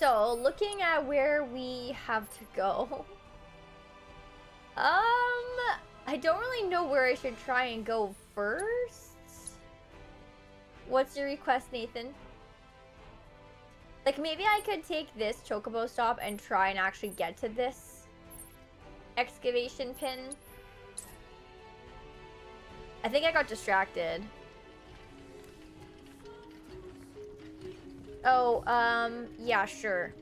So, looking at where we have to go... I don't really know where I should try and go first. What's your request, Nathan? Like, maybe I could take this Chocobo stop and try and actually get to this excavation pin. I think I got distracted. Oh, yeah, sure.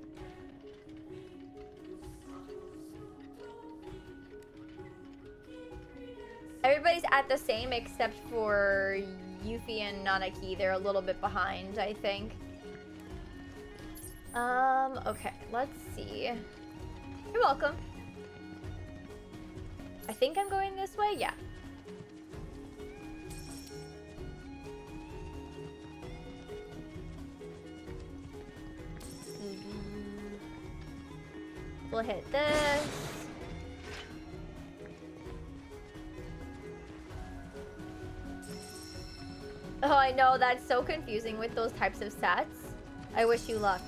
Everybody's at the same except for Yuffie and Nanaki. They're a little bit behind, I think. Okay, let's see. You're welcome. I think I'm going this way, yeah. We'll hit this. Oh, I know, that's so confusing with those types of sets. I wish you luck.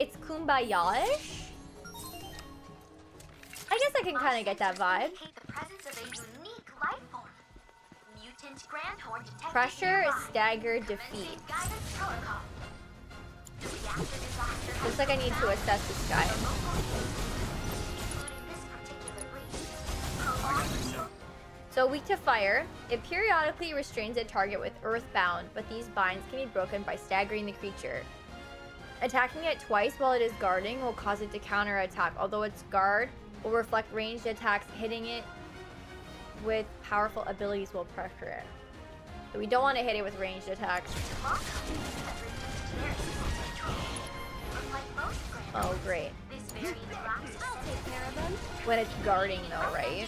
It's kumbaya-ish? I guess I can kind of get that vibe. The presence of a unique life form. Mutant Grand Horde detected. Pressure, stagger, defeat. Looks like I need to assess this guy. So weak to fire. It periodically restrains a target with Earthbound, but these binds can be broken by staggering the creature. Attacking it twice while it is guarding will cause it to counterattack, although its guard will reflect ranged attacks. Hitting it with powerful abilities will pressure it. So we don't want to hit it with ranged attacks. Oh, great. When it's guarding, though, right?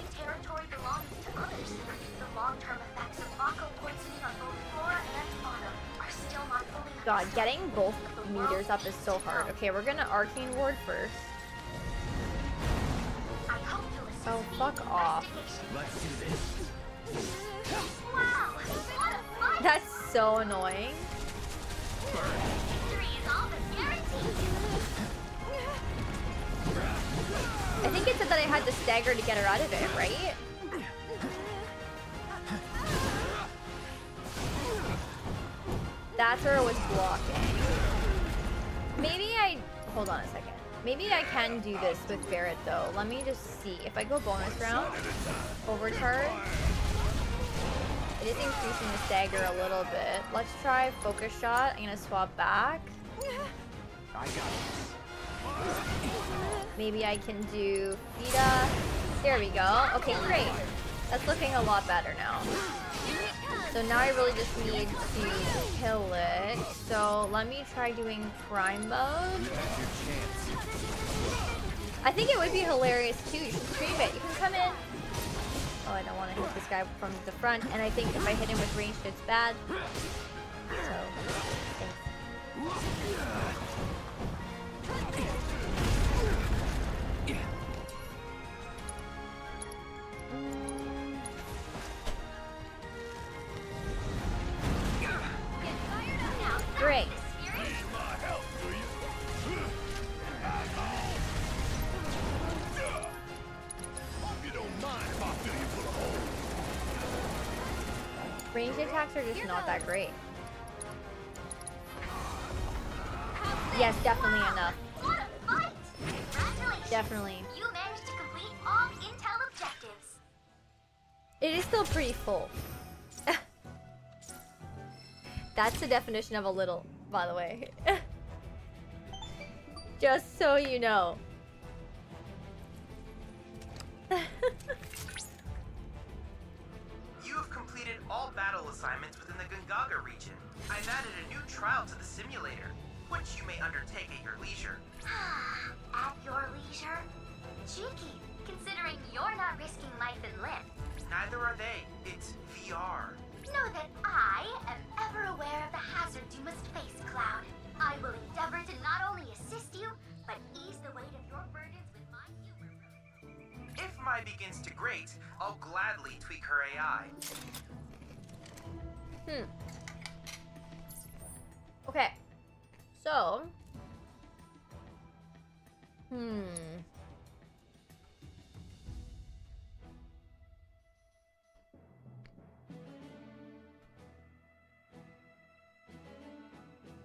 God, getting both meters up is so hard. Okay, we're gonna Arcane Ward first. Oh, fuck off. That's so annoying. I think it said that I had to stagger to get her out of it, right? That's where it was blocking. Maybe I... Hold on a second. Maybe I can do this with Barret, though. Let me just see. If I go bonus round, overcharge, it is increasing the stagger a little bit. Let's try focus shot. I'm gonna swap back. I got it. Maybe I can do Fida. There we go. Okay, great. That's looking a lot better now. So now I really just need to kill it. So let me try doing prime mode. I think it would be hilarious too. You should stream it. You can come in. Oh, I don't want to hit this guy from the front. And I think if I hit him with ranged, it's bad. Great. Ranged attacks are just not that great. Yes, definitely enough. What a fight! Congratulations. Definitely. You managed to complete all intel objectives. It is still pretty full. That's the definition of a little, by the way. Just so you know. You have completed all battle assignments within the Gongaga region. I've added a new trial to the simulator, which you may undertake at your leisure. At your leisure? Cheeky, considering you're not risking life and limb. Neither are they. It's VR. Know that I am ever aware of the hazard you must face, Cloud. I will endeavor to not only assist you, but ease the weight of your burdens with my humor. If Mai begins to grate, I'll gladly tweak her AI. Okay. So,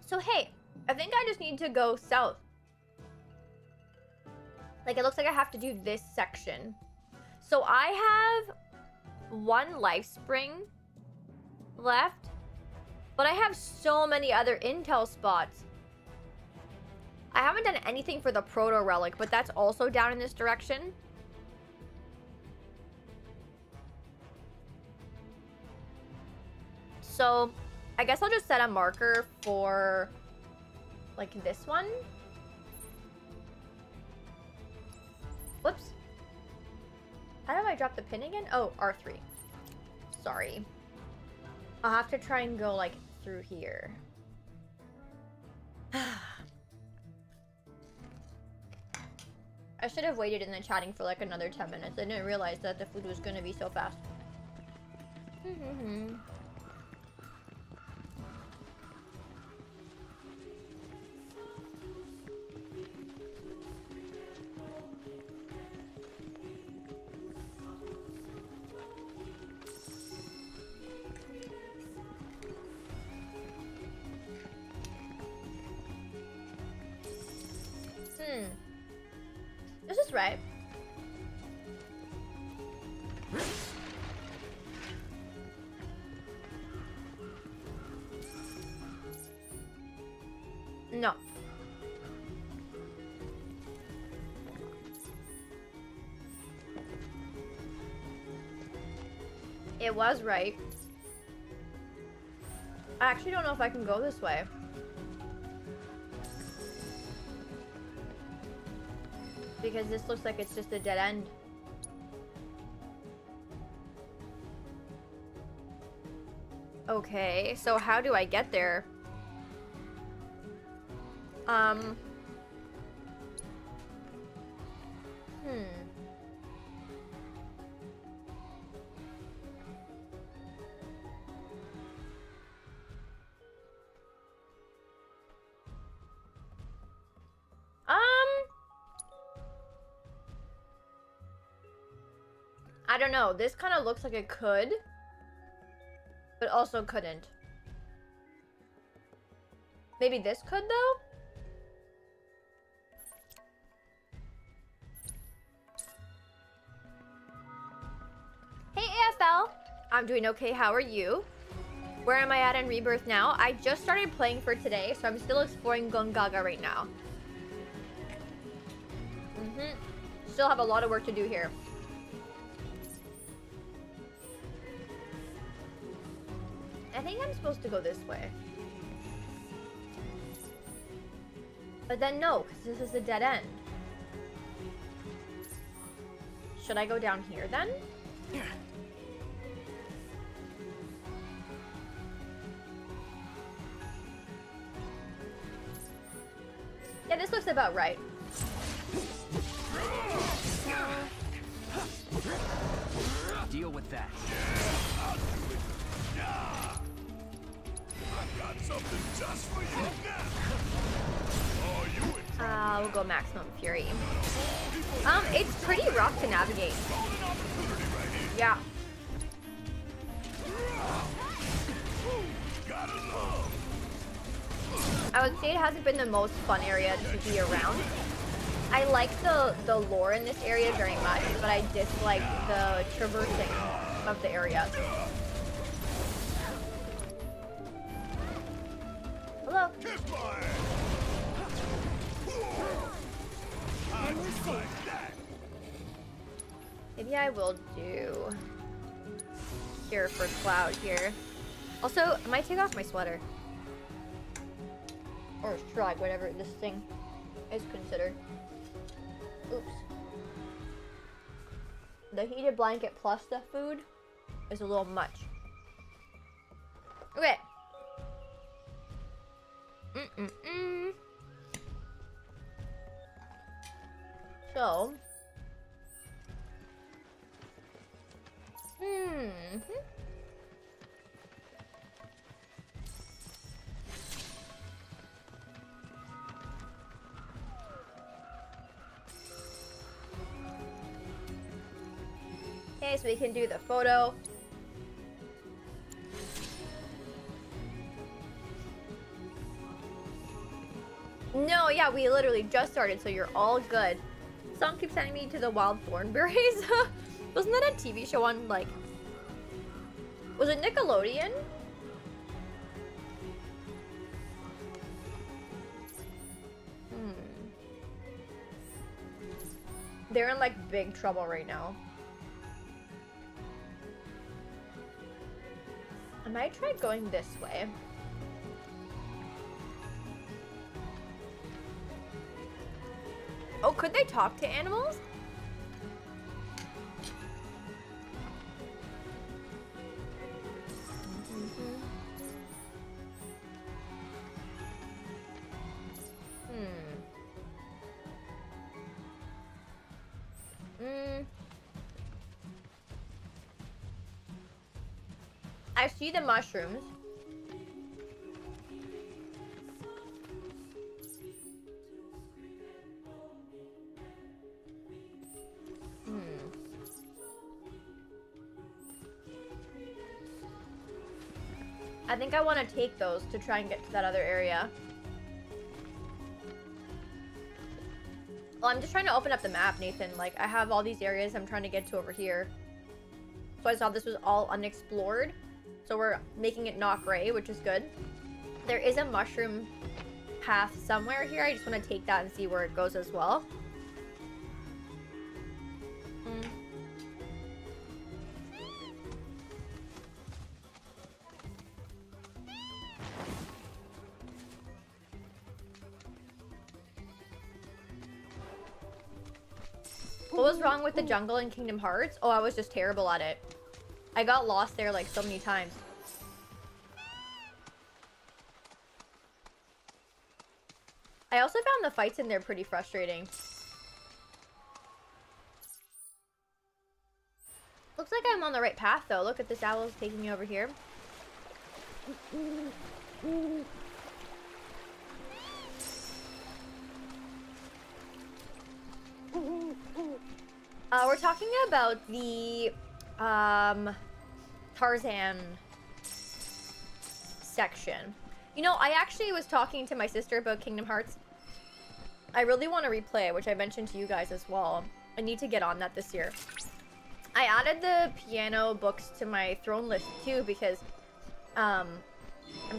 So hey, I think I just need to go south. Like, it looks like I have to do this section. So I have one life spring left, but I have so many other intel spots. I haven't done anything for the proto relic, but that's also down in this direction. So I guess I'll just set a marker for like this one. Whoops. How do I drop the pin again? Oh, R3. Sorry. I'll have to try and go like through here. I should have waited in the chatting for like another 10 minutes. I didn't realize that the food was gonna be so fast. This is right. No. It was right. I actually don't know if I can go this way. Because this looks like it's just a dead end. Okay, so how do I get there? I don't know. This kind of looks like it could, but also couldn't. Maybe this could, though? Hey, AFL. I'm doing okay. How are you? Where am I at in Rebirth now? I just started playing for today, so I'm still exploring Gongaga right now. Still have a lot of work to do here. I think I'm supposed to go this way. But then no, because this is a dead end. Should I go down here then? Yeah. Yeah, this looks about right. Deal with that. Yeah, I'll do it. Yeah. Got something just for you. Oh, you we'll go maximum fury. It's pretty rough to navigate. Yeah. I would say it hasn't been the most fun area to be around. I like the lore in this area very much, but I dislike the traversing of the area. Hello. Maybe I will do here for Cloud here. Also, I might take off my sweater. Or strag, whatever this thing is considered. Oops. The heated blanket plus the food is a little much. Okay. So. nice. We can do the photo. No, yeah, we literally just started, so you're all good. Some keeps sending me to the Wild Thornberries. Wasn't that a TV show on, like... Was it Nickelodeon? They're in, like, big trouble right now. I might try going this way. Oh, could they talk to animals? I see the mushrooms. I think I want to take those to try and get to that other area. Well, I'm just trying to open up the map, Nathan. Like, I have all these areas I'm trying to get to over here. So I saw this was all unexplored. So we're making it not gray, which is good. There is a mushroom path somewhere here. I just want to take that and see where it goes as well. What was wrong with the jungle in Kingdom Hearts? Oh, I was just terrible at it. I got lost there like so many times. I also found the fights in there pretty frustrating. Looks like I'm on the right path though. Look at this owl taking me over here. We're talking about the Tarzan section. You know, I actually was talking to my sister about Kingdom Hearts. I really want to replay it, which I mentioned to you guys as well. I need to get on that this year. I added the piano books to my throne list too because I'm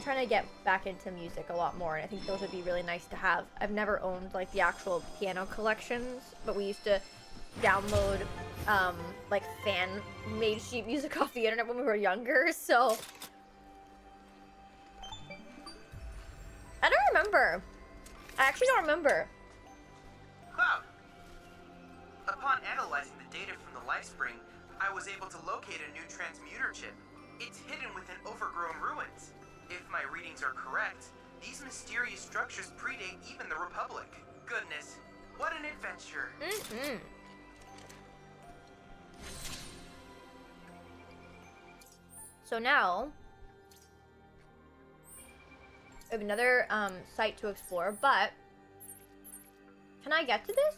trying to get back into music a lot more, and I think those would be really nice to have. I've never owned like the actual piano collections, but we used to download like fan-made sheet music off the internet when we were younger, so I don't remember. I actually don't remember. Cloud. Upon analyzing the data from the life spring, I was able to locate a new transmuter chip. It's hidden within overgrown ruins. If my readings are correct, these mysterious structures predate even the Republic. Goodness, what an adventure. Mm-hmm. So now, we have another site to explore, but can I get to this?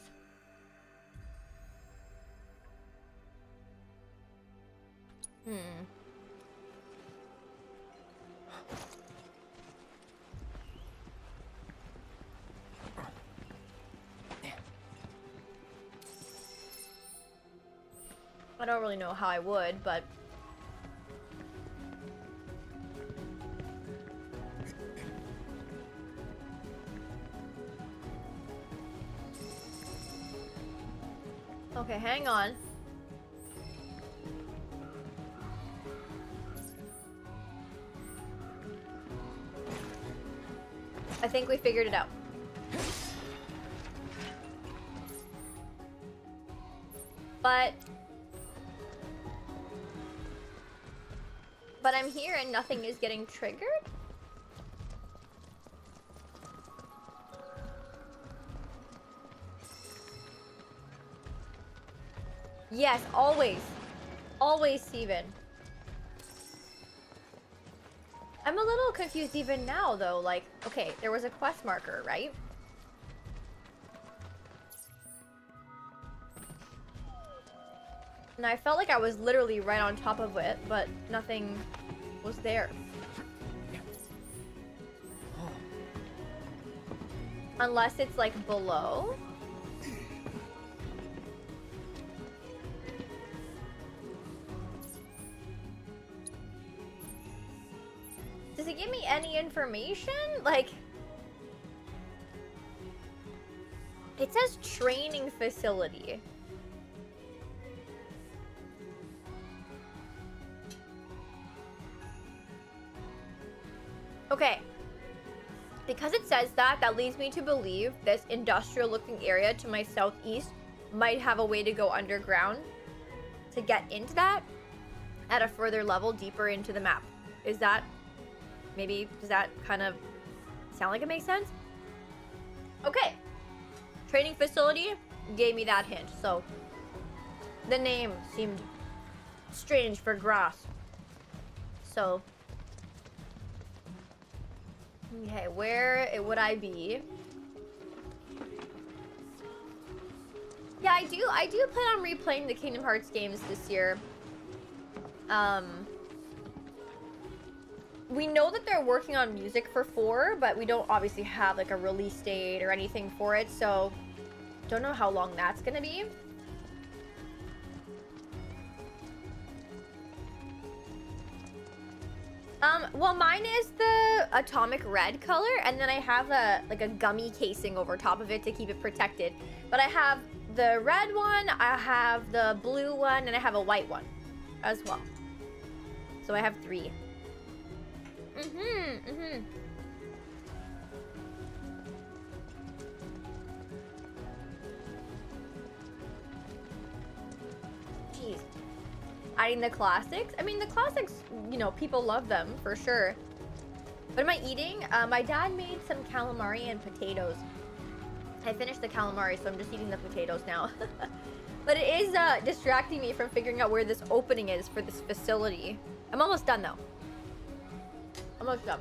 I don't really know how I would, but... Okay, hang on. I think we figured it out. But I'm here and nothing is getting triggered? Yes, always. Always, Steven. I'm a little confused even now, though. Like, okay, there was a quest marker, right? And I felt like I was literally right on top of it, but nothing was there. Unless it's like below. Does it give me any information? Like, it says training facility. Okay. Because it says that, that leads me to believe this industrial-looking area to my southeast might have a way to go underground to get into that at a further level deeper into the map. Is that... maybe, does that kind of sound like it makes sense? Okay. Training facility gave me that hint, so the name seemed strange for grass. So, okay, where would I be? Yeah, I do plan on replaying the Kingdom Hearts games this year. We know that they're working on music for 4, but we don't obviously have like a release date or anything for it, so don't know how long that's gonna be. Well, mine is the atomic red color, and then I have a like a gummy casing over top of it to keep it protected. But I have the red one, I have the blue one, and I have a white one as well. So I have 3. Mm-hmm, mm-hmm. Jeez. Adding the classics. I mean, the classics, you know, people love them for sure. What am I eating? My dad made some calamari and potatoes. I finished the calamari, so I'm just eating the potatoes now. But it is distracting me from figuring out where this opening is for this facility. I'm almost done, though. Almost done.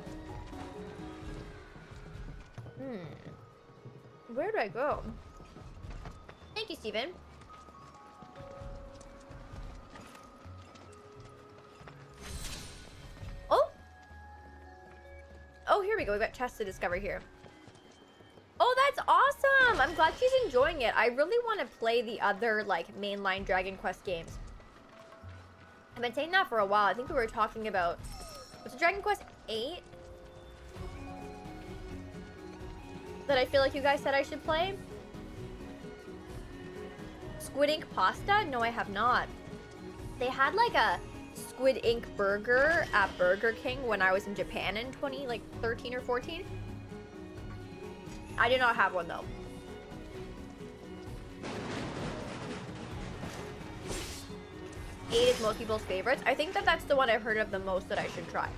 Where do I go? Thank you, Steven. Oh! Oh, here we go. We got chests to discover here. Oh, that's awesome! I'm glad she's enjoying it. I really want to play the other, like, mainline Dragon Quest games. I've been saying that for a while. I think we were talking about... was it Dragon Quest VIII that I feel like you guys said I should play? Squid Ink Pasta? No, I have not. They had like a Squid Ink burger at Burger King when I was in Japan in 2013 or 14. I did not have one though. Eight is most people's favorites. I think that that's the one I've heard of the most that I should try.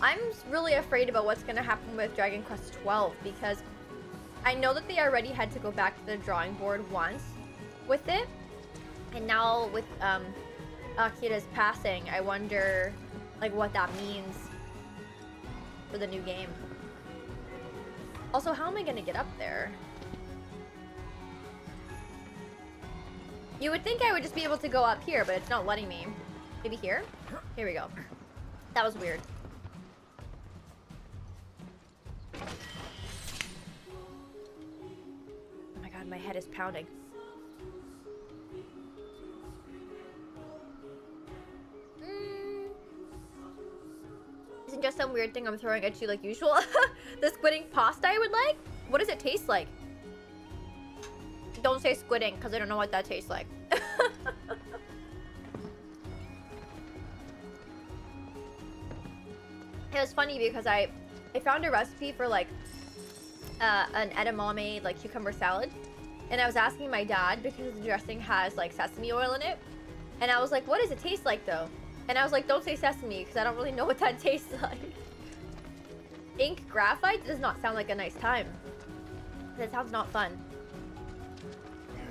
I'm really afraid about what's going to happen with Dragon Quest XII because I know that they already had to go back to the drawing board once with it. And now with Akira's passing, I wonder like what that means for the new game. Also, how am I going to get up there? You would think I would just be able to go up here, but it's not letting me. Maybe here? Here we go. That was weird. Oh my god, my head is pounding. Isn't just some weird thing I'm throwing at you like usual? The squid ink pasta I would like? What does it taste like? Don't say squid ink, because I don't know what that tastes like. It was funny because I found a recipe for like an edamame, like cucumber salad. And I was asking my dad because the dressing has like sesame oil in it. And I was like, what does it taste like though? And I was like, don't say sesame, because I don't really know what that tastes like. Ink graphite does not sound like a nice time. That sounds not fun.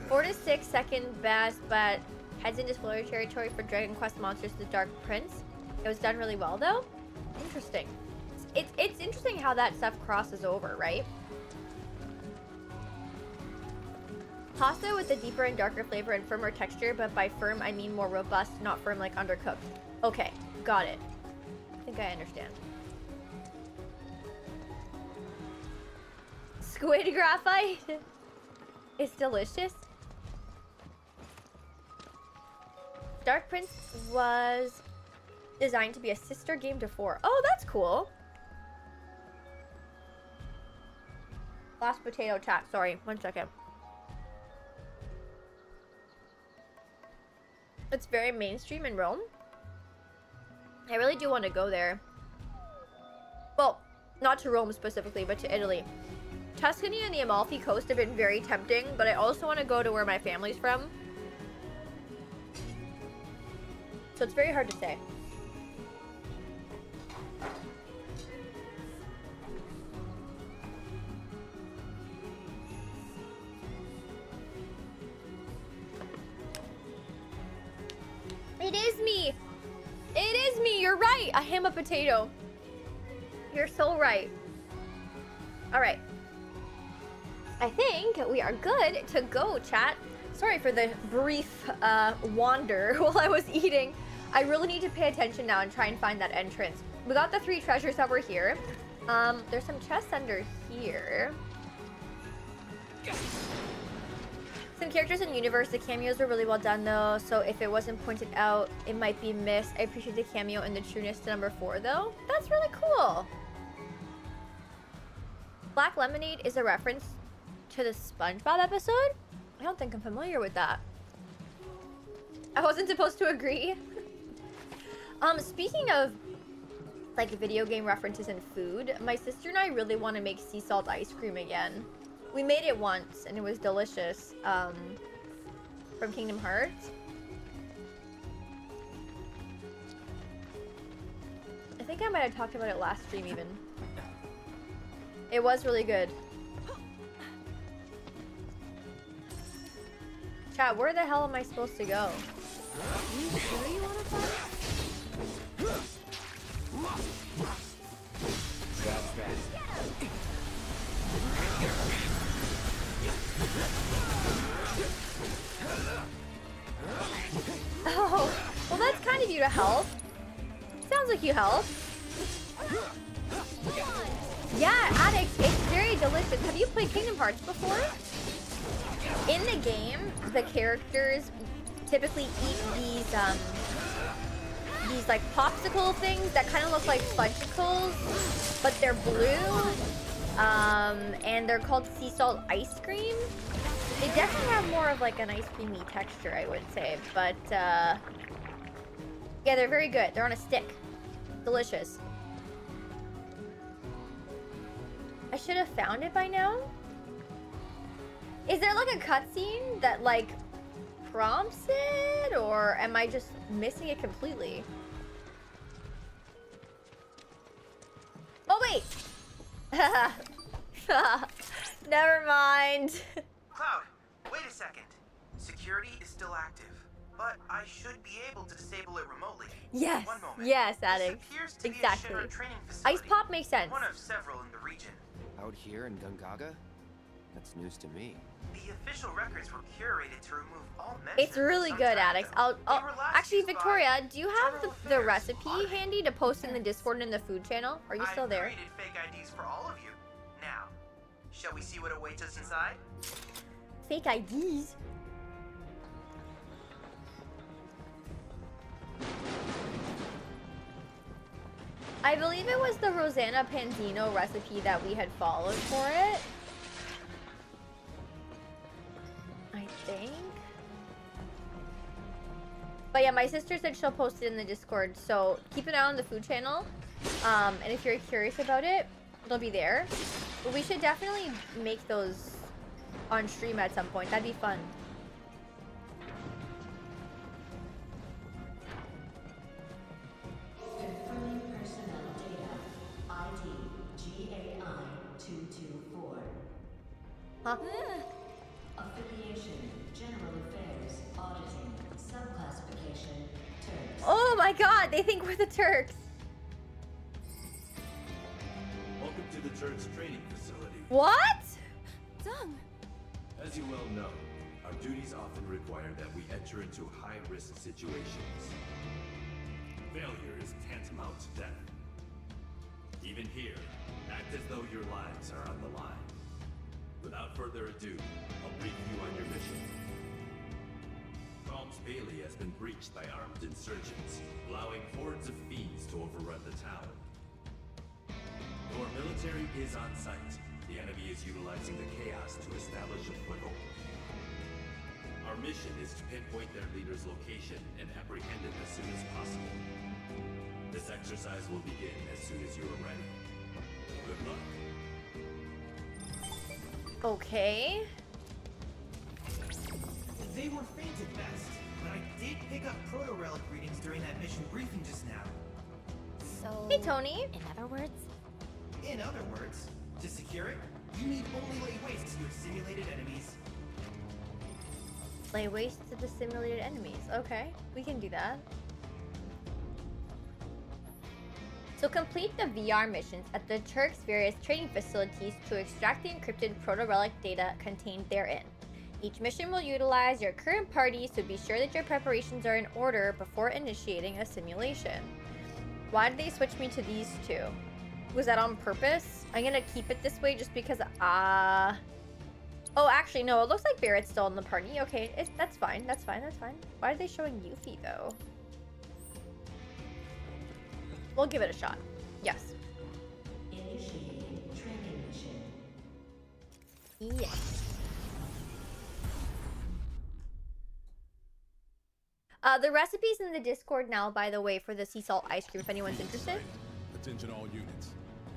4 to 6 second best, but heads into spoiler territory for Dragon Quest Monsters the Dark Prince. It was done really well though. Interesting. It's interesting how that stuff crosses over, right? Pasta with a deeper and darker flavor and firmer texture, but by firm I mean more robust, not firm like undercooked. Okay, got it. I think I understand. Squid graphite is delicious. Dark Prince was designed to be a sister game to 4. Oh, that's cool. Lost potato chat. Sorry, 1 second. It's very mainstream in Rome. I really do want to go there. Well, not to Rome specifically, but to Italy. Tuscany and the Amalfi Coast have been very tempting, but I also want to go to where my family's from. So it's very hard to say. It is me! It is me! You're right! I am a potato. You're so right. Alright. I think we are good to go, chat. Sorry for the brief wander while I was eating. I really need to pay attention now and try and find that entrance. We got the 3 treasures that were here. There's some chests under here. Some characters in universe, the cameos were really well done though, so if it wasn't pointed out, it might be missed. I appreciate the cameo and the trueness to number 4 though. That's really cool. Black Lemonade is a reference to the SpongeBob episode? I don't think I'm familiar with that. I wasn't supposed to agree. Speaking of like video game references and food, my sister and I really want to make sea salt ice cream again. We made it once and it was delicious, from Kingdom Hearts. I think I might have talked about it last stream even. It was really good. Chat, where the hell am I supposed to go? Are you sure you want to fight? Oh, well that's kind of you to help. Sounds like you help. Yeah, Addicts, it's very delicious. Have you played Kingdom Hearts before? In the game, the characters typically eat these like popsicle things that kind of look like fudgicles, but they're blue, and they're called sea salt ice cream. They definitely have more of like an ice creamy texture, I would say, but yeah, they're very good. They're on a stick. Delicious. I should have found it by now. Is there like a cutscene that like prompts it, or am I just missing it completely? Oh wait! Never mind. Cloud, wait a second. Security is still active, but I should be able to disable it remotely. Yes. One moment. Yes, Addict. Exactly. Be a Shinra training facility. Ice Pop makes sense. One of several in the region. Out here in Gongaga? That's news to me. The official records were curated to remove all measures. It's really good, Addicts. I'll actually, Victoria, do you have the recipe handy to post in the Discord and the food channel? Are you still there? I created fake IDs for all of you. Now, shall we see what awaits us inside? Fake IDs? I believe it was the Rosanna Panzino recipe that we had followed for it. I think. But yeah, my sister said she'll post it in the Discord, so keep an eye on the food channel. And if you're curious about it, it'll be there. But we should definitely make those on stream at some point. That'd be fun. Confirming personnel data. ID GAI-224. Huh? Affiliation, general affairs, auditing, subclassification, Turks. Oh my god, they think we're the Turks. Welcome to the Turks training facility. What? Dumb. As you well know, Our duties often require that we enter into high-risk situations. Failure is tantamount to death. Even here, act as though your lives are on the line. Without further ado, I'll brief you on your mission. Calm's Bailey has been breached by armed insurgents, allowing hordes of fiends to overrun the town. Your military is on site. The enemy is utilizing the chaos to establish a foothold. Our mission is to pinpoint their leader's location and apprehend it as soon as possible. This exercise will begin as soon as you are ready. Good luck. Okay. They were faint at best, but I did pick up proto-relic readings during that mission briefing just now. So... Hey, Tony. In other words, to secure it, you need only lay waste to the simulated enemies. Lay waste to the simulated enemies. Okay, we can do that. So complete the VR missions at the Turks' various trading facilities to extract the encrypted proto-relic data contained therein. Each mission will utilize your current party, so be sure that your preparations are in order before initiating a simulation. Why did they switch me to these two? Was that on purpose? I'm gonna keep it this way just because, oh, actually, no, it looks like Barret's still in the party. Okay, that's fine. Why are they showing Yuffie, though? We'll give it a shot. Yes. Initiating training mission. Yes. The recipe's in the Discord now, by the way, for the sea salt ice cream, if anyone's interested. Attention all units.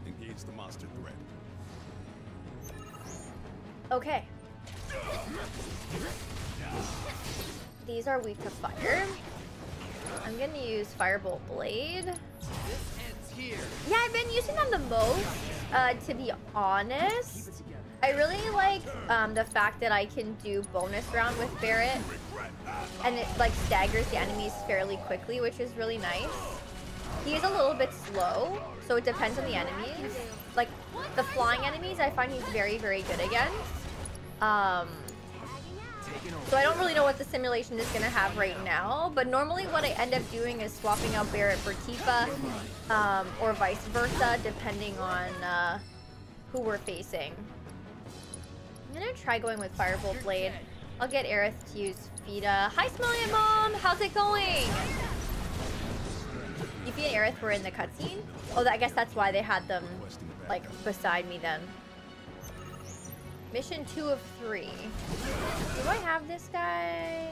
Engage the monster threat. Okay. These are weak to fire. I'm gonna use Firebolt Blade. This ends here. Yeah, I've been using them the most, to be honest. I really like the fact that I can do bonus round with Barret. And it like staggers the enemies fairly quickly, which is really nice. He is a little bit slow, so it depends on the enemies. Like, the flying enemies, I find he's very, very good against. So I don't really know what the simulation is going to have right now, but normally what I end up doing is swapping out Barret for Tifa, or vice versa, depending on who we're facing. I'm going to try going with Firebolt Blade. I'll get Aerith to use Fida. Hi, Smelly Mom! How's it going? Yuffie and Aerith were in the cutscene. Oh, I guess that's why they had them, like, beside me then. Mission 2 of 3. Do I have this guy?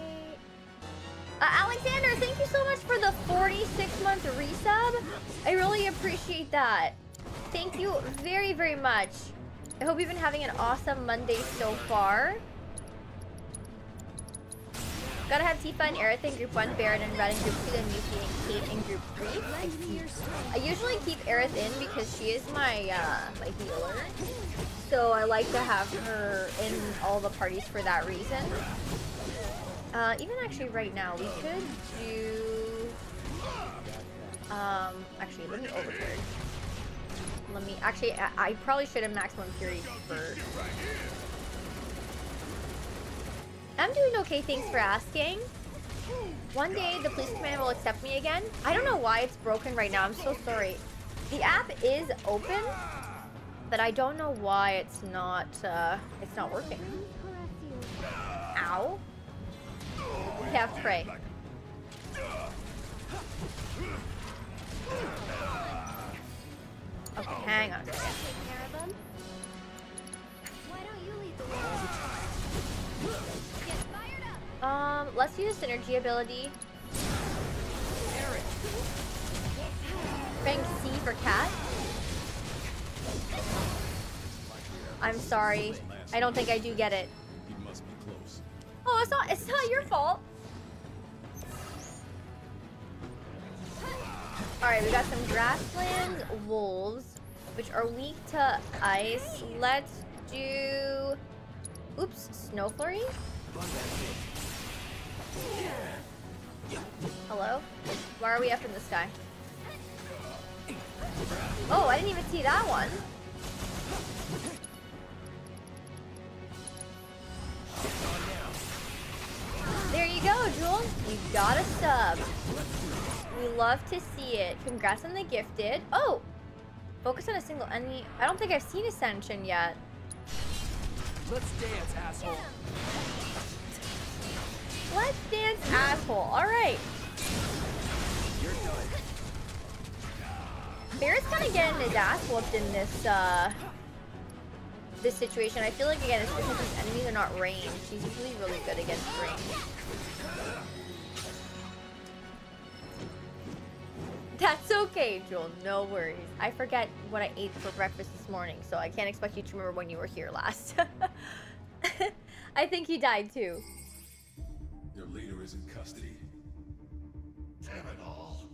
Alexander, thank you so much for the 46-month resub. I really appreciate that. Thank you very, very much. I hope you've been having an awesome Monday so far. Gotta have Tifa and Aerith in Group 1, Barret and Red in Group 2, then Yuffie and Kate in Group 3. I usually keep Aerith in because she is my my healer. So I like to have her in all the parties for that reason. Even actually right now, we could do... actually, let me overturn. Let me... Actually, I probably should have maximum Fury first. I'm doing okay, thanks for asking. One day, the police command will accept me again. I don't know why it's broken right now, I'm so sorry. The app is open, but I don't know why it's not working. Ow. Have prey. Okay, hang on. Let's use the synergy ability. Rank C for cat. I'm sorry. I don't think I do get it. Oh, it's not your fault. Alright, we got some grasslands wolves, which are weak to ice. Let's do... Oops, snow flurry? Hello? Why are we up in the sky? Oh, I didn't even see that one. Got a sub. We love to see it. Congrats on the gifted. Oh! Focus on a single enemy. I don't think I've seen Ascension yet. Let's dance, asshole. Yeah. Let's dance, asshole. Alright. You're done. Barret's kind of getting his ass whooped in this, this situation. I feel like, again, it's because his enemies are not ranged. He's usually really good against range. That's okay, Joel. No worries. I forget what I ate for breakfast this morning, so I can't expect you to remember when you were here last. I think he died too. Your leader is in custody. Damn it all.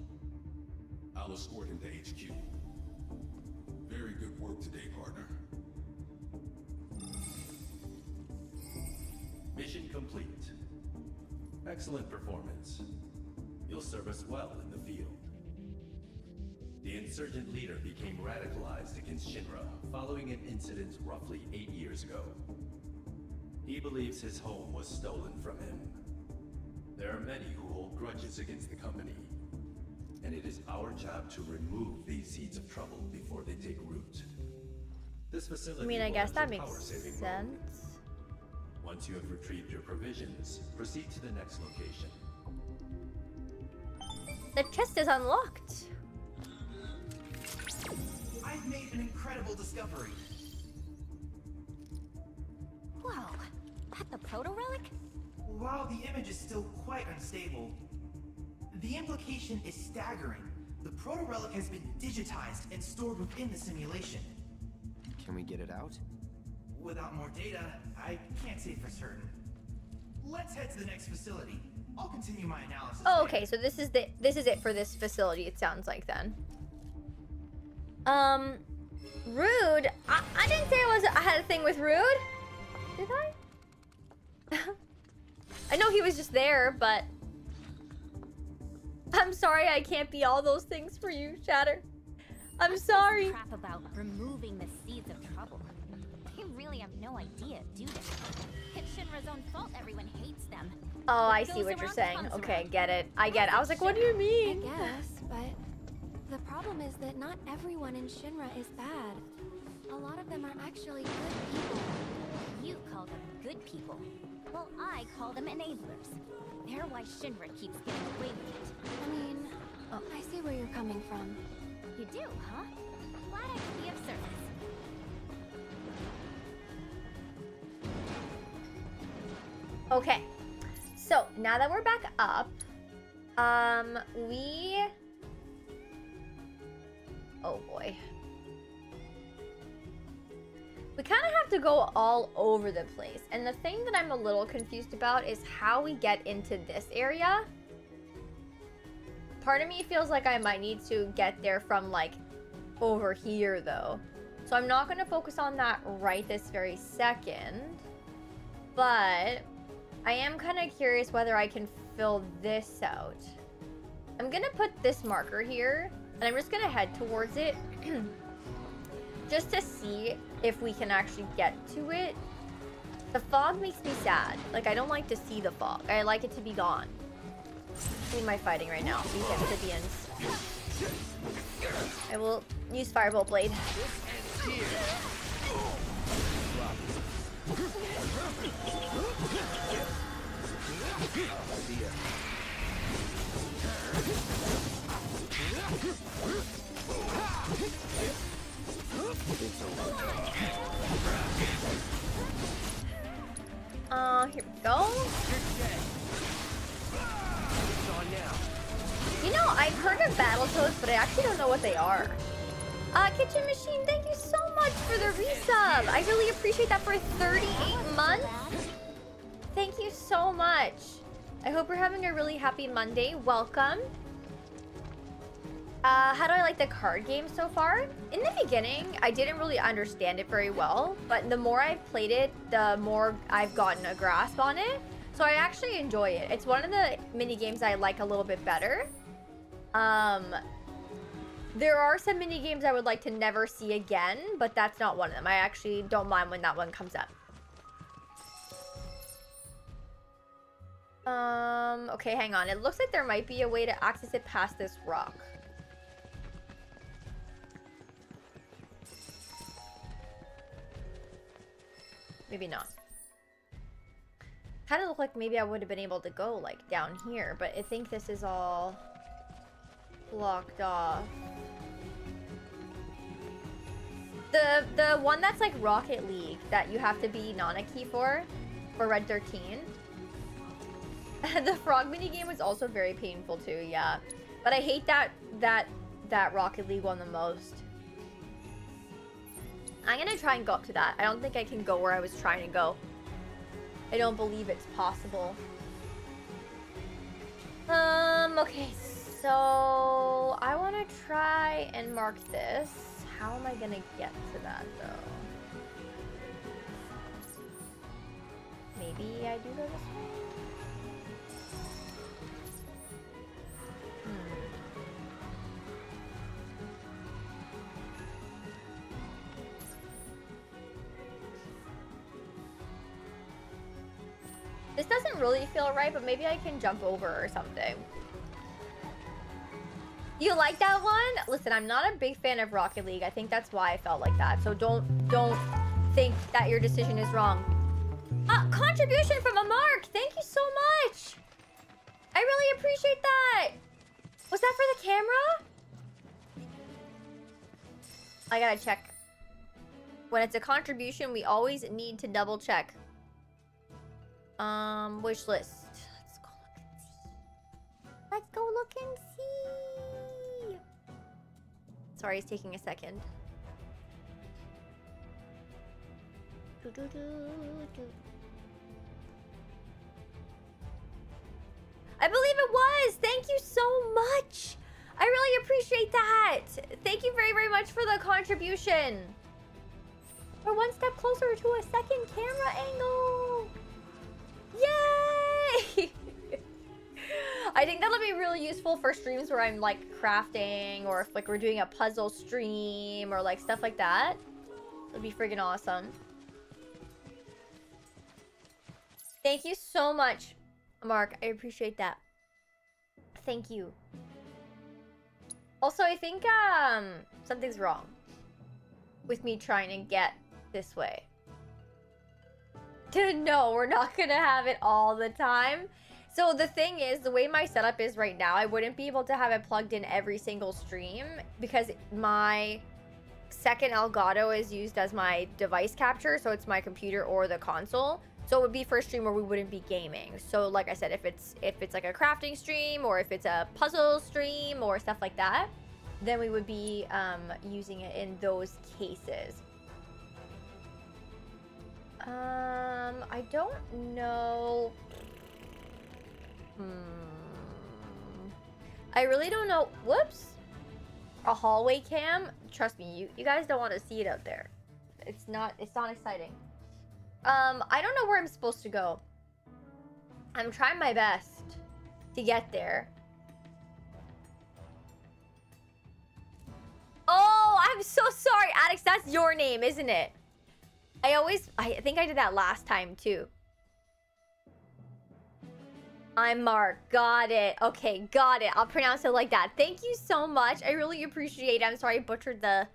I'll escort him to HQ. Very good work today, partner. Mission complete. Excellent performance. You'll serve us well in the field. The insurgent leader became radicalized against Shinra following an incident roughly 8 years ago. He believes his home was stolen from him. There are many who hold grudges against the company, and it is our job to remove these seeds of trouble before they take root. This facility, I mean, I guess that makes sense. Once you have retrieved your provisions, proceed to the next location. The chest is unlocked. I've made an incredible discovery. Whoa, that the proto-relic? While the image is still quite unstable, the implication is staggering. The proto-relic has been digitized and stored within the simulation. Can we get it out? Without more data, I can't say for certain. Let's head to the next facility. I'll continue my analysis. Oh, okay, so this is it for this facility, it sounds like, then. Rude? I didn't say I had a thing with Rude. Did I? I know he was just there, but... I'm sorry I can't be all those things for you, Shatter. I'm sorry. Crap about removing the seeds of trouble. They really have no idea, do they? It's Shinra's own fault everyone hates them. Oh, I see what you're saying. Okay, get it. I get it. I was like, what do you mean? I guess, but... The problem is that not everyone in Shinra is bad. A lot of them are actually good people. You call them good people. Well, I call them enablers. They're why Shinra keeps getting away with it. I mean, oh. I see where you're coming from. You do, huh? Glad I could be of service. Okay. So, now that we're back up, we... Oh boy. We kind of have to go all over the place. And the thing that I'm a little confused about is how we get into this area. Part of me feels like I might need to get there from like over here though. So I'm not going to focus on that right this very second. But I am kind of curious whether I can fill this out. I'm going to put this marker here. And I'm just gonna head towards it just to see if we can actually get to it. The fog makes me sad. Like, I don't like to see the fog. I like it to be gone. Who am I fighting right now? These amphibians. I will use Fireball Blade. Here we go. You know, I've heard of Battletoads, but I actually don't know what they are. Kitchen Machine, thank you so much for the resub. I really appreciate that for 38 months. Thank you so much. I hope you're having a really happy Monday. Welcome. How do I like the card game so far? In the beginning, I didn't really understand it very well, but the more I've played it, the more I've gotten a grasp on it. So I actually enjoy it. It's one of the mini games I like a little bit better. There are some mini games I would like to never see again, but that's not one of them. I actually don't mind when that one comes up. Okay, hang on. It looks like there might be a way to access it past this rock. Maybe not. Kind of looked like maybe I would have been able to go, like, down here. But I think this is all blocked off. The one that's like Rocket League that you have to be Nanaki for Red 13. The frog minigame was also very painful too, yeah. But I hate that Rocket League one the most. I'm gonna try and go up to that. I don't think I can go where I was trying to go. I don't believe it's possible. Okay, so I wanna try and mark this. How am I gonna get to that though? Maybe I do go this way? This doesn't really feel right, but maybe I can jump over or something. You like that one? Listen, I'm not a big fan of Rocket League. I think that's why I felt like that. So don't think that your decision is wrong. Contribution from a mark. Thank you so much. I really appreciate that. Was that for the camera? I gotta check. When it's a contribution, we always need to double check. Wish list. Let's go look and see. Let's go look and see. Sorry, it's taking a second. I believe it was. Thank you so much. I really appreciate that. Thank you very, very much for the contribution. We're one step closer to a second camera angle. Yay! I think that'll be really useful for streams where I'm like crafting, or if like we're doing a puzzle stream or like stuff like that. It'll be friggin' awesome. Thank you so much, Mark. I appreciate that. Thank you. Also, I think something's wrong with me trying to get this way. No, we're not gonna have it all the time. So the thing is, the way my setup is right now, I wouldn't be able to have it plugged in every single stream because my second Elgato is used as my device capture, so it's my computer or the console. So it would be for a stream where we wouldn't be gaming. So like I said, if it's like a crafting stream or if it's a puzzle stream or stuff like that, then we would be using it in those cases. I don't know. I really don't know. Whoops. A hallway cam? Trust me, you guys don't want to see it out there. It's not exciting. I don't know where I'm supposed to go. I'm trying my best to get there. Oh, I'm so sorry, Addix. That's your name, isn't it? I think I did that last time too. I'm Mark. Got it. Okay, got it. I'll pronounce it like that. Thank you so much. I really appreciate it. I'm sorry I butchered the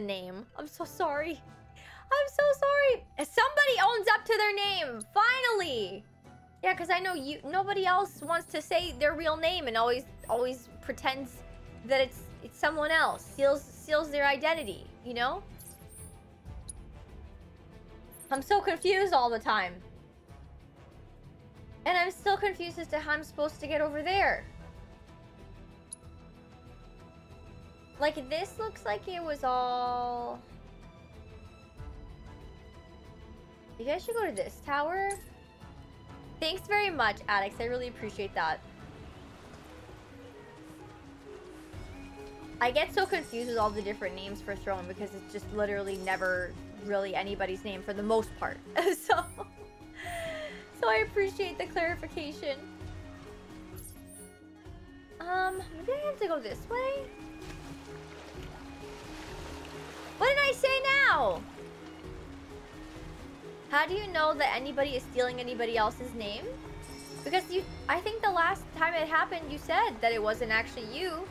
name. I'm so sorry. I'm so sorry. Somebody owns up to their name. Finally. Yeah, because I know nobody else wants to say their real name and always pretends that it's someone else. Steals their identity, you know? I'm so confused all the time. And I'm still confused as to how I'm supposed to get over there. Like, this looks like it was all... You guys should go to this tower. Thanks very much, Addix. I really appreciate that. I get so confused with all the different names for Throne because it's just literally never... really anybody's name for the most part. So I appreciate the clarification. Maybe I have to go this way? What did I say now? How do you know that anybody is stealing anybody else's name? Because you, I think the last time it happened, you said that it wasn't actually you.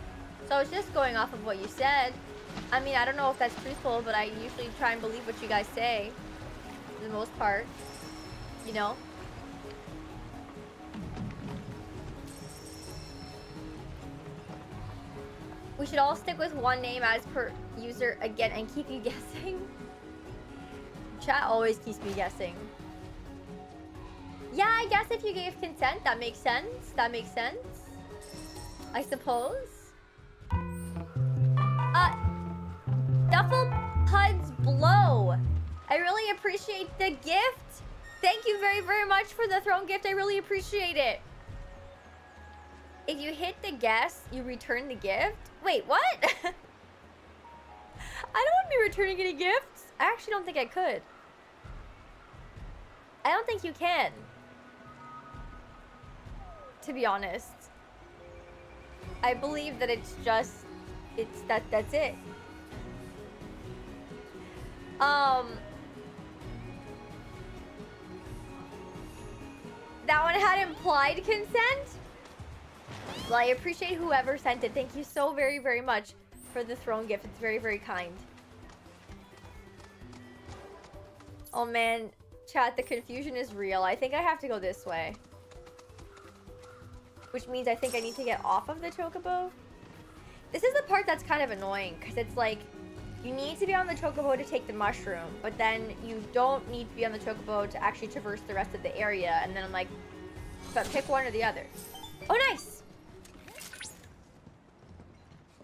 So I was just going off of what you said. I mean, I don't know if that's truthful, but I usually try and believe what you guys say. For the most part. You know? We should all stick with one name as per user again and keep you guessing. Chat always keeps me guessing. Yeah, I guess if you gave consent, that makes sense. That makes sense. I suppose. Duffel Puds Blow. I really appreciate the gift. Thank you very, very much for the throne gift. I really appreciate it. If you hit the guess, you return the gift. Wait, what? I don't want to be returning any gifts. I actually don't think I could. I don't think you can. To be honest. I believe that it's just... it's that... that's it. That one had implied consent? Well, I appreciate whoever sent it. Thank you so very, very much for the throne gift. It's very, very kind. Oh, man. Chat, the confusion is real. I think I have to go this way. Which means I think I need to get off of the chocobo. This is the part that's kind of annoying. Because it's like, you need to be on the chocobo to take the mushroom. But then you don't need to be on the chocobo to actually traverse the rest of the area. And then I'm like, but pick one or the other. Oh, nice!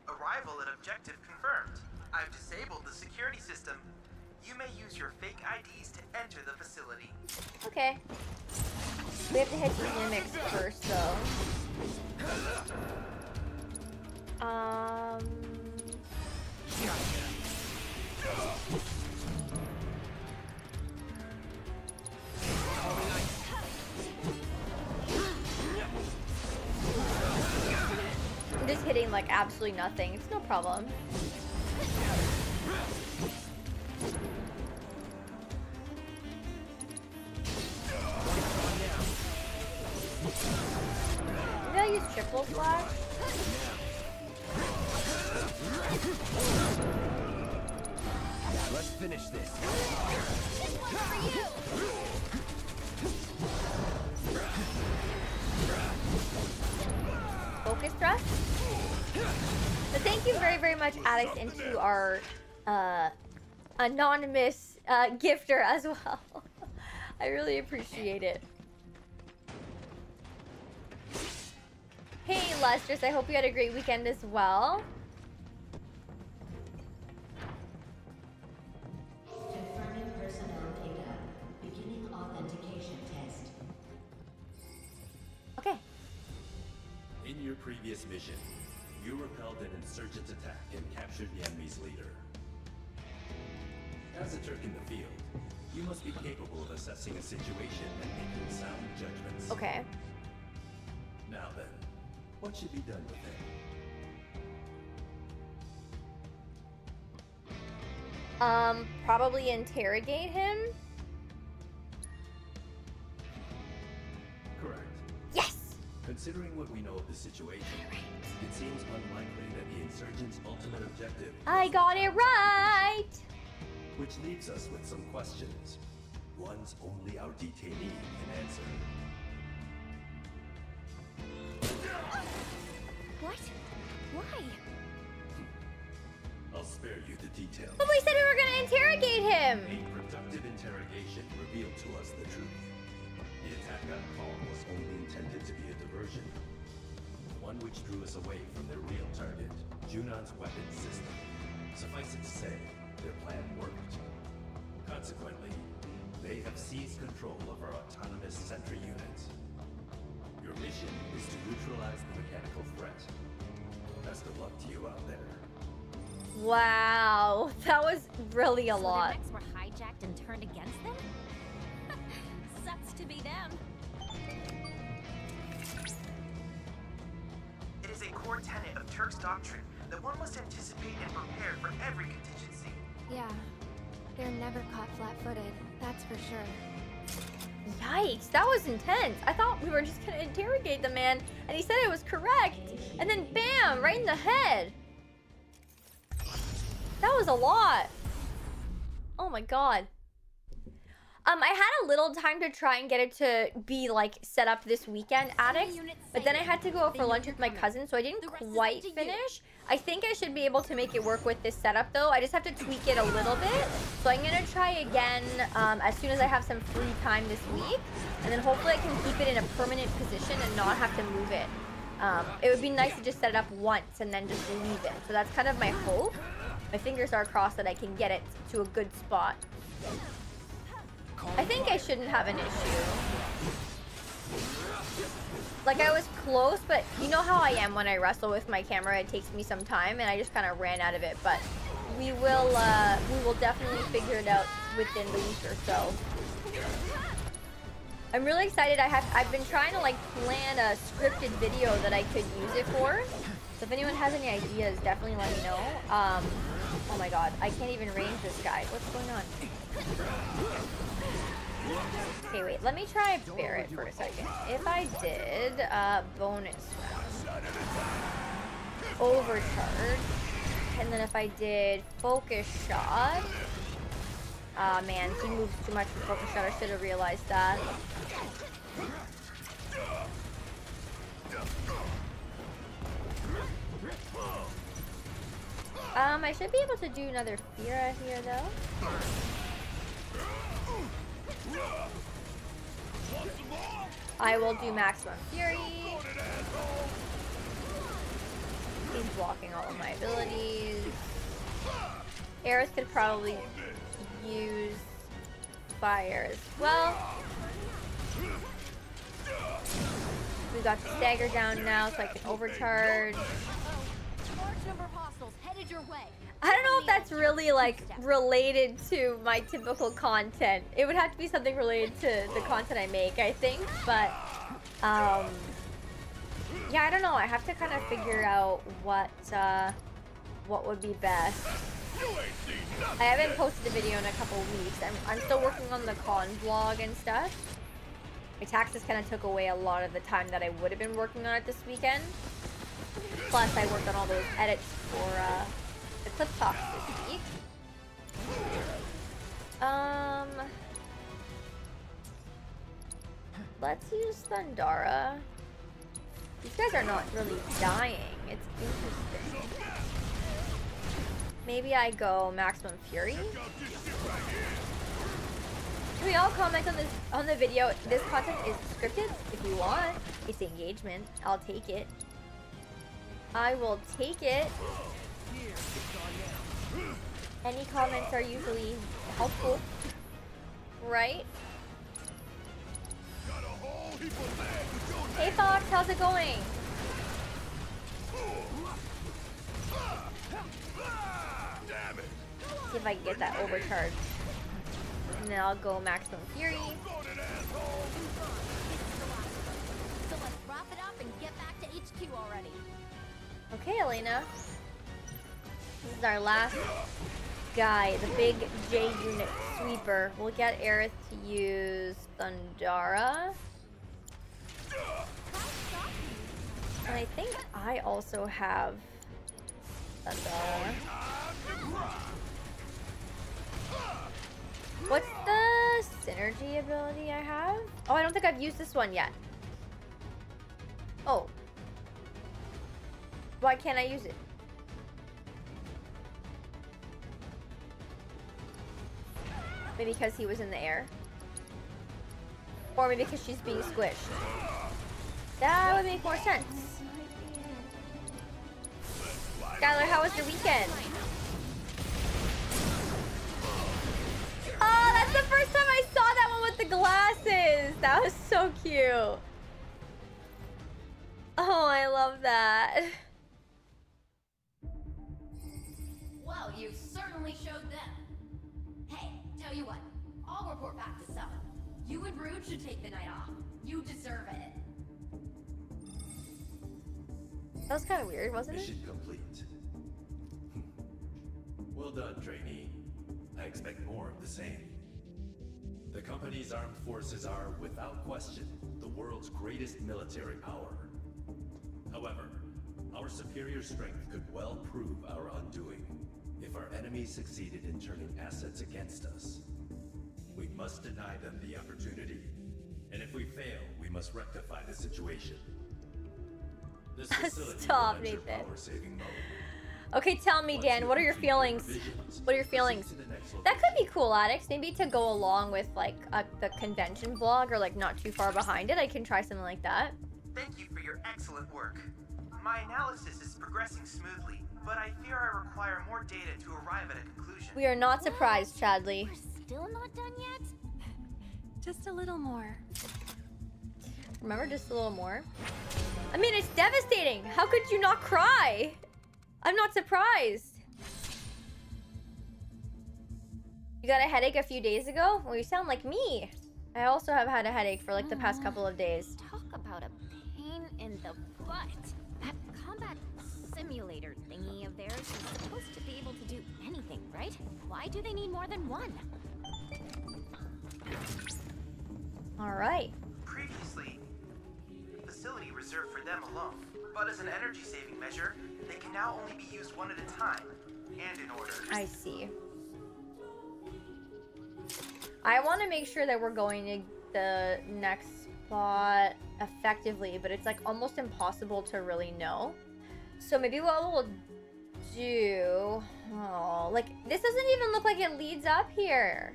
Arrival and objective confirmed. I've disabled the security system. You may use your fake IDs to enter the facility. Okay. We have to hit the mimics first, though. I'm just hitting, like, absolutely nothing. It's no problem. Did I use triple slash? Let's finish this. This one's for you. Focus thrust. So thank you very, very much, Alex, and to our anonymous gifter as well. I really appreciate it. Hey, Lustrous, I hope you had a great weekend as well. Confirming personnel pickup. Beginning authentication test. Okay. In your previous mission, you repelled an insurgent attack and captured the enemy's leader. As a Turk in the field, you must be capable of assessing a situation and making sound judgments. Okay. Now then. What should be done with it? Probably interrogate him? Correct. Yes! Considering what we know of the situation, it seems unlikely that the insurgent's ultimate objective... I got it right! Which leaves us with some questions. Ones only our detainee can answer. What? Why? I'll spare you the details. But we said we were gonna interrogate him! A productive interrogation revealed to us the truth. The attack on call was only intended to be a diversion. One which drew us away from their real target, Junon's weapon system. Suffice it to say, their plan worked. Consequently, they have seized control of our autonomous sentry units. Your mission is to neutralize the mechanical threat. Best of luck to you out there. Wow, that was really a lot. Their mechs were hijacked and turned against them? Sucks to be them. It is a core tenet of Turks doctrine that one must anticipate and prepare for every contingency. Yeah, they're never caught flat-footed, that's for sure. Yikes, that was intense. I thought we were just gonna interrogate the man, and he said it was correct, and then bam, right in the head. That was a lot. Oh my god. I had a little time to try and get it to be, like, set up this weekend, Addicts, but then I had to go for lunch with my cousin, so I didn't quite finish. I think I should be able to make it work with this setup, though. I just have to tweak it a little bit. So I'm gonna try again as soon as I have some free time this week, and then hopefully I can keep it in a permanent position and not have to move it. It would be nice to just set it up once and then just leave it. So that's kind of my hope. My fingers are crossed that I can get it to a good spot. I think I shouldn't have an issue. Like, I was close, but you know how I am when I wrestle with my camera. It takes me some time, and I just kind of ran out of it. But we will definitely figure it out within the week or so. I'm really excited. I've been trying to, like, plan a scripted video that I could use it for. So if anyone has any ideas, definitely let me know. Oh my god, I can't even range this guy. What's going on? Okay, wait, let me try Barret for a second. If I did, bonus round. Overcharge. And then if I did focus shot. Ah, man, he moves too much for focus shot. I should have realized that. I should be able to do another Fida here, though. I will do maximum fury. He's blocking all of my abilities. Aerith could probably use fire as well. We got the stagger down now, so I can overcharge. I don't know if that's really, like, related to my typical content. It would have to be something related to the content I make, I think. But, yeah, I don't know. I have to kind of figure out what would be best. I haven't posted a video in a couple weeks. I'm still working on the con vlog and stuff. My taxes kind of took away a lot of the time that I would have been working on it this weekend. Plus, I worked on all those edits for, the clip talks this week. Let's use Thundara. These guys are not really dying. It's interesting. Maybe I go maximum fury. Can we all comment on this on the video? This content is scripted if you want. It's engagement. I'll take it. I will take it. Any comments are usually helpful, right? Hey Fox, how's it going? See if I can get that overcharge. And then I'll go maximum fury. So let's wrap it up and get back to HQ already. Okay, Elena. This is our last guy, the big J unit sweeper. We'll get Aerith to use Thundara. And I think I also have Thundara. What's the synergy ability I have? Oh, I don't think I've used this one yet. Oh. Why can't I use it? Maybe because he was in the air. Or maybe because she's being squished. That would make more sense. Skylar, how was your weekend? Oh, that's the first time I saw that one with the glasses. That was so cute. Oh, I love that. Well, you certainly showed them. Tell you what, I'll report back to Summer. You and Rude should take the night off. You deserve it. That was kind of weird, wasn't it? Mission complete. Well done, trainee. I expect more of the same. The company's armed forces are, without question, the world's greatest military power. However, our superior strength could well prove our undoing if our enemies succeeded in turning assets against us. We must deny them the opportunity, and if we fail, we must rectify the situation. This facility Stop, Nathan. Power-saving mode. Okay, tell me, Dan, what are your feelings? What are your feelings? That could be cool, Addicts. Maybe to go along with, like, the convention vlog or, like, not too far behind it. I can try something like that. Thank you for your excellent work. My analysis is progressing smoothly, but I fear I require more data to arrive at a conclusion. We are not surprised, Chadley. We're still not done yet? Just a little more. Remember, just a little more? I mean, it's devastating. How could you not cry? I'm not surprised. You got a headache a few days ago? Well, you sound like me. I also have had a headache for like the past couple of days. Talk about a pain in the butt. That combat simulator thingy of theirs is supposed to be able to do anything, right? Why do they need more than one? All right. Previously, facility reserved for them alone. But as an energy-saving measure, they can now only be used one at a time, and in order. I see. I want to make sure that we're going to the next spot effectively, but it's like almost impossible to really know. So maybe what we'll do... Oh, like this doesn't even look like it leads up here.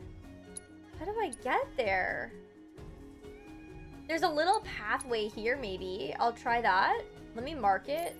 How do I get there? There's a little pathway here, maybe. I'll try that. Let me mark it.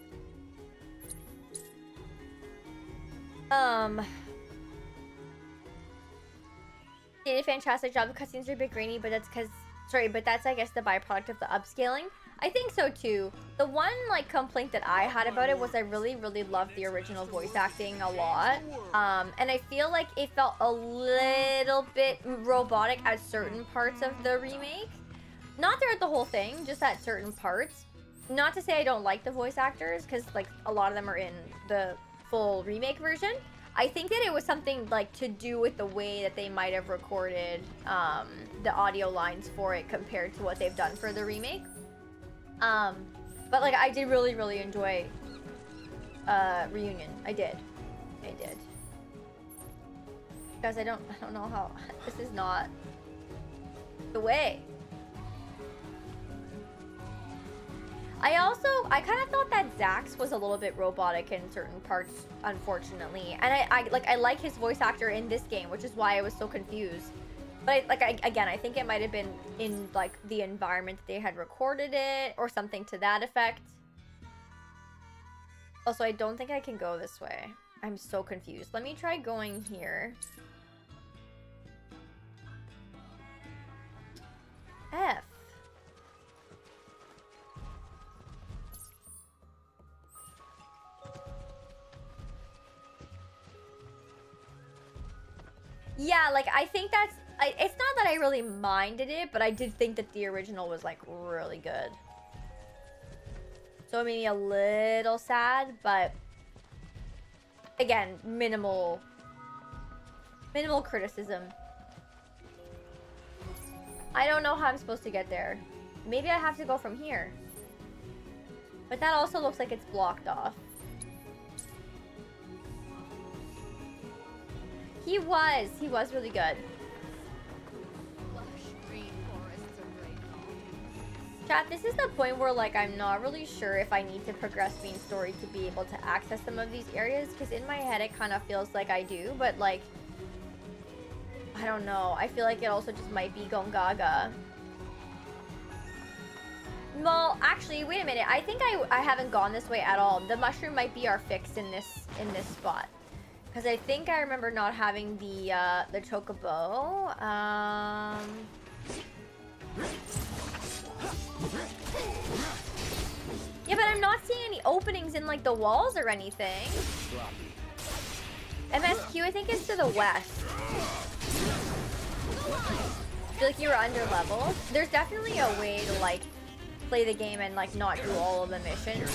Did a fantastic job. The cutscenes are a bit grainy, but that's because... Sorry, but that's, I guess, the byproduct of the upscaling. I think so, too. The one, like, complaint that I had about it was I really, really loved the original voice acting a lot. And I feel like it felt a little bit robotic at certain parts of the remake. Not throughout the whole thing, just at certain parts. Not to say I don't like the voice actors, because, like, a lot of them are in the full remake version. I think that it was something, like, to do with the way that they might have recorded the audio lines for it compared to what they've done for the remake. But, like, I did really, really enjoy Reunion. I did. I did. Guys, I don't know how... This is not the way. I kind of thought that Zax was a little bit robotic in certain parts, unfortunately. And I like his voice actor in this game, which is why I was so confused. But I think it might have been in like the environment that they had recorded it or something to that effect. Also, I don't think I can go this way. I'm so confused. Let me try going here. F. Yeah, like, I think that's... it's not that I really minded it, but I did think that the original was, like, really good. So it made me a little sad, but... Again, minimal criticism. I don't know how I'm supposed to get there. Maybe I have to go from here. But that also looks like it's blocked off. He was really good. Chat, this is the point where, like, I'm not really sure if I need to progress main story to be able to access some of these areas, because in my head it kind of feels like I do, but, like, I don't know. I feel like it also just might be Gongaga. Well, actually, wait a minute. I think I haven't gone this way at all. The mushroom might be our fix in this spot. Because I think I remember not having the chocobo. Yeah, but I'm not seeing any openings in, like, the walls or anything. MSQ, I think, is to the west. I feel like you were under-leveled. There's definitely a way to, like, play the game and, like, not do all of the missions and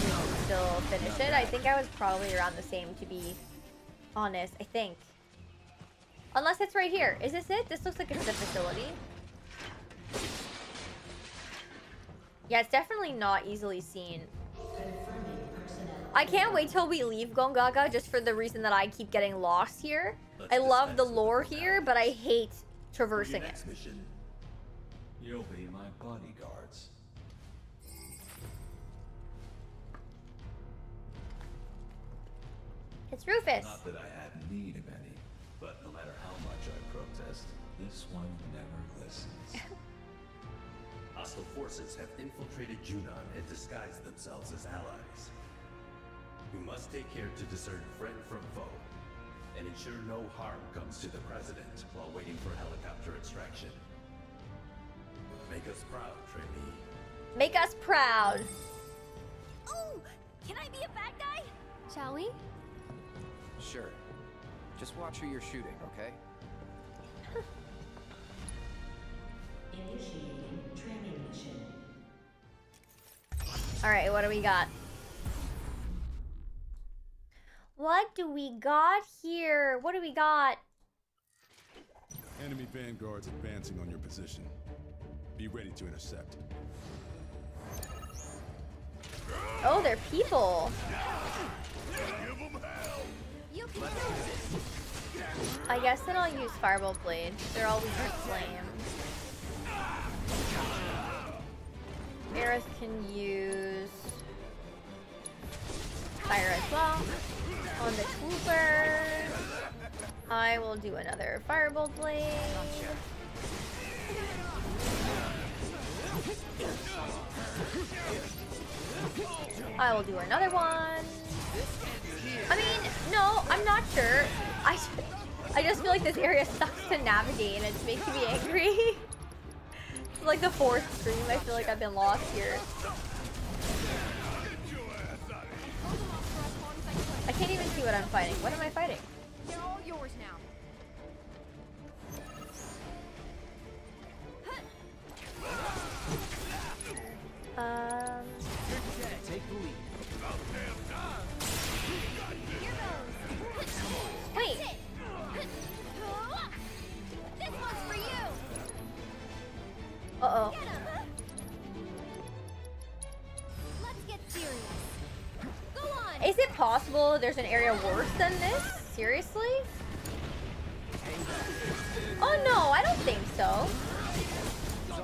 still finish it. I think I was probably around the same, to be... honest, I think. Unless it's right here. Is this it? This looks like it's the facility. Yeah, it's definitely not easily seen. I can't wait till we leave Gongaga just for the reason that I keep getting lost here. I love the lore here, but I hate traversing it. Mission, you'll be my bodyguards. It's Rufus. Not that I had need of any, but no matter how much I protest, this one never listens. Hostile forces have infiltrated Junon and disguised themselves as allies. We must take care to discern friend from foe, and ensure no harm comes to the president while waiting for helicopter extraction. Make us proud, trainee. Make us proud. Oh, can I be a bad guy? Shall we? Sure. Just watch who you're shooting, okay? Initiating training mission. All right, what do we got? What do we got here? What do we got? Enemy vanguards advancing on your position. Be ready to intercept. Oh, they're people. Give them hell. You can do it. I guess then I'll use Fireball Blade. They're all weak to flame. Aerith can use fire as well. On the Tooler, I will do another Fireball Blade. I will do another one. I mean, no, I'm not sure. I just feel like this area sucks to navigate and it makes me angry. It's like the fourth stream, I feel like I've been lost here. I can't even see what I'm fighting. What am I fighting? They're all yours now. Take the lead. Wait. This one's for you. Uh-oh. Let's get serious. Is it possible there's an area worse than this? Seriously? Oh no, I don't think so.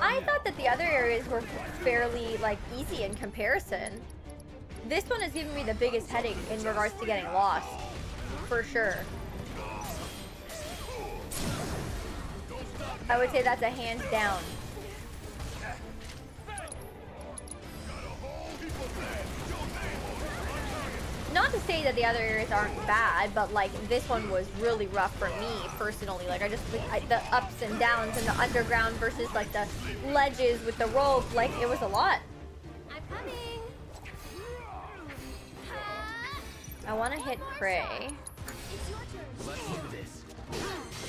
I thought that the other areas were fairly, like, easy in comparison. This one is giving me the biggest headache in regards to getting lost. For sure. I would say that's a hands down. Not to say that the other areas aren't bad, but like this one was really rough for me personally. Like I the ups and downs and the underground versus like the ledges with the rope, like it was a lot. I'm coming. I want to hit Prey. Let's do this.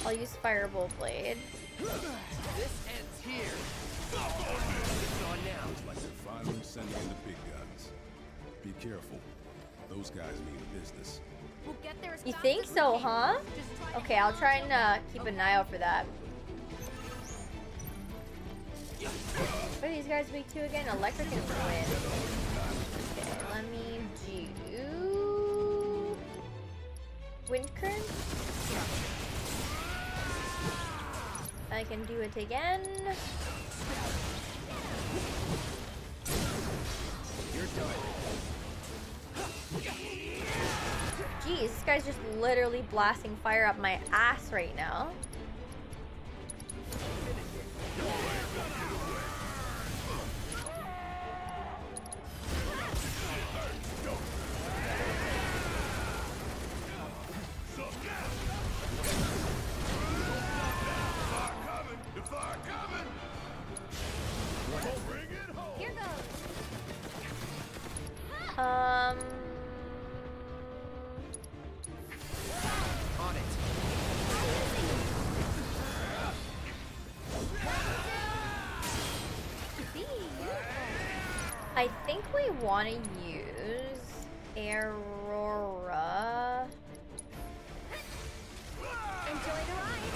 I'll use Fireball Blade. This ends here. It's on now. Like they're finally sending in the big guns. Be careful. Those guys mean business. We'll get there. You think so, huh? Okay, I'll try and keep an eye out for that. What are these guys weak to again? Electric and Ruin. Okay, let me do... Wind Current? I can do it again. You're done. Jeez, this guy's just literally blasting fire up my ass right now. Here goes. I think we want to use Aurora. Enjoy the ride.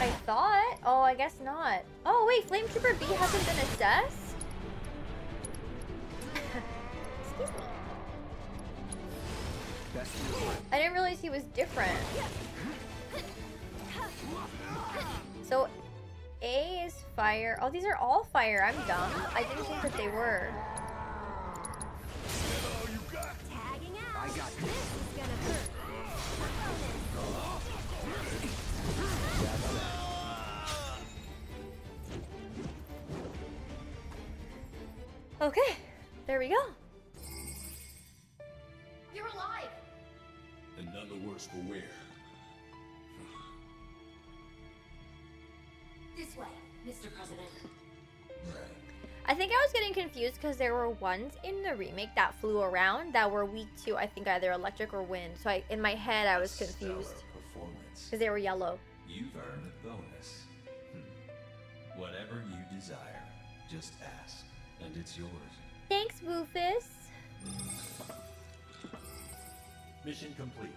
I thought. Oh, I guess not. Oh, wait. Flametrooper B hasn't been assessed? I didn't realize he was different. So A is fire. Oh, these are all fire. I'm dumb. I didn't think that they were. Okay, there we go. You're alive. And none the worse for wear. This way, Mr. President. I think I was getting confused because there were ones in the remake that flew around that were weak to, I think, either electric or wind. So I, in my head, I was confused because they were yellow. You've earned a bonus. Whatever you desire, just ask. And it's yours. Thanks, Rufus. Mission complete.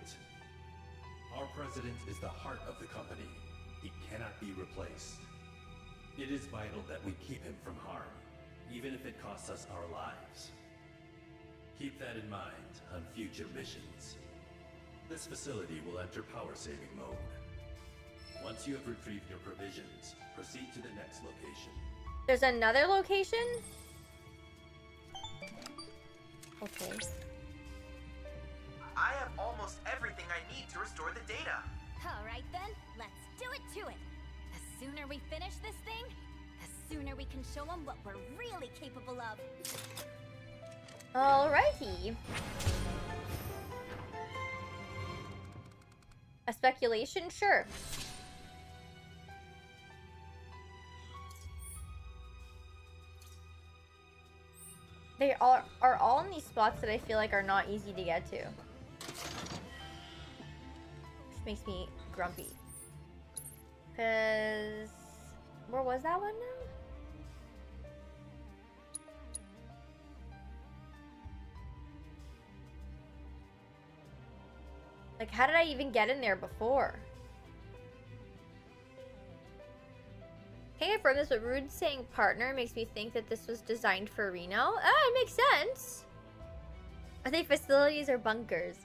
Our president is the heart of the company. He cannot be replaced. It is vital that we keep him from harm, even if it costs us our lives. Keep that in mind on future missions. This facility will enter power-saving mode. Once you have retrieved your provisions, proceed to the next location. There's another location? Okay. I have almost everything I need to restore the data. All right then, let's do it to it. The sooner we finish this thing, the sooner we can show them what we're really capable of. Alrighty. A speculation? Sure. They are all in these spots that I feel like are not easy to get to. Which makes me grumpy. Because... where was that one now? Like, how did I even get in there before? Can I confirm this, but Rude saying partner makes me think that this was designed for Reno. Ah, it makes sense. Are they facilities or bunkers?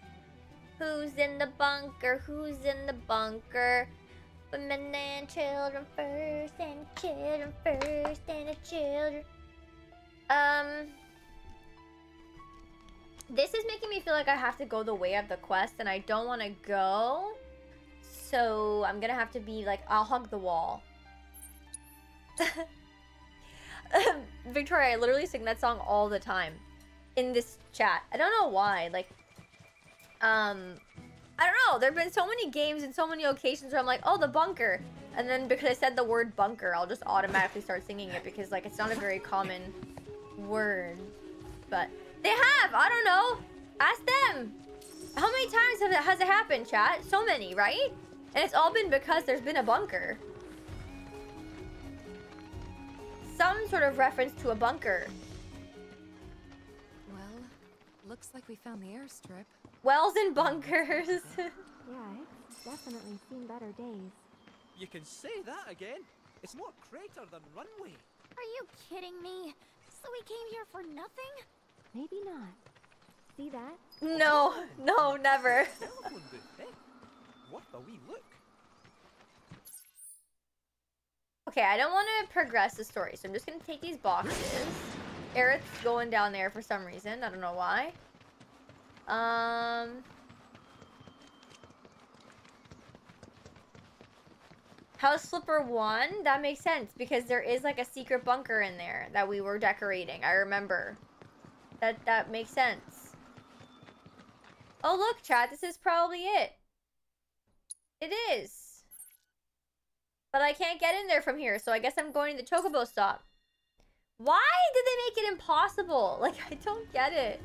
Who's in the bunker? Who's in the bunker? Women and children first, and children first, and the children. This is making me feel like I have to go the way of the quest, and I don't want to go. So I'm gonna have to be like, I'll hug the wall. Victoria, I literally sing that song all the time in this chat. I don't know why. Like, I don't know. There have been so many games and so many occasions where I'm like, oh, the bunker. And then because I said the word bunker, I'll just automatically start singing it because, like, it's not a very common word. But they have. I don't know. Ask them. How many times has it happened, chat? So many, right? And it's all been because there's been a bunker. Some sort of reference to a bunker. Well, looks like we found the airstrip. Wells and bunkers. Yeah, it's definitely seen better days. You can say that again. It's more crater than runway. Are you kidding me? So we came here for nothing? Maybe not. See that? No, no, never. What a wee look. Okay, I don't want to progress the story, so I'm just going to take these boxes. Aerith's going down there for some reason. I don't know why. House Flipper 1? That makes sense, because there is, like, a secret bunker in there that we were decorating. I remember. That makes sense. Oh, look, chat. This is probably it. It is. But I can't get in there from here, so I guess I'm going to the Chocobo stop. Why did they make it impossible? Like, I don't get it.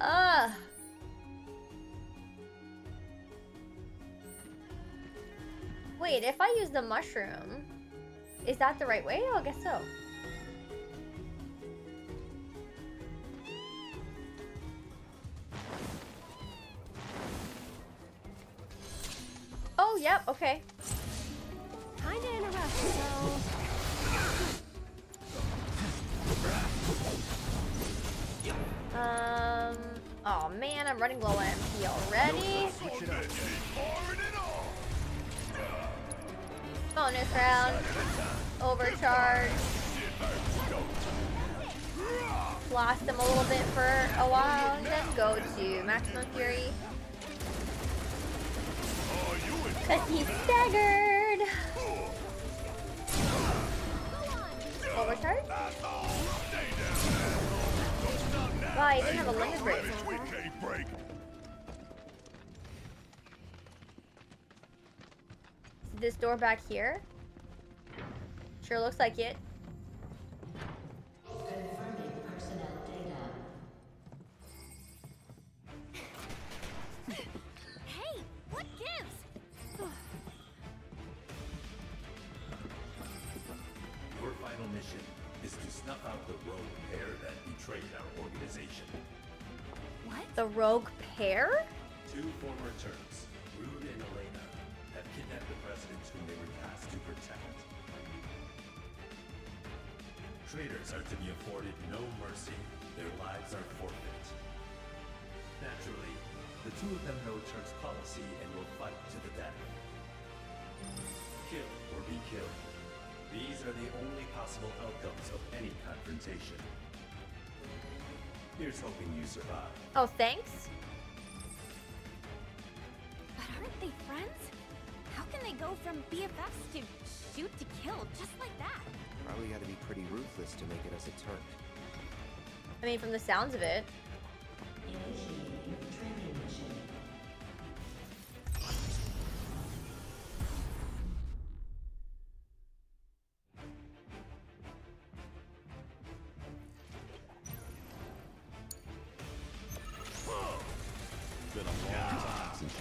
Ugh. Wait, if I use the mushroom, is that the right way? Oh, I guess so. Oh, yep, okay. Kinda interrupted, though. Oh man, I'm running low on MP already. Bonus round. Overcharge. Lost him a little bit for a while. Just go to Maximum Fury. Because he's staggered. Overcharge? Wow, he didn't have a limit break. Is this door back here? Sure looks like it. Confirming personnel data. Hey, what gives? Your final mission is to snuff out the rogue pair that betrayed our organization. What? The rogue pair? Two former Turks, Rude and Elena, have kidnapped the presidents whom they were tasked to protect. Traitors are to be afforded no mercy, their lives are forfeit. Naturally, the two of them know Turks' policy and will fight to the death. Kill or be killed. These are the only possible outcomes of any confrontation. Here's hoping you survive. Oh, thanks? But aren't they friends? How can they go from BFFs to shoot to kill just like that? Probably got to be pretty ruthless to make it as a Turk. I mean, from the sounds of it. It's been a long time since.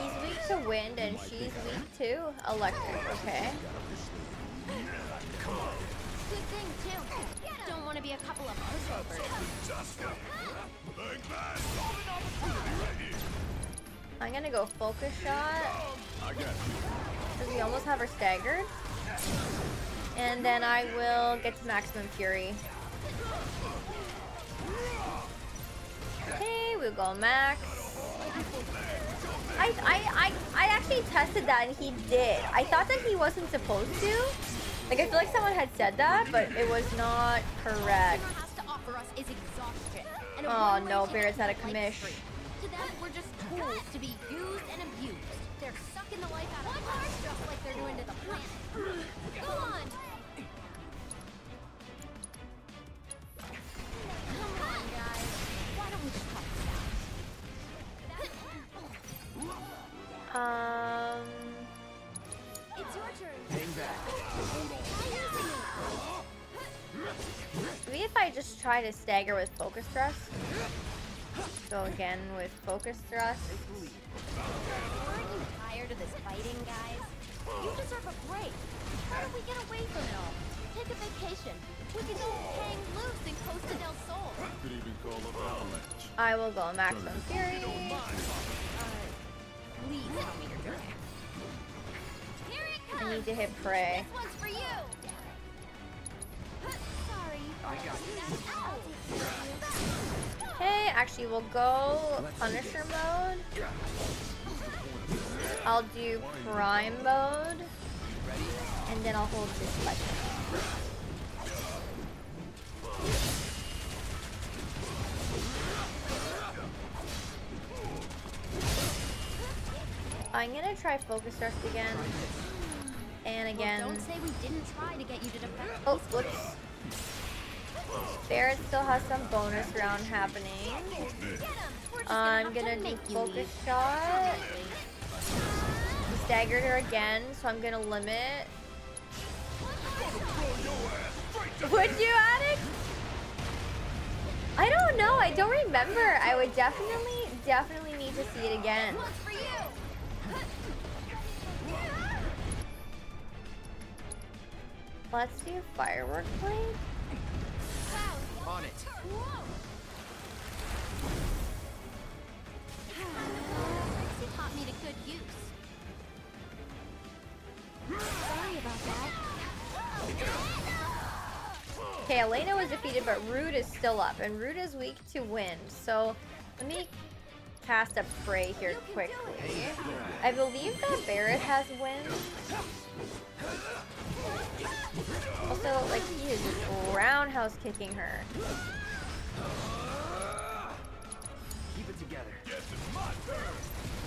He's weak to wind and she's weak to electric. Okay. Be a couple of I'm gonna go focus shot. Because we almost have her staggered. And then I will get to Maximum Fury. Okay, we'll go max. I actually tested that and he did. I thought that he wasn't supposed to. Like, I feel like someone had said that, but it was not correct. Oh no, Barret's out of commish. To them, we're just tools to be used and abused. They're sucking the life out of us, just like they're doing to the planet. Go on! Come on, guys. Why don't we just talk about that? It's your turn. Hang back. Maybe if I just try to stagger with focus thrust. So again with focus thrust. Aren't you tired of this fighting, guys? You deserve a break. How do we get away from it all? Take a vacation. We can just hang loose in Costa del Sol. Could even call an avalanche. I will go Maximum Fury. Please tell me you're doing it. Here it comes. I need to hit prey. This one's for you. Okay, actually we'll go Punisher mode. I'll do Prime mode. And then I'll hold this button. I'm gonna try Focus Thrust again. And again. Well, don't say we didn't try to get you to defend. Oh, whoops. Barret still has some bonus round happening. I'm gonna do focus shot. We staggered her again, so I'm gonna limit. Would you add it? I don't know. I don't remember. I would definitely need to see it again. Let's do firework blade. On it. She taught me to good use. Sorry about that. Okay, Elena was defeated, but Rude is still up, and Rude is weak to wind. So let me cast a Prey here quickly. I believe that Barret has wind. Also, like, he is just roundhouse kicking her. Keep it together.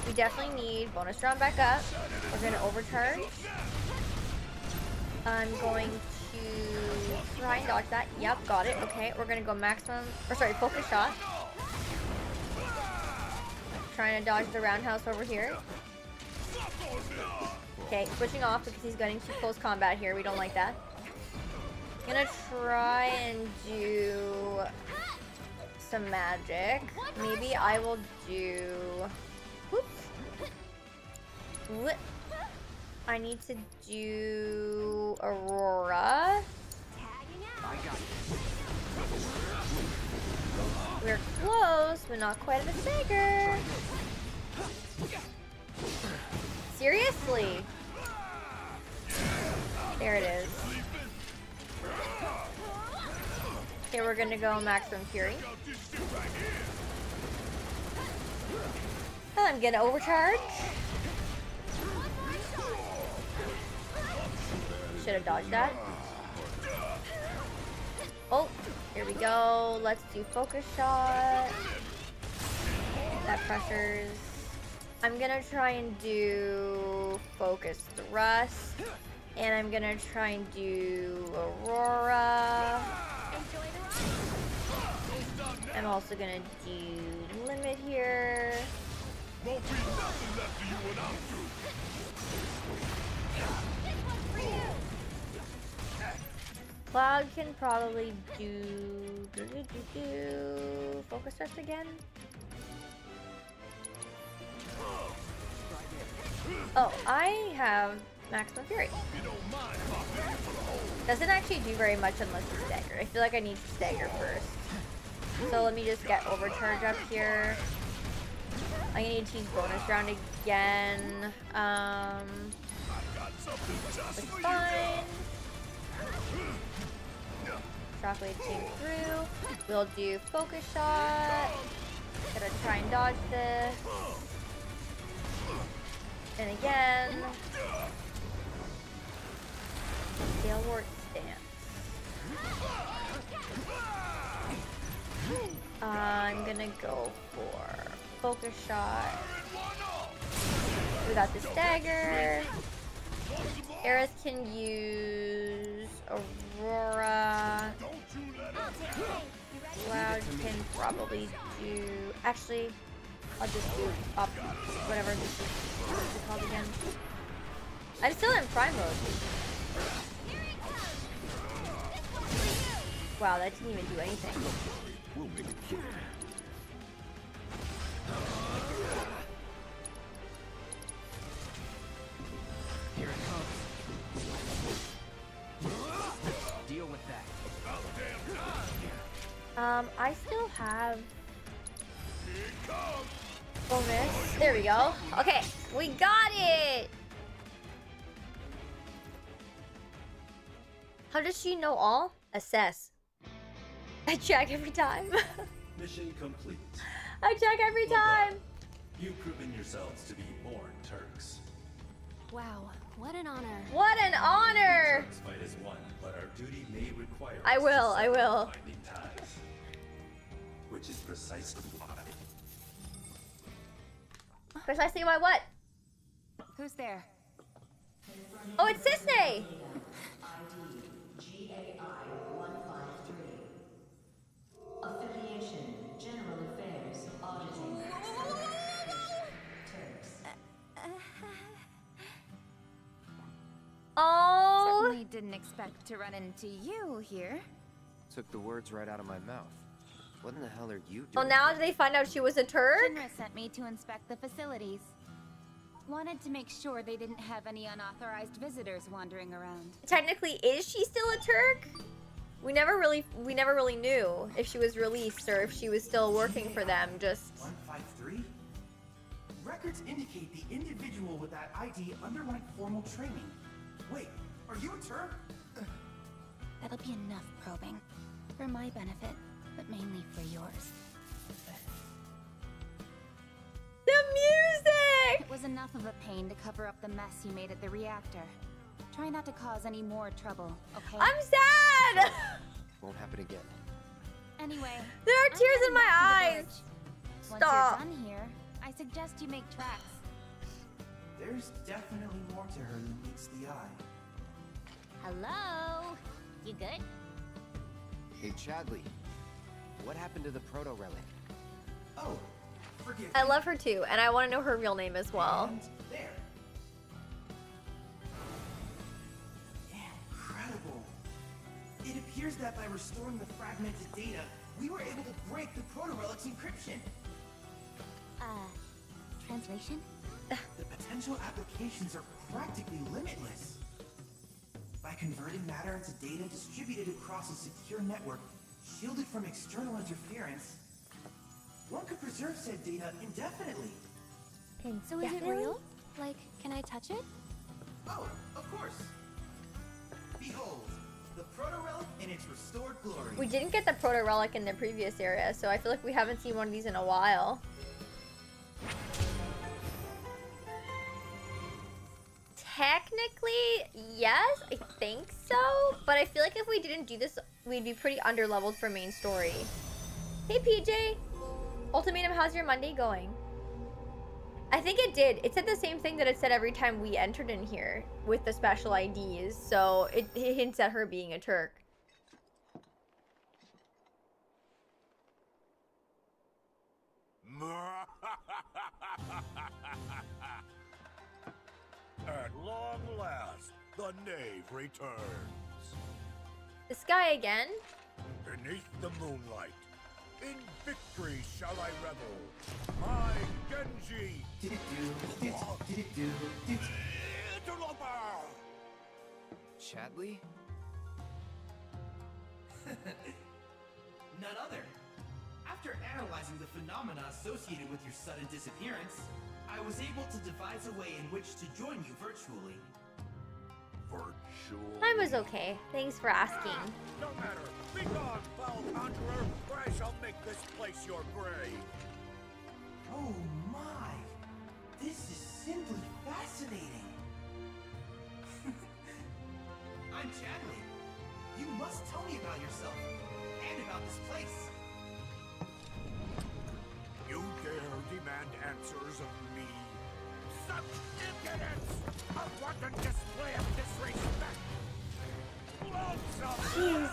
We definitely need bonus round back up. We're going to overcharge. I'm going to try and dodge that. Yep, got it. Okay, we're going to go maximum, or sorry, focus shot. Trying to dodge the roundhouse over here. Okay, switching off because he's getting too close combat here. We don't like that. Gonna try and do some magic. Maybe I will do... Oops. I need to do Aurora. We're close, but not quite a dagger. Seriously? There it is. Okay, we're gonna go maximum fury. I'm gonna overcharge. Should have dodged that. Oh, here we go. Let's do focus shot. That pressures. I'm gonna try and do focus thrust. And I'm gonna try and do Aurora. I'm also gonna do limit here. Won't be nothing left to you when I'm through. This one's for you. Cloud can probably do focus us again. Oh, I have maximum fury. Doesn't actually do very much unless you stagger. I feel like I need to stagger first. So let me just get overcharge up here. I need to use bonus round again. It's fine. Drop lead chain through. We'll do focus shot. Gotta try and dodge this. And again. Gale Ward stance. I'm gonna go for focus shot. We got the dagger. Aerith can use Aurora. Cloud can probably do... Actually, I'll just do up whatever this is called again. I'm still in prime mode. Wow, that didn't even do anything. Here it comes. Deal with that. I still have bonus. There we go. Okay, we got it. How does she know all? Assess. I check every time. Mission complete. I check every time! You've proven yourselves to be born Turks. Wow, what an honor. What an honor! Turks fight as one, but our duty may require I will. Binding ties, which is precisely why. Precisely why what? Who's there? Oh, it's Cissnei! GAI 153. Affiliation. General affairs, auditing. Oh! Certainly didn't expect to run into you here. Took the words right out of my mouth. What in the hell are you doing? Well, now they find out she was a Turk? Shinra sent me to inspect the facilities. Wanted to make sure they didn't have any unauthorized visitors wandering around. Technically, is she still a Turk? We never really knew if she was released or if she was still working for them. Just 153. Records indicate the individual with that ID underwent formal training. Wait, are you a Turk? That'll be enough probing. For my benefit, but mainly for yours. The music! It was enough of a pain to cover up the mess you made at the reactor. Try not to cause any more trouble, okay? I'm sad! Won't happen again. Anyway, there are tears in my eyes! Stop! Once you're done here, I suggest you make tracks. There's definitely more to her than meets the eye. Hello? You good? Hey, Chadley. What happened to the proto-relic? Oh, forgive me. I love her too, and I want to know her real name as well. And there. Incredible. It appears that by restoring the fragmented data, we were able to break the proto-relic's encryption. Translation? The potential applications are practically limitless. By converting matter into data distributed across a secure network, shielded from external interference, one could preserve said data indefinitely. So is it real? Like, can I touch it? Oh, of course. Behold, the proto-relic in its restored glory. We didn't get the proto-relic in the previous area, so I feel like we haven't seen one of these in a while. Technically, yes, I think so, but I feel like if we didn't do this, we'd be pretty underleveled for main story. Hey, PJ! Ultimatum, how's your Monday going? I think it did. It said the same thing that it said every time we entered in here with the special IDs, so it hints at her being a Turk. At long last, the knave returns. The sky again? Beneath the moonlight, in victory shall I revel. My Genji! Chadley? None other. After analyzing the phenomena associated with your sudden disappearance, I was able to devise a way in which to join you virtually. I was okay. Thanks for asking. No matter. Be gone, foul conjurer, for I shall make this place your grave. Oh my! This is simply fascinating. I'm Chadley. You must tell me about yourself and about this place. You dare demand answers of me? Such impudence! A wanton display of disrespect! Lonesome!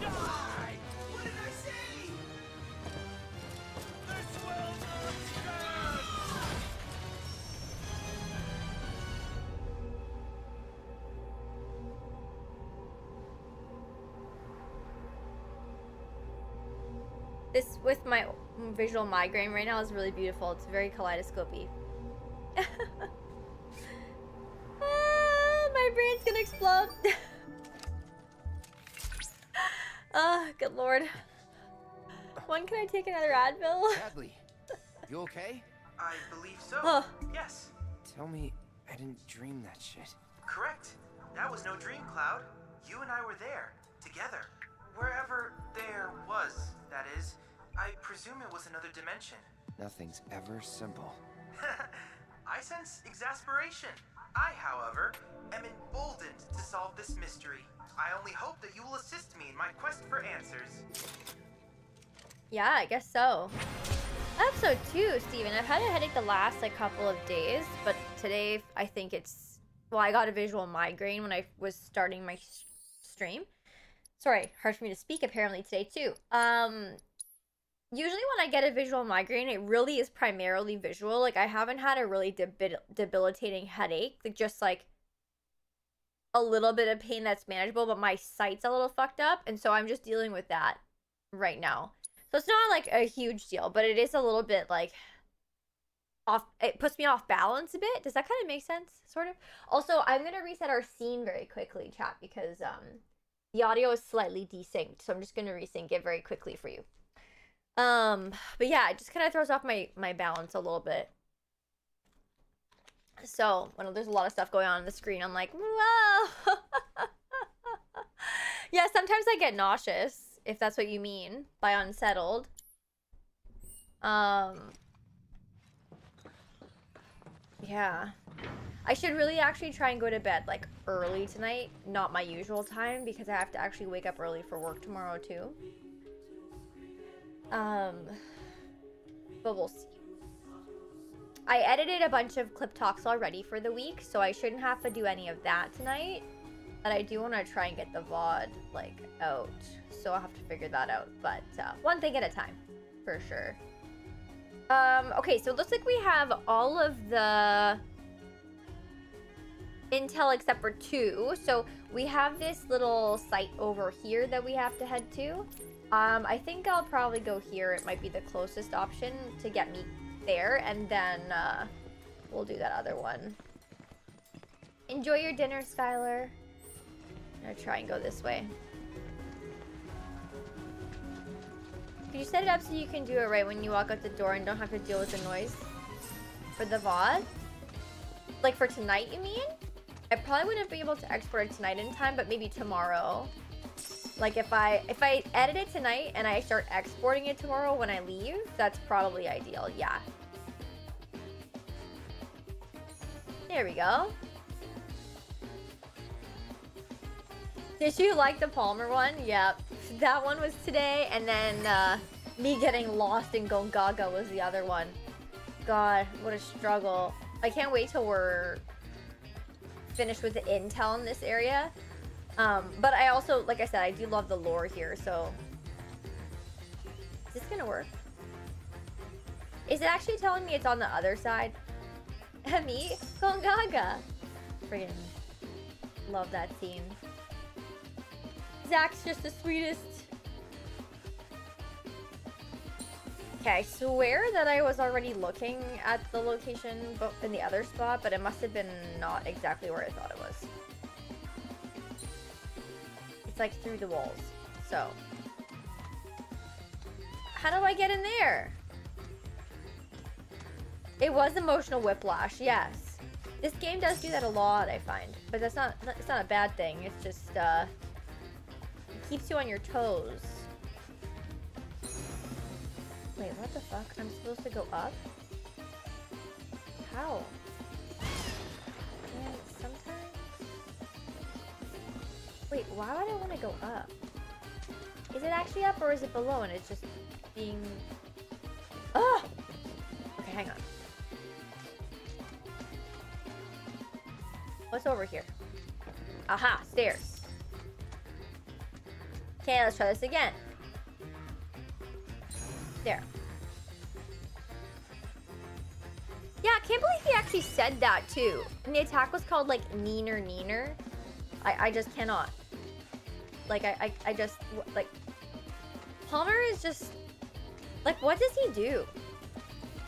Die! What did I say? This will not stand! This with my visual migraine right now is really beautiful. It's very kaleidoscopy. My brain's gonna explode. Oh, good lord. When can I take another Advil? Chadley, you okay? I believe so. Oh. Yes. Tell me I didn't dream that shit. Correct. That was no dream, Cloud. You and I were there, together. Wherever there was, that is. I presume it was another dimension. Nothing's ever simple. I sense exasperation. I, however, am emboldened to solve this mystery. I only hope that you will assist me in my quest for answers. Yeah, I guess so. Episode 2, Steven. I've had a headache the last couple of days, but today I think it's... Well, I got a visual migraine when I was starting my stream. Sorry, hard for me to speak apparently today too. Usually when I get a visual migraine, it really is primarily visual. Like, I haven't had a really debilitating headache. Like, just, like, a little bit of pain that's manageable, but my sight's a little fucked up. And so I'm just dealing with that right now. So it's not, like, a huge deal, but it is a little bit, like, off. It puts me off balance a bit. Does that kind of make sense? Sort of. Also, I'm going to reset our scene very quickly, chat, because the audio is slightly desynced. So I'm just going to resync it very quickly for you. But yeah, it just kind of throws off my balance a little bit. So, well, there's a lot of stuff going on the screen. I'm like, whoa! Yeah, sometimes I get nauseous, if that's what you mean by unsettled. Yeah. I should really actually try and go to bed, like, early tonight. Not my usual time, because I have to actually wake up early for work tomorrow, too. But we'll see. I edited a bunch of clip talks already for the week, so I shouldn't have to do any of that tonight. But I do want to try and get the VOD, like, out. So I'll have to figure that out. But one thing at a time, for sure. Okay, so it looks like we have all of the intel except for 2. So we have this little site over here that we have to head to. I think I'll probably go here. It might be the closest option to get me there. And then we'll do that other one. Enjoy your dinner, Skylar. I'm gonna try and go this way. Could you set it up so you can do it right when you walk out the door and don't have to deal with the noise? For the VOD? Like for tonight, you mean? I probably wouldn't be able to export it tonight in time, but maybe tomorrow. Like if I edit it tonight and I start exporting it tomorrow when I leave, that's probably ideal, yeah. There we go. Did you like the Palmer one? Yep. That one was today, and then me getting lost in Gongaga was the other one. God, what a struggle. I can't wait till we're finished with the intel in this area. But I also, like I said, I do love the lore here, so... Is this gonna work? Is it actually telling me it's on the other side? Me? Gongaga! Friggin' love that scene. Zach's just the sweetest. Okay, I swear that I was already looking at the location in the other spot, but it must have been not exactly where I thought it was. It's like through the walls, so. How do I get in there? It was emotional whiplash, yes. This game does do that a lot, I find. But that's not, it's not a bad thing, it's just, keeps you on your toes. Wait, what the fuck? I'm supposed to go up? How? And sometimes... Wait, why would I want to go up? Is it actually up or is it below and it's just being... Oh! Okay, hang on. What's over here? Aha, stairs. Okay, let's try this again. There. Yeah, I can't believe he actually said that too. And the attack was called like neener neener. I just cannot. Like I just like Palmer is just like, what does he do?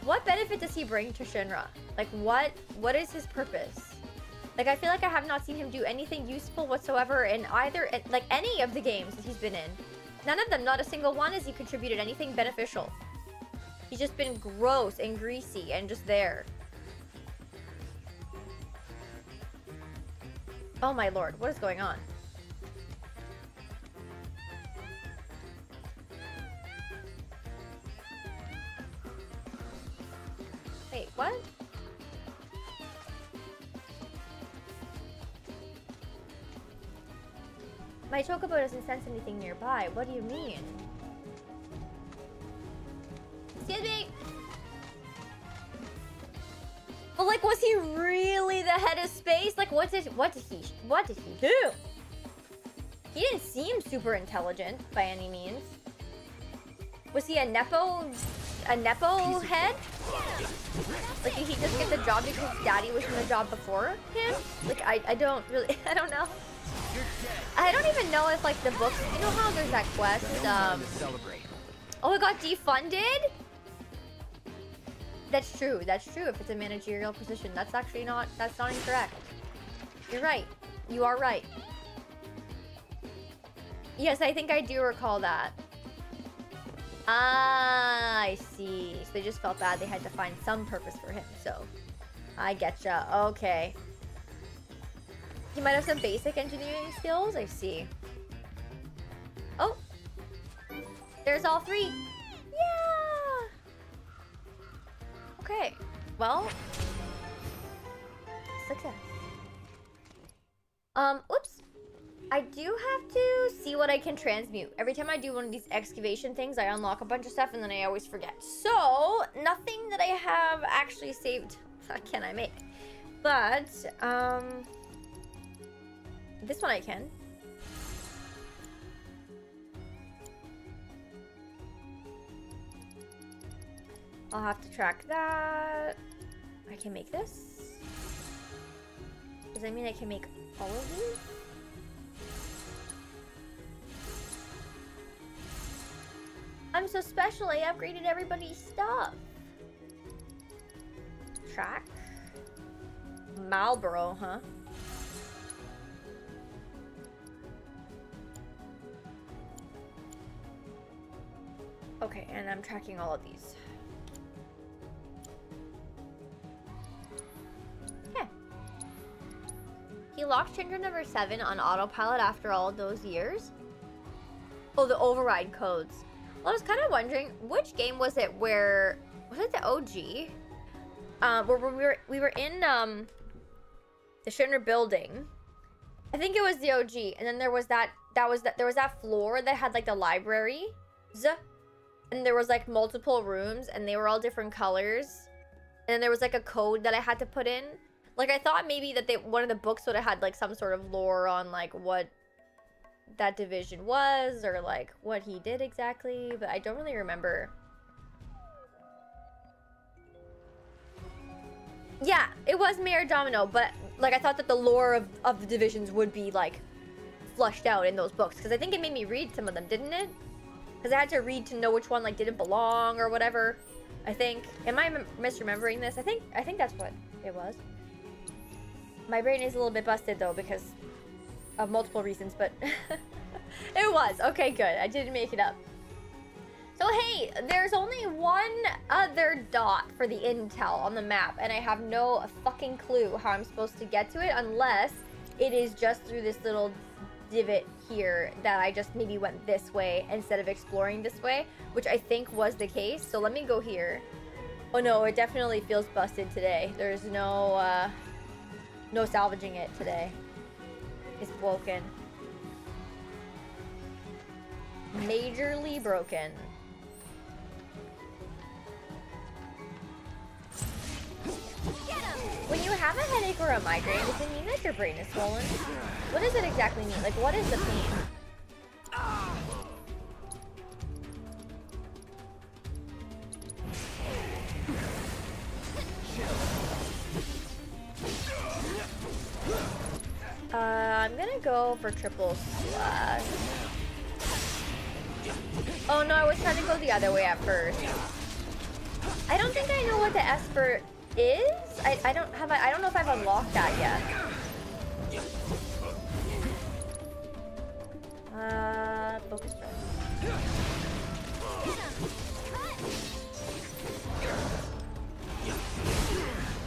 What benefit does he bring to Shinra? Like what is his purpose? Like, I feel like I have not seen him do anything useful whatsoever in either, like, any of the games that he's been in. None of them, not a single one, has he contributed anything beneficial. He's just been gross and greasy and just there. Oh my lord, what is going on? Wait, what? My chocobo doesn't sense anything nearby. What do you mean? Excuse me! But like, was he really the head of space? Like, what did he do? He didn't seem super intelligent by any means. Was he a nepo head? Like, did he just get the job because daddy was in the job before him? Like, I don't know. I don't even know if, like, the books... You know how there's that quest, Oh, it got defunded? That's true, if it's a managerial position. That's actually not... That's not incorrect. You're right. You are right. Yes, I think I do recall that. Ah, I see. So they just felt bad they had to find some purpose for him, so... I getcha. Okay. He might have some basic engineering skills, I see. Oh! There's all three! Yeah! Okay. Well... success. Oops! I do have to see what I can transmute. Every time I do one of these excavation things, I unlock a bunch of stuff and then I always forget. So, nothing that I have actually saved can I make. But, this one I can. I'll have to track that. I can make this. Does that mean I can make all of these? I'm so special, I upgraded everybody's stuff. Track. Marlboro, huh? Okay, and I'm tracking all of these. Okay. He locked Chindra number 7 on autopilot after all those years. Oh, the override codes. Well, I was kind of wondering, which game was it where... was it the OG? Where we were in the Shinra building. I think it was the OG. And then there was that floor that had like the library. And there was like multiple rooms and they were all different colors. And then there was like a code that I had to put in. Like I thought maybe that one of the books would have had like some sort of lore on like what that division was or like what he did exactly, but I don't really remember. Yeah, it was Mayor Domino, but like I thought that the lore of the divisions would be like flushed out in those books, because I think it made me read some of them, didn't it? Because I had to read to know which one like didn't belong or whatever. I think. Am I misremembering this? I think that's what it was. My brain is a little bit busted though because of multiple reasons, but it was. Okay, good. I didn't make it up. So hey, there's only one other dot for the intel on the map, and I have no fucking clue how I'm supposed to get to it unless it is just through this little divot here that I just maybe went this way instead of exploring this way, which I think was the case. So let me go here. Oh no, it definitely feels busted today. There's no, no salvaging it today. It's broken. Majorly broken. When you have a headache or a migraine, does it mean that your brain is swollen? What does it exactly mean? Like, what is the pain? I'm gonna go for triple slash. Oh no, I was trying to go the other way at first. I don't think I know what the Esper is. I don't know if I've unlocked that yet. Focus breath.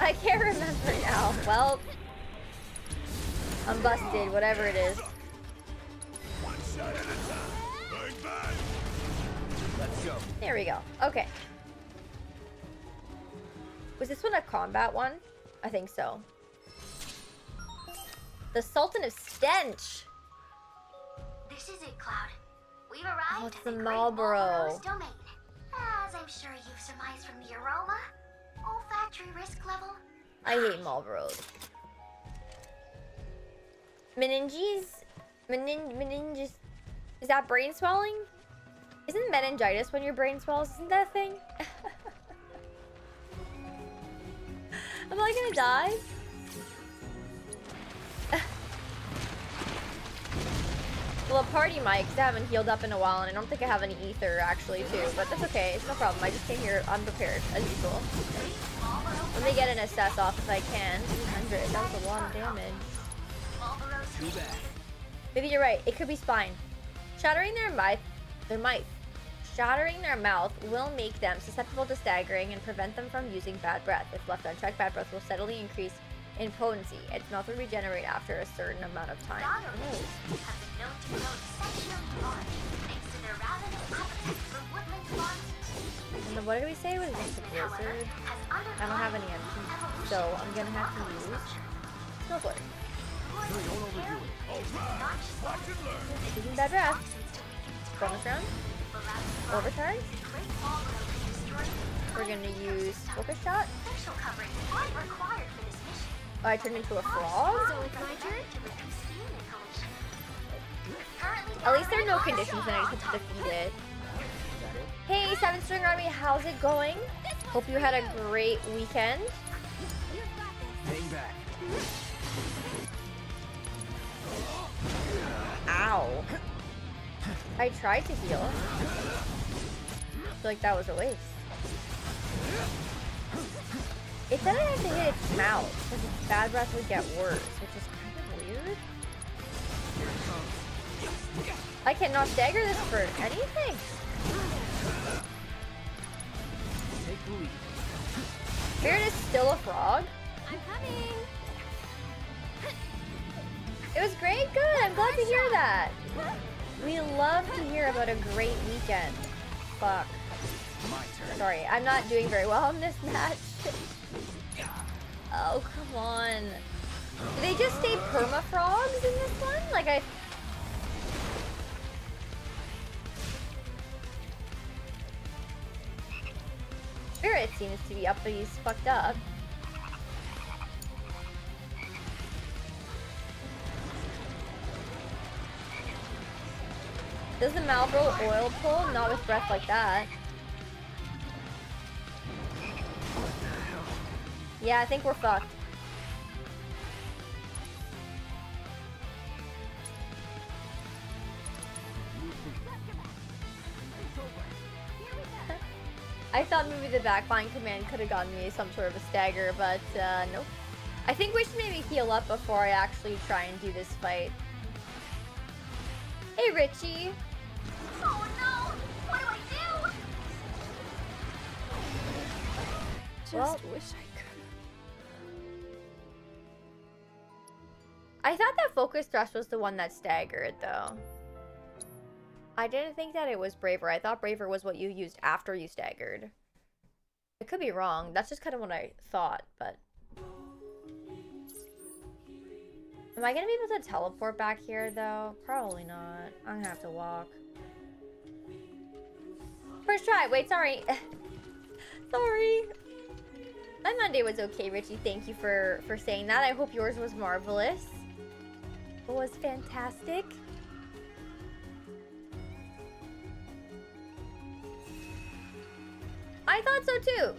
I can't remember now. Well, I'm busted, whatever it is. One shot at a time. Bang, bang. Let's go. There we go. Okay. Was this one a combat one? I think so. The Sultan of Stench. This is it, Cloud. We've arrived at the Marlboro's domain. As I'm sure you've surmised from the aroma, olfactory risk level. I hate Marlboro's. Meninges, is that brain swelling? Isn't meningitis when your brain swells? Isn't that a thing? Am I gonna die? Well, party mic, because I haven't healed up in a while, and I don't think I have any ether actually too, but that's okay, it's no problem. I just came here unprepared, as usual. Let me get an assess off if I can. 200, that was a lot of damage. Maybe you're right. It could be spine. Shattering their mouth will make them susceptible to staggering and prevent them from using bad breath. If left unchecked, bad breath will steadily increase in potency. It's not to regenerate after a certain amount of time. And then what did we say was Wizard? I don't have any MP, so I'm gonna have to use Snowboard. Using Bad Draft. Bonus round. Overcharge. We're gonna use Focus Shot. Oh, I turned into a frog? At least there are no conditions that I could defeat it. Hey, 7-String Army, how's it going? Hope you had a great weekend. Ow. I tried to heal. I feel like that was a waste. It said I had to hit its mouth, because its bad breath would get worse, which is kind of weird. I cannot dagger this bird. Anything. Barret is still a frog. I'm coming. It was great. Good. I'm glad to hear that. We love to hear about a great weekend. Fuck. Sorry, I'm not doing very well in this match. Oh, come on. Do they just stay perma-frogs in this one? Like, I... Barret seems to be up, but he's fucked up. Does the Marlboro oil pull? Not with breath like that. Yeah, I think we're fucked. I thought maybe the backline command could have gotten me some sort of a stagger, but nope. I think we should maybe heal up before I actually try and do this fight. Hey, Richie. Oh no! What do I do? Just wish I could. I thought that Focus Thrust was the one that staggered, though. I didn't think that it was Braver. I thought Braver was what you used after you staggered. I could be wrong. That's just kind of what I thought, but... Am I going to be able to teleport back here, though? Probably not. I'm going to have to walk. First try! Wait, sorry! Sorry! My Monday was okay, Richie. Thank you for saying that. I hope yours was marvelous. It was fantastic. I thought so too,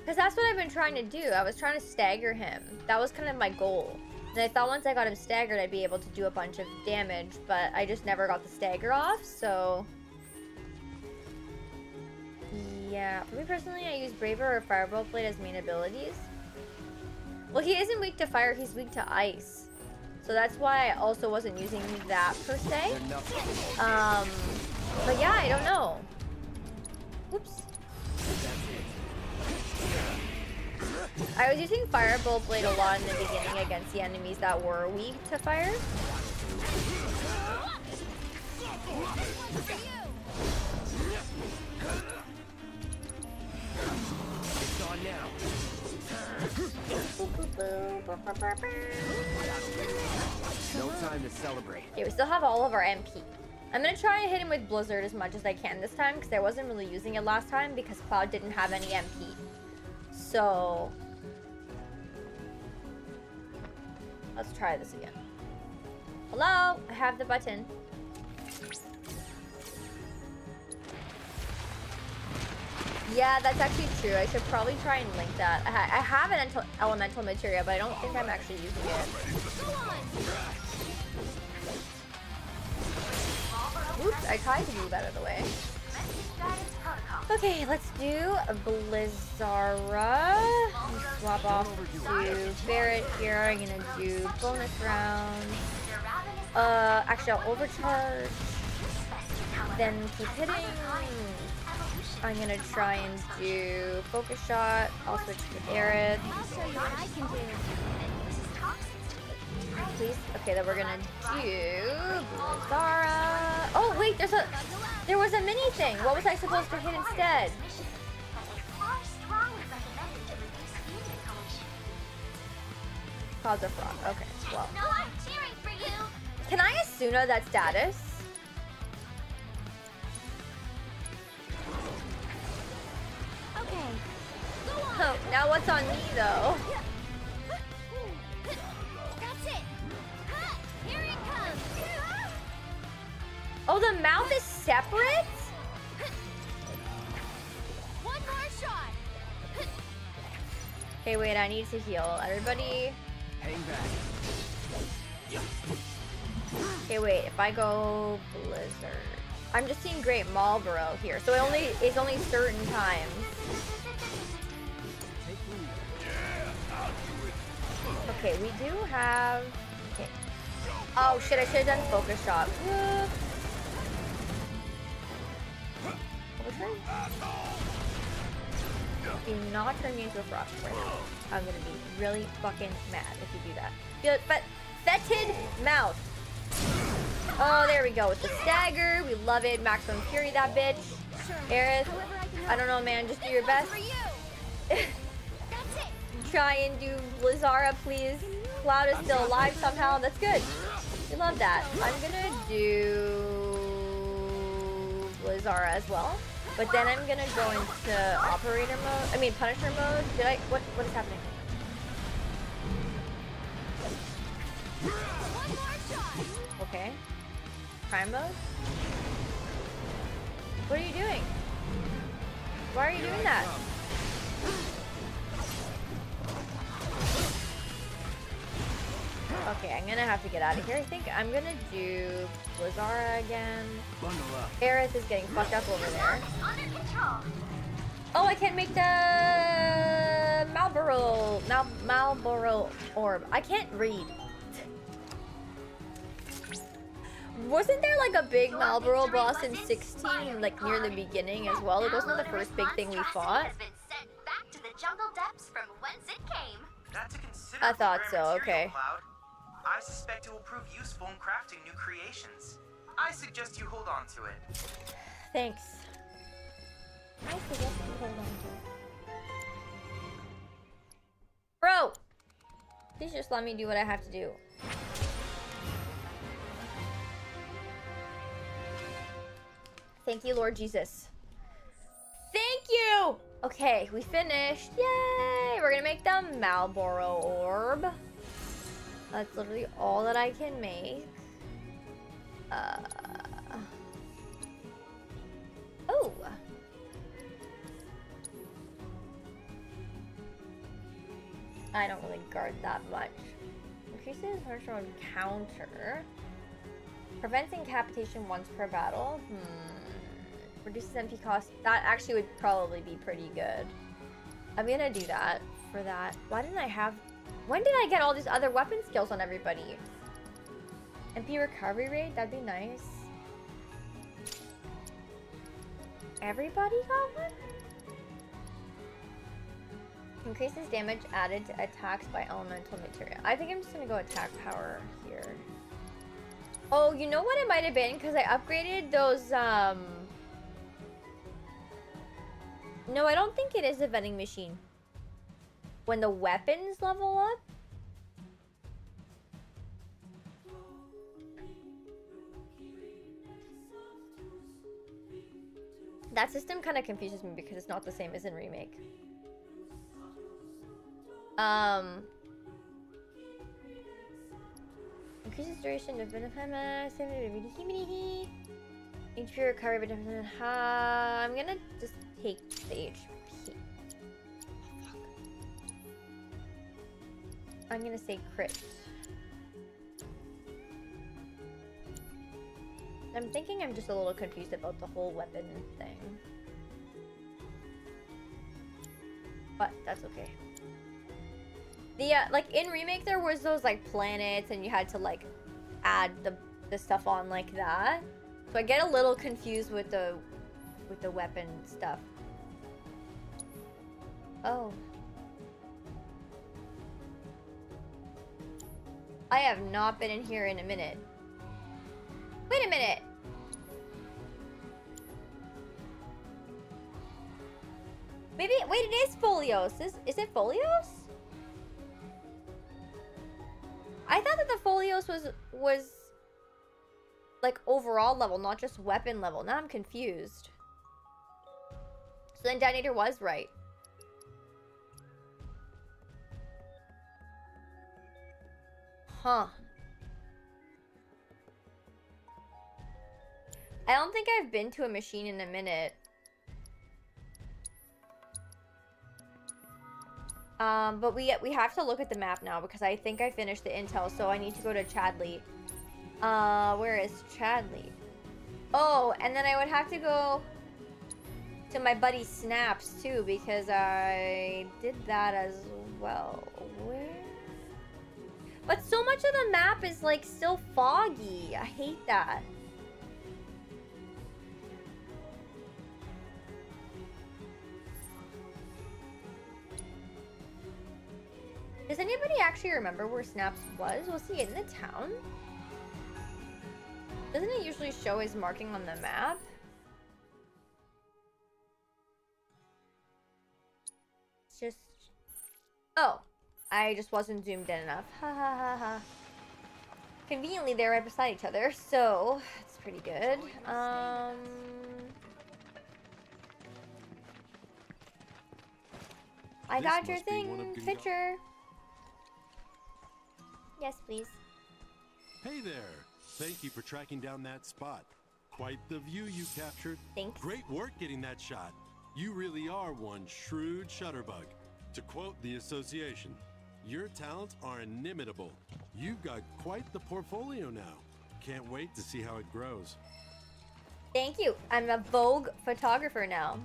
because that's what I've been trying to do. I was trying to stagger him. That was kind of my goal, and I thought once I got him staggered, I'd be able to do a bunch of damage, but I just never got the stagger off, so... Yeah, for me personally, I use Braver or Fireball Blade as main abilities. Well, he isn't weak to fire, he's weak to ice. So that's why I also wasn't using that per se. But yeah, I don't know. Oops. I was using Fireball Blade a lot in the beginning against the enemies that were weak to fire. No time to celebrate. Okay, we still have all of our MP. I'm gonna try and hit him with Blizzard as much as I can this time, because I wasn't really using it last time because Cloud didn't have any MP. So... Let's try this again. Hello? I have the button. Yeah, that's actually true. I should probably try and link that. I have an elemental materia, but I don't think I'm actually using it. Oops, I tried to move out of the way. Okay, let's do a Blizzara. Swap off to Barret here. I'm gonna do bonus round. Actually, I'll overcharge. Then keep hitting. I'm gonna try and do focus shot. I'll switch to Aerith. Please. Okay, then we're gonna do Zara. Oh wait, there was a mini thing. What was I supposed to hit instead? Clouds of Frog. Okay. Well. Can I Asuna that status? Okay. Oh, now what's on me though? That's it. Here it comes. Oh, the mouth is separate? One more shot. Okay, wait, I need to heal. Everybody. Hang back. Okay, wait, if I go Blizzard. I'm just seeing Great Marlboro here, so it's only certain times. Okay, we do have... Okay. Oh shit, I should have done Focus Shot. Do not turn me into a frog right now. I'm gonna be really fucking mad if you do that. But fetid mouth! Oh, there we go. With the stagger. We love it. Maximum Fury, that bitch. Aerith, I don't know, man. Just do your best. Try and do Blizzara, please. Cloud is still alive somehow. That's good. We love that. I'm gonna do Blizzara as well. But then I'm gonna go into operator mode. I mean, Punisher mode. Did I? What is happening? Okay. Crime mode? What are you doing? Why are you doing that? Okay, I'm gonna have to get out of here. I think I'm gonna do Blizzara again. Aerith is getting fucked up over there. Oh, I can't make the Marlboro orb. I can't read. Wasn't there like a big Marlboro boss in 16, like near the beginning as well? It wasn't the first big thing we fought. I thought so. Okay. I suspect it will prove useful in crafting new creations. I suggest you hold on to it. Thanks. I suggest you hold on to it. Bro, please just let me do what I have to do. Thank you, Lord Jesus. Thank you! Okay, we finished. Yay! We're gonna make the Marlboro orb. That's literally all that I can make. Oh! I don't really guard that much. Increases pressure on counter. Prevents incapitation once per battle. Reduces MP cost. That actually would probably be pretty good. I'm gonna do that for that. Why didn't I have... When did I get all these other weapon skills on everybody? MP recovery rate? That'd be nice. Everybody got one? Increases damage added to attacks by elemental material. I think I'm just gonna go attack power here. Oh, you know what it might have been? Because I upgraded those, No, I don't think it is the vending machine. When the weapons level up? That system kind of confuses me because it's not the same as in Remake. Increases duration of Benefama, 70. HP recovery, I'm gonna just take the HP. I'm gonna say crit. I'm thinking I'm just a little confused about the whole weapon thing. But that's okay. The like in Remake there was those like planets and you had to like add the stuff on like that. So I get a little confused with the with the weapon stuff. Oh. I have not been in here in a minute. Wait a minute! Maybe, wait, it is Folios. Is it Folios? I thought that the Folios was like overall level, not just weapon level. Now I'm confused. So then Detonator was right. Huh. I don't think I've been to a machine in a minute. But we have to look at the map now because I think I finished the intel, so I need to go to Chadley. Where is Chadley? Oh, and then I would have to go to my buddy Snaps too because I did that as well. Where? But so much of the map is like still foggy. I hate that. Does anybody actually remember where Snaps was? Was he in the town? Doesn't it usually show his marking on the map? It's just... Oh. I just wasn't zoomed in enough. Ha ha ha ha. Conveniently, they're right beside each other, so... That's pretty good. I got your thing, picture. Yes, please. Hey there. Thank you for tracking down that spot. Quite the view you captured. Thanks. Great work getting that shot. You really are one shrewd shutterbug. To quote the association, your talents are inimitable. You've got quite the portfolio now. Can't wait to see how it grows. Thank you. I'm a Vogue photographer now.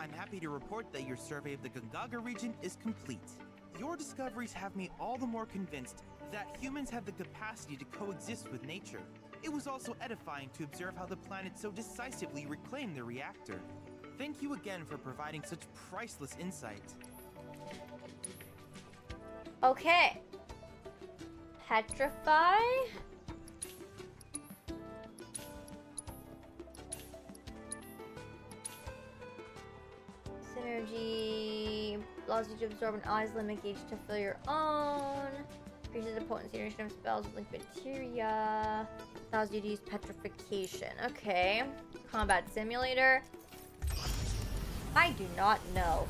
I'm happy to report that your survey of the Gongaga region is complete. Your discoveries have me all the more convinced that humans have the capacity to coexist with nature. It was also edifying to observe how the planet so decisively reclaimed the reactor. Thank you again for providing such priceless insight. Okay. Petrify? Synergy allows you to absorb an ally's limit gauge to fill your own. Increases the potency duration of spells with linked materia. Allows you to use petrification. Okay. Combat simulator. I do not know.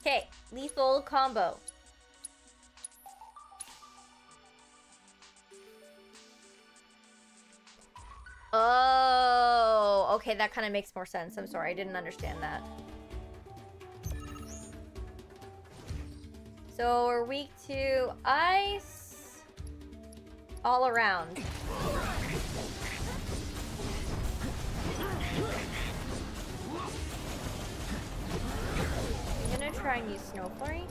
Okay. Lethal combo. Oh, okay, that kind of makes more sense. I'm sorry, I didn't understand that. So we're weak to ice all around. I'm gonna try and use Snowflurry.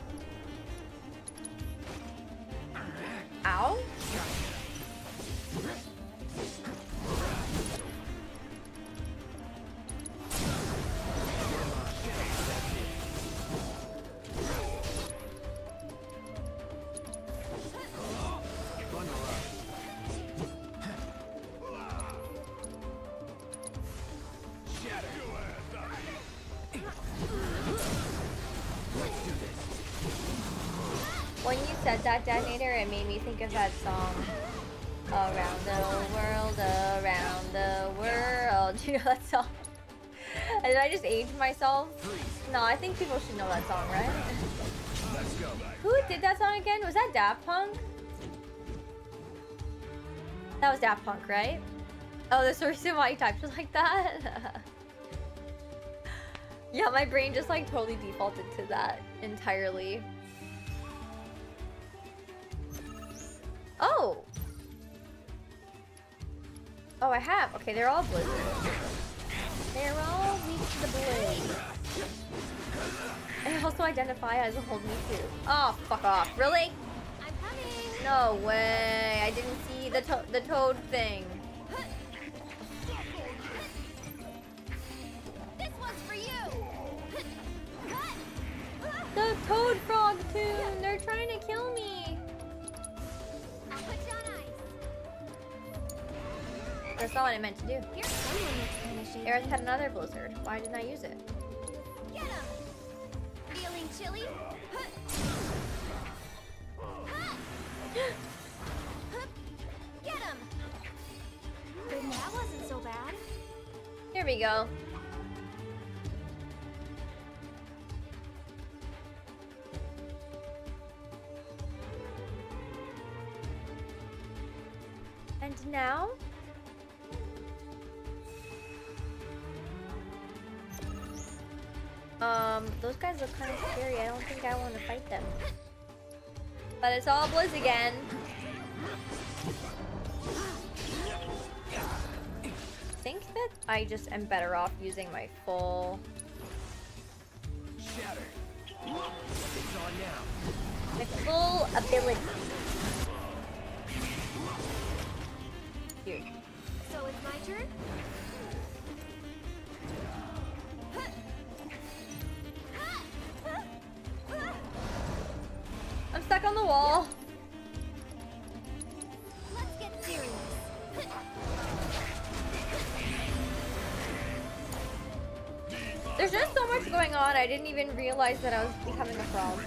Ow. That detonator, it made me think of that song. Around the world, do you know that song? Did I just age myself? No, I think people should know that song, right? Let's go. Who did that song again? Was that Daft Punk? That was Daft Punk, right? Oh, that's the reason why you typed it like that? Yeah, my brain just like totally defaulted to that entirely. Oh! Oh, I have. Okay, they're all blue. They're all weak to the blue. I also identify as a whole me too. Oh, fuck off. Really? I'm coming! No way! I didn't see the toad thing. This one's for you. The toad frog tune. They're trying to kill me. I'll put you on ice. That's not what I meant to do. Aerith had another blizzard. Why didn't I use it? Get him. Feeling chilly? Get him! That wasn't so bad. Here we go. And now? Those guys look kind of scary. I don't think I want to fight them. But it's all Blizz again. I think that I just am better off using my full. Shatter. It's on now. My full ability. Here. So it's my turn? I'm stuck on the wall. Let's get serious. There's just so much going on. I didn't even realize that I was becoming a frog.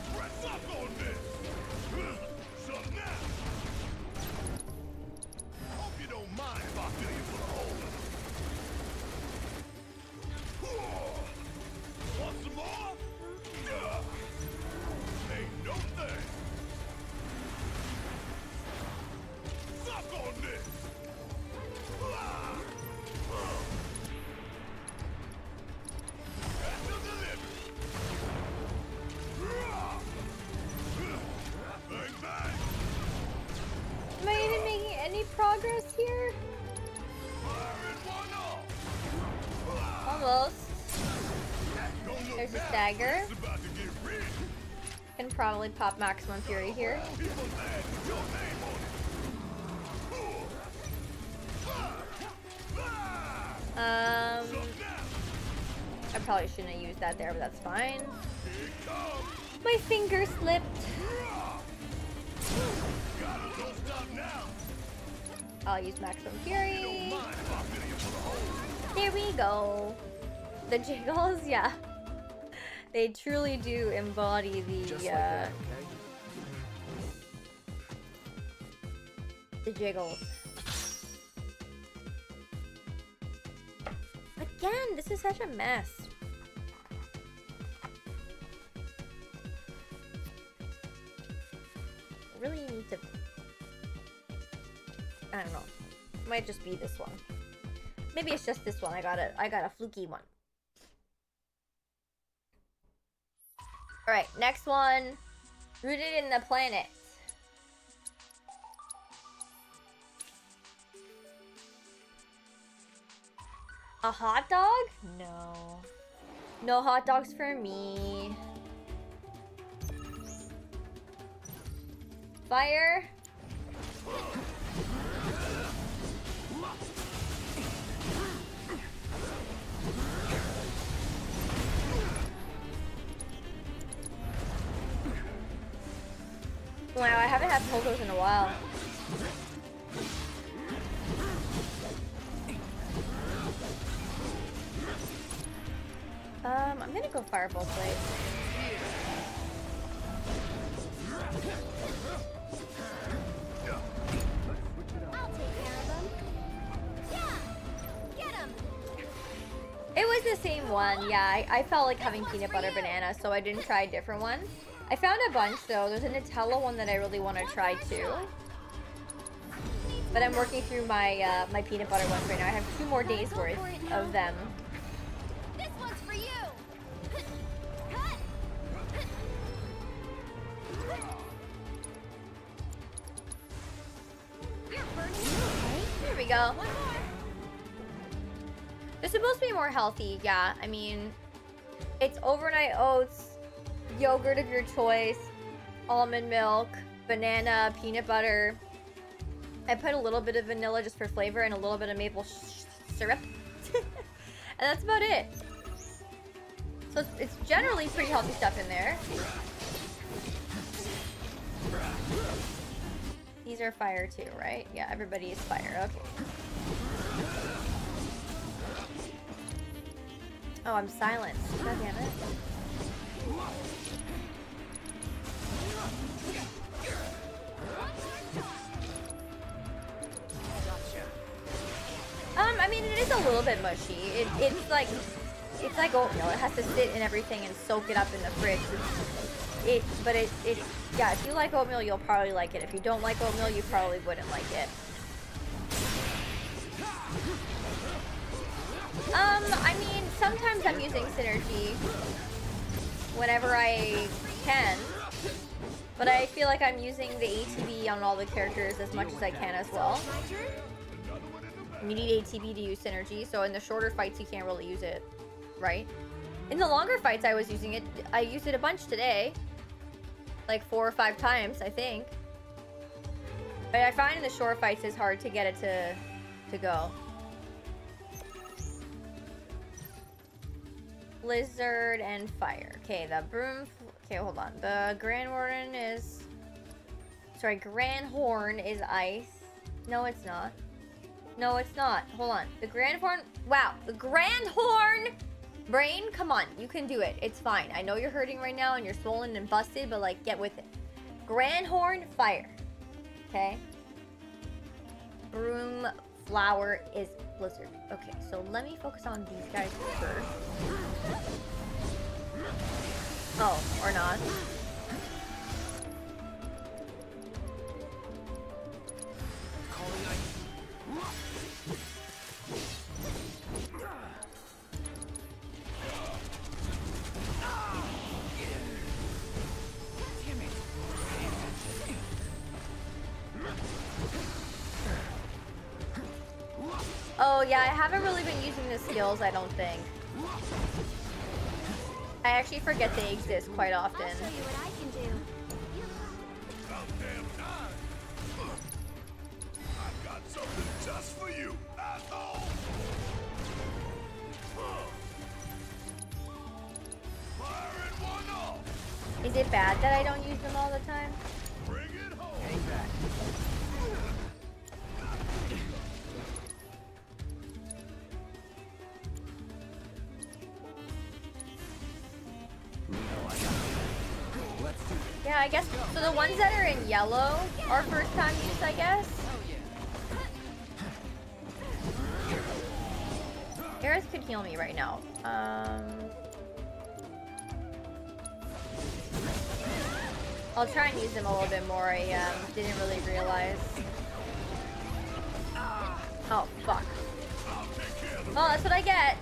Probably pop maximum fury here. I probably shouldn't have used that there, but that's fine. My finger slipped. I'll use maximum fury. There we go. The jiggles, yeah. They truly do embody the, like that, okay? The jiggles. Again, this is such a mess. I really need to... I don't know. It might just be this one. Maybe it's just this one. I got a fluky one. Alright, next one. Rooted in the planet. A hot dog? No. No hot dogs for me. Fire. Wow, I haven't had Poco's in a while. I'm gonna go Fireball Plate. I'll take care of him. Yeah! Get him! It was the same one, yeah. I felt like having peanut butter banana, so I didn't try a different one. I found a bunch though. There's a Nutella one that I really want to try too. But I'm working through my my peanut butter ones right now. I have 2 more days worth of them. This one's for you. You're burning. Here we go. One more. They're supposed to be more healthy, yeah. I mean, it's overnight oats. Yogurt of your choice, almond milk, banana, peanut butter. I put a little bit of vanilla just for flavor and a little bit of maple syrup. And that's about it. So it's generally pretty healthy stuff in there. These are fire too, right? Yeah, everybody is fire. Okay. Oh, I'm silenced. God damn it. I mean, it is a little bit mushy. It's like oatmeal. You know, it has to sit in everything and soak it up in the fridge. But if you like oatmeal, you'll probably like it. If you don't like oatmeal, you probably wouldn't like it. I mean, sometimes I'm using synergy whenever I can, but I feel like I'm using the ATB on all the characters as much as I can as well. You need ATB to use synergy, so in the shorter fights you can't really use it, right? In the longer fights I was using it. I used it a bunch today, like 4 or 5 times, I think. But I find in the short fights it's hard to get it to go. Blizzard and fire. Okay, the broom. Okay, hold on. The Grand Warden is. Sorry, Grand Horn is ice. No, it's not. No, it's not. Hold on. The Grand Horn. Wow, the Grand Horn. Brain, come on. You can do it. It's fine. I know you're hurting right now and you're swollen and busted, but like, get with it. Grand Horn, fire. Okay. Broom, flower is blizzard. Okay, so let me focus on these guys first. Oh, or not. Oh yeah, I haven't really been using the skills, I don't think. I actually forget they exist quite often. I'll show you what I can do. I've got something just for you, asshole. Is it bad that I don't use them all the time? Bring it home. Hang back. Yeah, I guess. So the ones that are in yellow are first time use, I guess. Aerith could heal me right now. I'll try and use them a little bit more. I didn't really realize. Oh, fuck. Oh, that's what I get.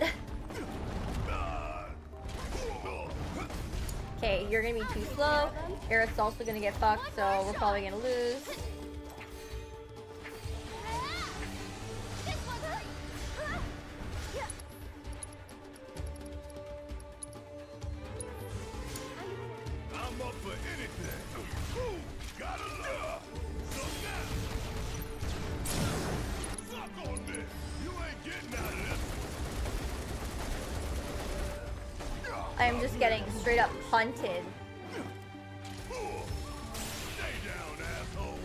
Okay, you're gonna be too slow. Aerith's also gonna get fucked, so we're probably gonna lose. I'm up for anything. Gotta love. Fuck on this. You ain't getting out of this. I am just getting straight up hunted. Stay down, asshole.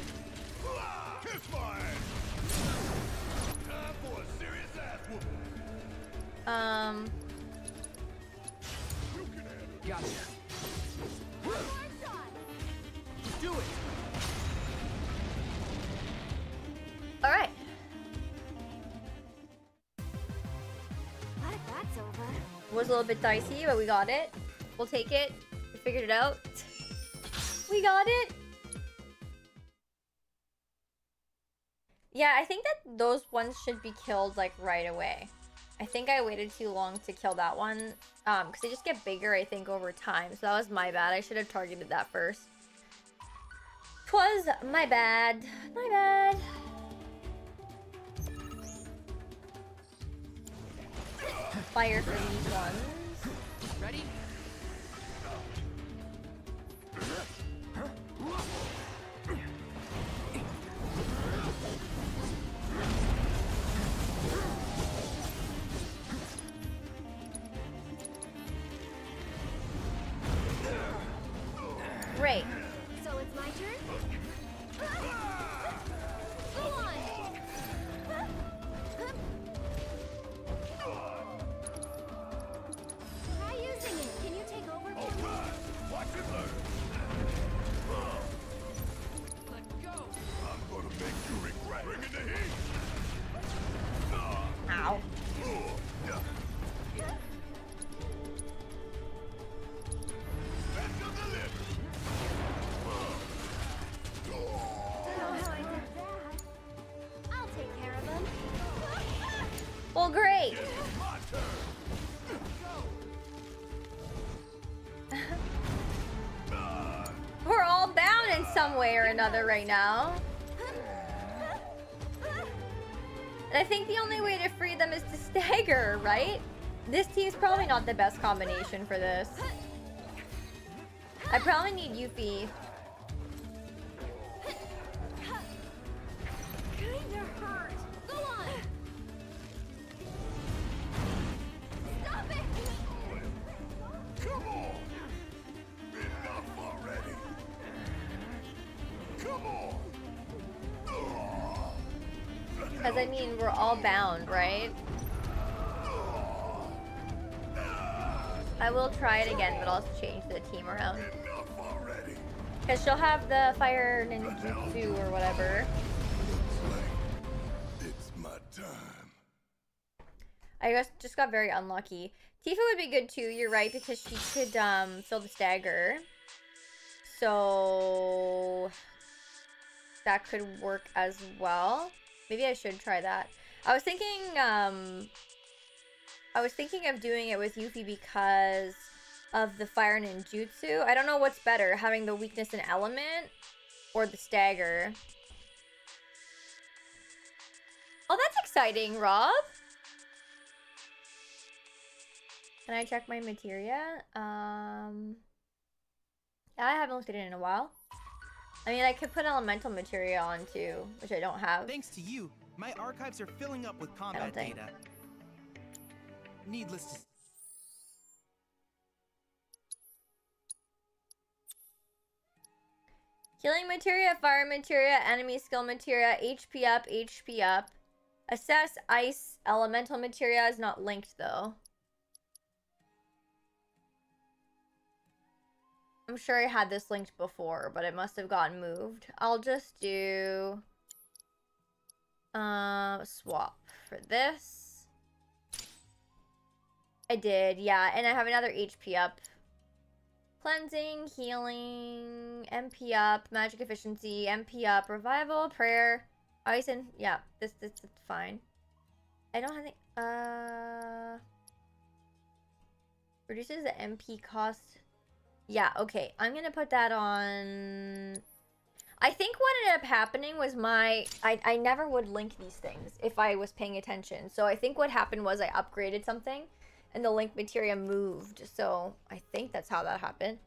Kiss my ass. Time for a serious ass whooping. You can handle it. Gotcha. Do it. All right. Glad that's over. Was a little bit dicey, but we got it. We'll take it. We figured it out. We got it. Yeah, I think that those ones should be killed like right away. I think I waited too long to kill that one because they just get bigger, I think, over time. So that was my bad. I should have targeted that first. 'Twas my bad. My bad. Fire for these ones. Ready? Great. So it's my turn? Go on! Try using it. Can you take over? All right. Watch it learn. Let go. I'm gonna make you regret. Bring in the heat. Ow. Well, great. We're all bound in some way or another right now. And I think the only way to free them is to stagger, right? This team's probably not the best combination for this. I probably need Yuffie. Because, I mean, we're all bound, right? I will try it again, but I'll change the team around. Because she'll have the fire ninjutsu or whatever. It's my time. I guess just got very unlucky. Tifa would be good too, you're right, because she could fill the stagger. So that could work as well. Maybe I should try that. I was thinking of doing it with Yuffie because of the fire ninjutsu. I don't know what's better, having the weakness in element or the stagger. Oh, that's exciting, Rob. Can I check my materia? I haven't looked at it in a while. I mean, I could put elemental material on too, which I don't have. Thanks to you, my archives are filling up with combat data. Needless to say. Healing materia, fire materia, enemy skill materia, HP up, HP up. Assess, ice, elemental materia is not linked though. I'm sure I had this linked before, but it must have gotten moved. I'll just do swap for this. I did, yeah, and I have another HP up. Cleansing, healing, MP up, magic efficiency, MP up, revival, prayer, ice, and yeah, this is fine. I don't have the reduces the MP cost. Yeah, okay. I'm gonna put that on. I think what ended up happening was my I never would link these things if I was paying attention. So I think what happened was I upgraded something and the link materia moved. So I think that's how that happened.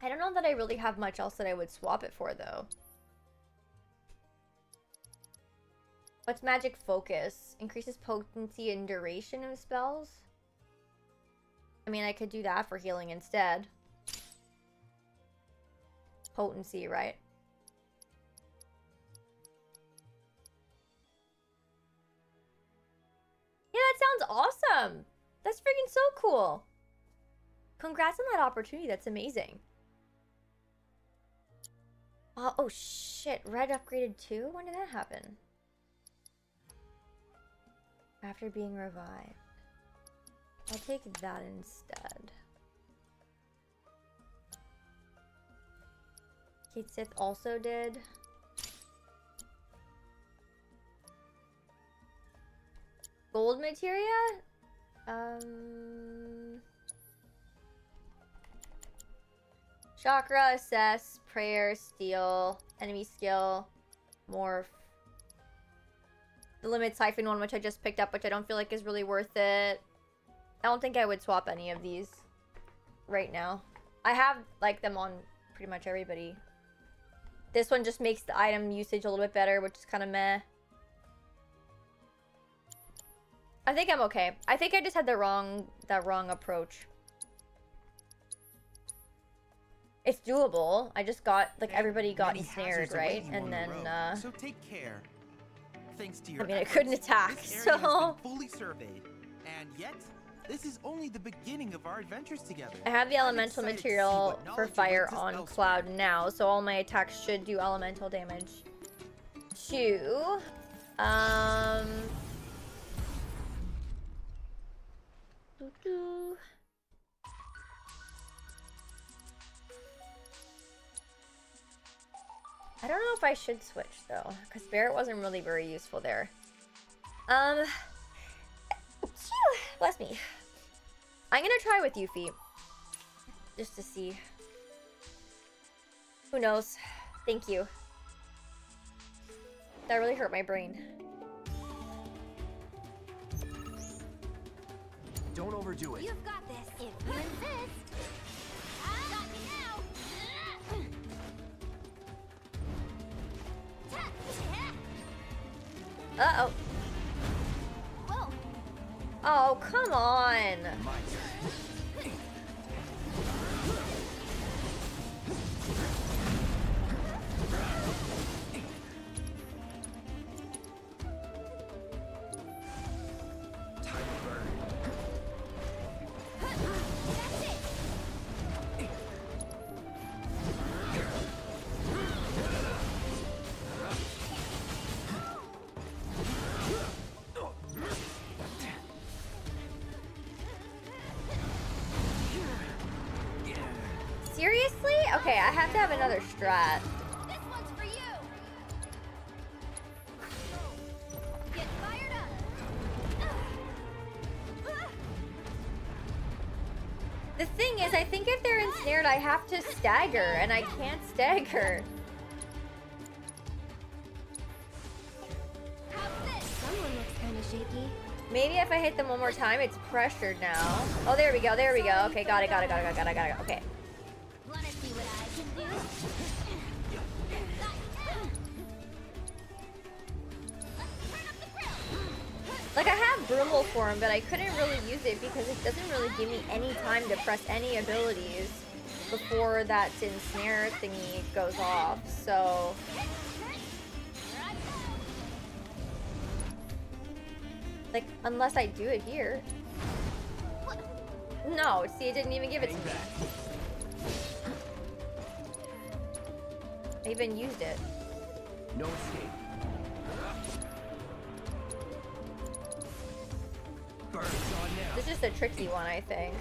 I don't know that I really have much else that I would swap it for though. What's magic focus? Increases potency and duration of spells? I mean, I could do that for healing instead. Potency, right? Yeah, that sounds awesome! That's freaking so cool! Congrats on that opportunity, that's amazing. Oh shit, Red upgraded too? When did that happen? After being revived. I'll take that instead. Kate Sith also did. Gold materia? Chakra, assess, prayer, steal, enemy skill, morph. The limits hyphen one, which I just picked up, which I don't feel like is really worth it. I don't think I would swap any of these right now. I have, like, them on pretty much everybody. This one just makes the item usage a little bit better, which is kind of meh. I think I'm okay. I think I just had the wrong approach. It's doable. I just got, like, everybody got ensnared, right? And then, so take care. Thanks to your efforts, I couldn't attack, so... fully surveyed, and yet, this is only the beginning of our adventures together. I have the elemental material for fire on Cloud now, so all my attacks should do elemental damage. Two... I don't know if I should switch though, because Barret wasn't really very useful there. Bless me. I'm gonna try with Yuffie, just to see. Who knows? Thank you. That really hurt my brain. Don't overdo it. You've got this. If you insist. Uh-oh. Oh, come on. Okay, I have to have another strat. This one's for you. Get fired up. The thing is, I think if they're ensnared, I have to stagger, and I can't stagger. Someone looks kind of shaky. Maybe if I hit them one more time, it's pressured now. Oh, there we go, there we go. Okay, got it. Okay. Like, I have Brumble form, but I couldn't really use it because it doesn't really give me any time to press any abilities before that ensnare thingy goes off, so... Like, unless I do it here. No, see, it didn't even give it to me. I even used it. No escape. This is the tricky one, I think.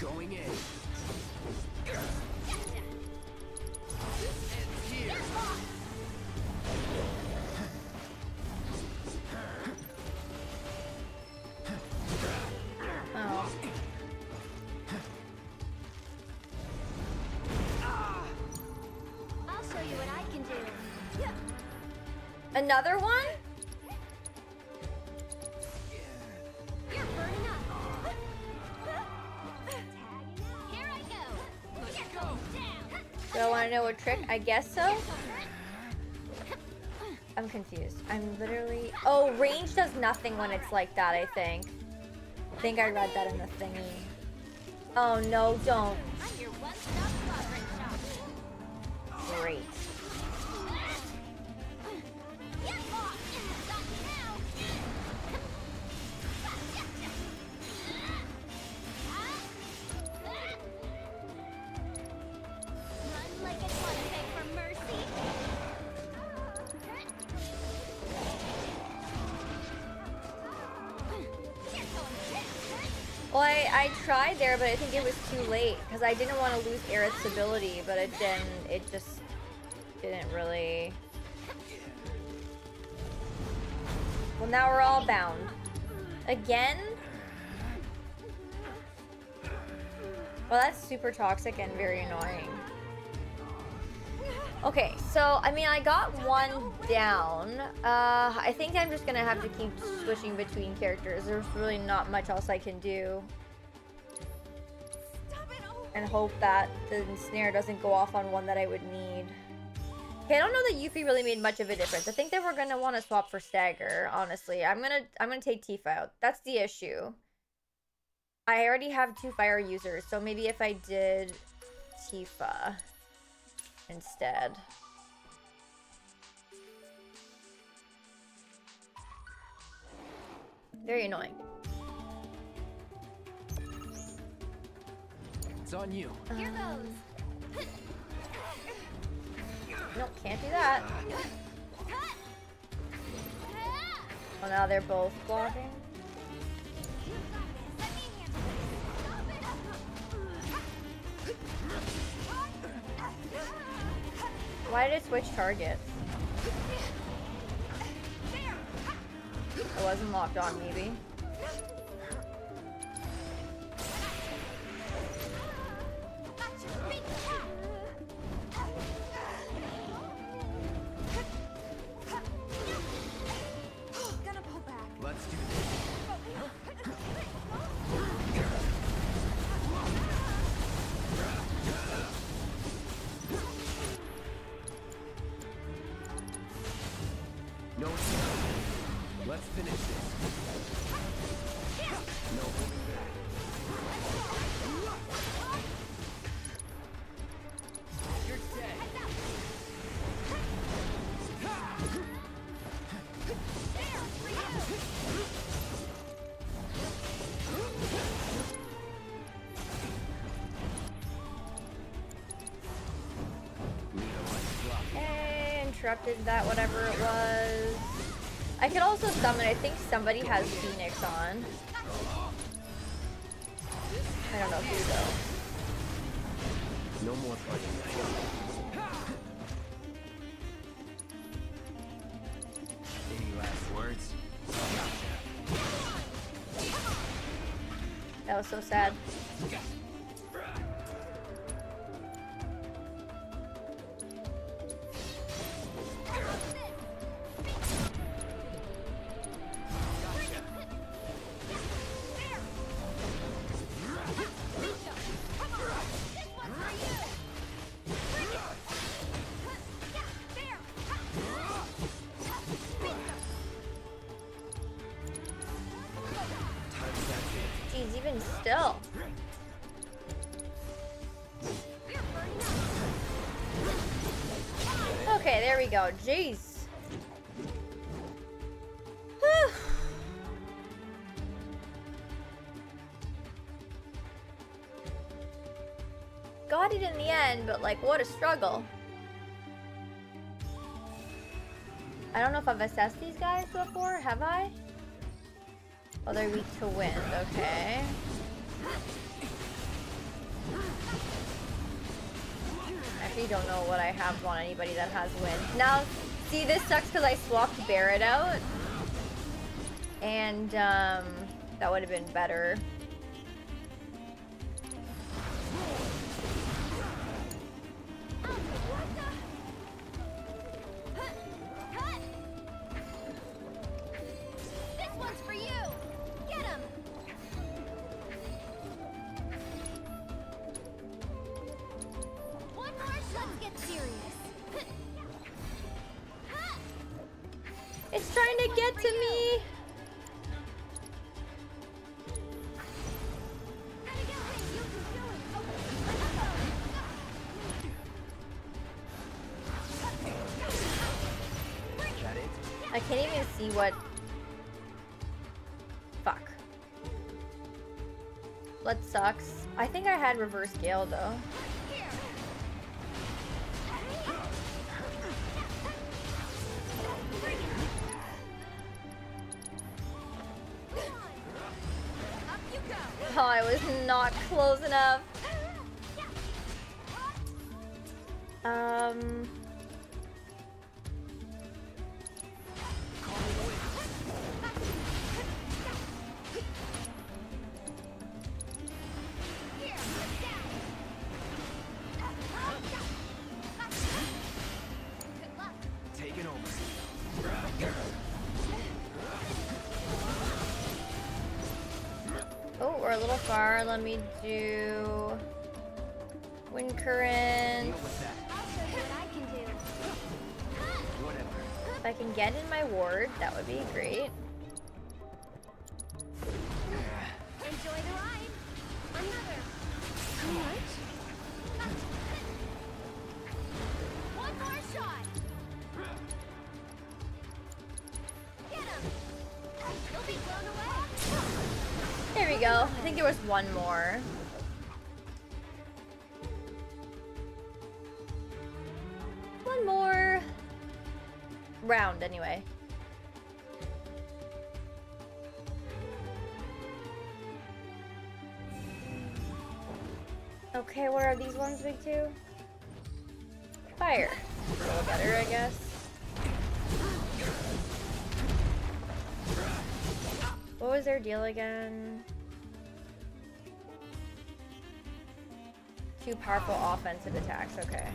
Going in. Oh. I'll show you what I can do. Another one? Know a trick? I guess so. I'm confused. I'm literally... Oh, range does nothing when it's like that, I think. I think I read that in the thingy. Oh, no, don't. Great. Tried there, but I think it was too late because I didn't want to lose Aerith's ability, but it didn't, it just didn't really. Well, now we're all bound. Again? Well, that's super toxic and very annoying. Okay, so, I mean, I got one down. I think I'm just gonna have to keep switching between characters. There's really not much else I can do. And hope that the snare doesn't go off on one that I would need. Okay, I don't know that Yuffie really made much of a difference. I think that we're gonna want to swap for stagger. Honestly, I'm gonna take Tifa out. That's the issue. I already have 2 fire users, so maybe if I did Tifa instead. Very annoying. It's on you. Here goes. Nope, can't do that. Well, now they're both blocking. Why did it switch targets? It wasn't locked on, maybe. Interrupted that, whatever it was. I could also summon, I think somebody has Phoenix on. I don't know who though. No more fighting. Any last words? That was so sad. Go, jeez. Whew. Got it in the end, but like, what a struggle. I don't know if I've assessed these guys before, have I? Oh, they're weak to wind, okay. You don't know what I have on anybody that has wind. Now, see, this sucks because I swapped Barret out. And, that would have been better. What? Fuck. Blood sucks. I think I had reverse gale though. Oh, I was not close enough. Let me do wind current. If I can get in my ward, that would be great. Enjoy the ride. we go. I think there was one more. One more round, anyway. Okay, what are these ones big to? Fire. A little better, I guess. What was their deal again? Two powerful offensive attacks, okay.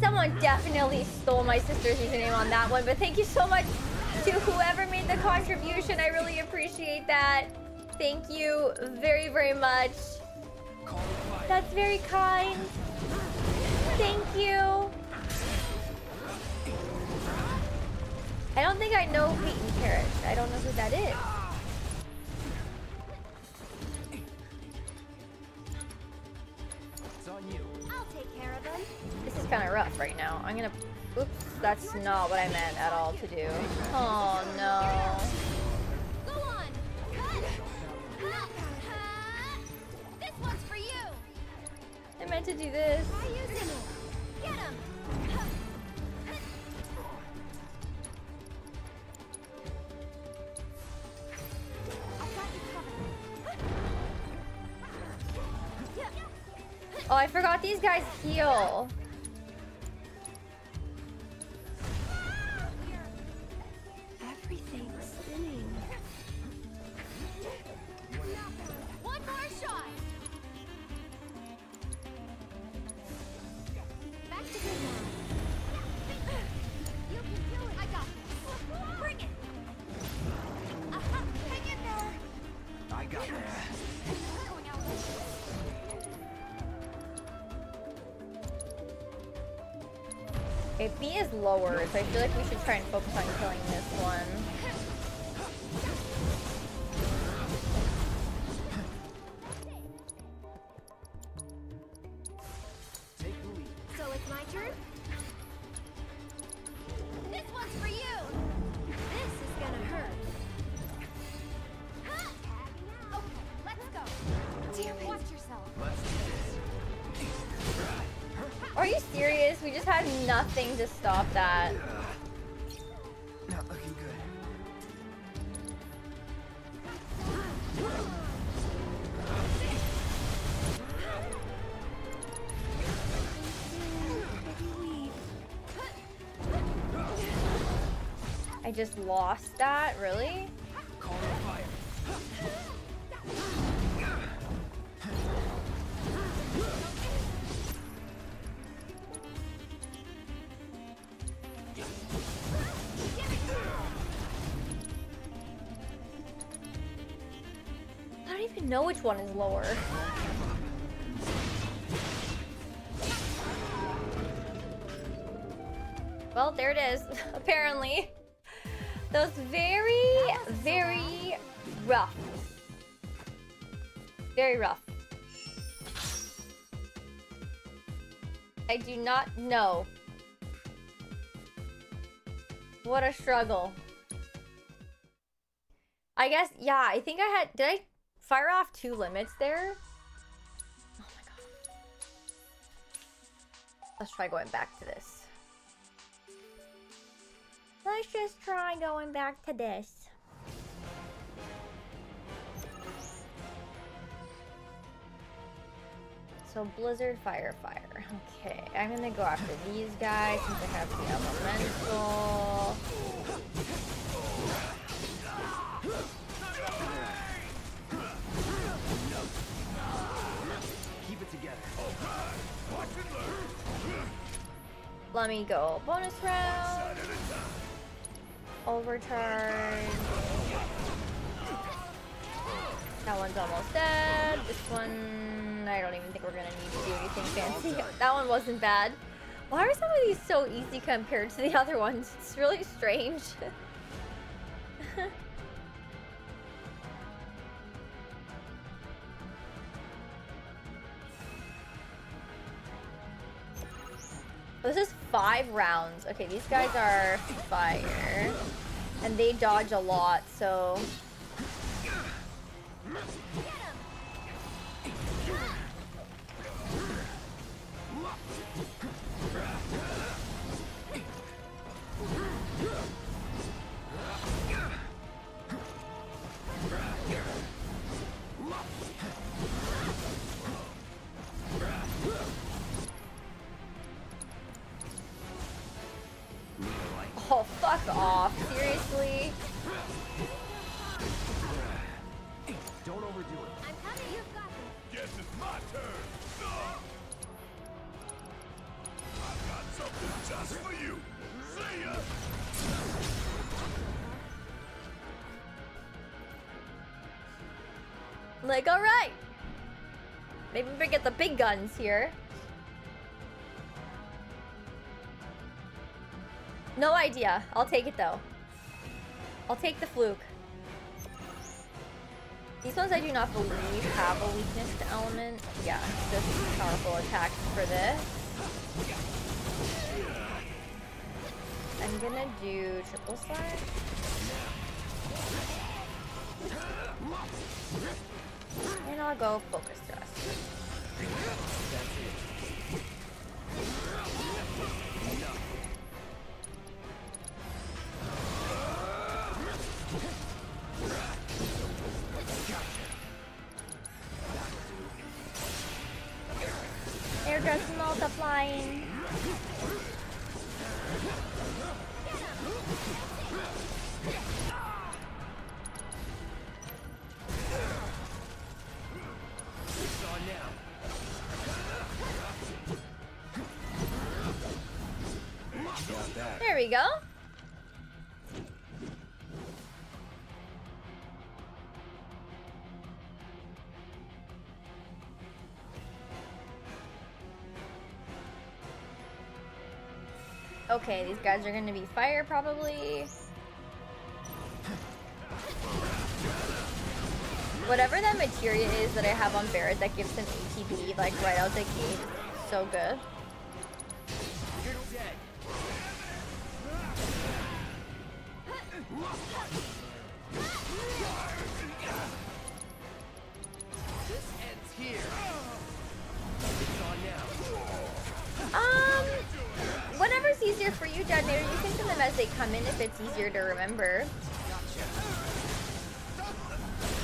Someone definitely stole my sister's username on that one, but thank you so much to whoever made the contribution. I really appreciate that. Thank you very, very much. That's very kind. Thank you. I don't think I know Wheaton Carrot. I don't know who that is. It's on you. I'll take care of them. This is kind of rough right now. I'm gonna. Oops, that's not what I meant at all to do. Oh no. Go on. This one's for you. I meant to do this. Get him. Oh, I forgot these guys heal. Everything's spinning. One more shot. Back to the ground. You can do it. I got it. Bring it. Hang in there. I got it. Okay, B is lower, so I feel like we should try and focus on killing this one. Take the lead. So it's my turn? This one's for you! This is gonna hurt. Okay, let's go. Damn it. Watch yourself. Are you serious? We just had nothing to stop that. Not looking good. I just lost that, really? Call the fire. I don't even know which one is lower. Well, there it is, apparently. That was very, very rough. Very rough. I do not know. What a struggle. I guess, yeah, I think I had, did I fire off two limits there? Oh my god. Let's try going back to this. Let's just try going back to this. So Blizzard, Fire, Fire. Okay, I'm gonna go after these guys since I have the Elemental. Keep it together. Let me go bonus round. Overcharge. That one's almost dead. This one, I don't even think we're gonna need to do anything fancy. That one wasn't bad. Why are some of these so easy compared to the other ones? It's really strange. This is 5 rounds. Okay, these guys are fire. And they dodge a lot, so... Oh, fuck off. Seriously? Don't overdo it. I'm coming, you've got it. Guess it's my turn. I've got something just for you. See ya. Like, alright. Maybe we get the big guns here. No idea. I'll take it though. I'll take the fluke. These ones I do not believe have a weakness to element. Yeah, just powerful attacks for this. I'm gonna do triple slash. And I'll go focus thrust. They're just multiplying. There we go. Okay, these guys are gonna be fire probably. Whatever that materia is that I have on Barret that gives him ATB like right out the gate, so good. You're dead. This ends here. It's on now. Whatever's easier for you, Detonator, you can send them as they come in if it's easier to remember.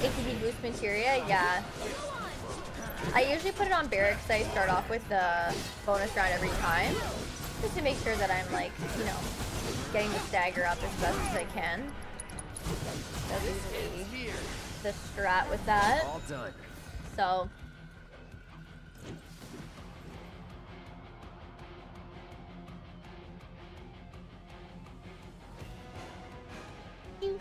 ATB boost materia, yeah. I usually put it on Barret because I start off with the bonus round every time. Just to make sure that I'm, like, you know, getting the stagger up as best as I can. That's usually the strat with that. So... Ooh.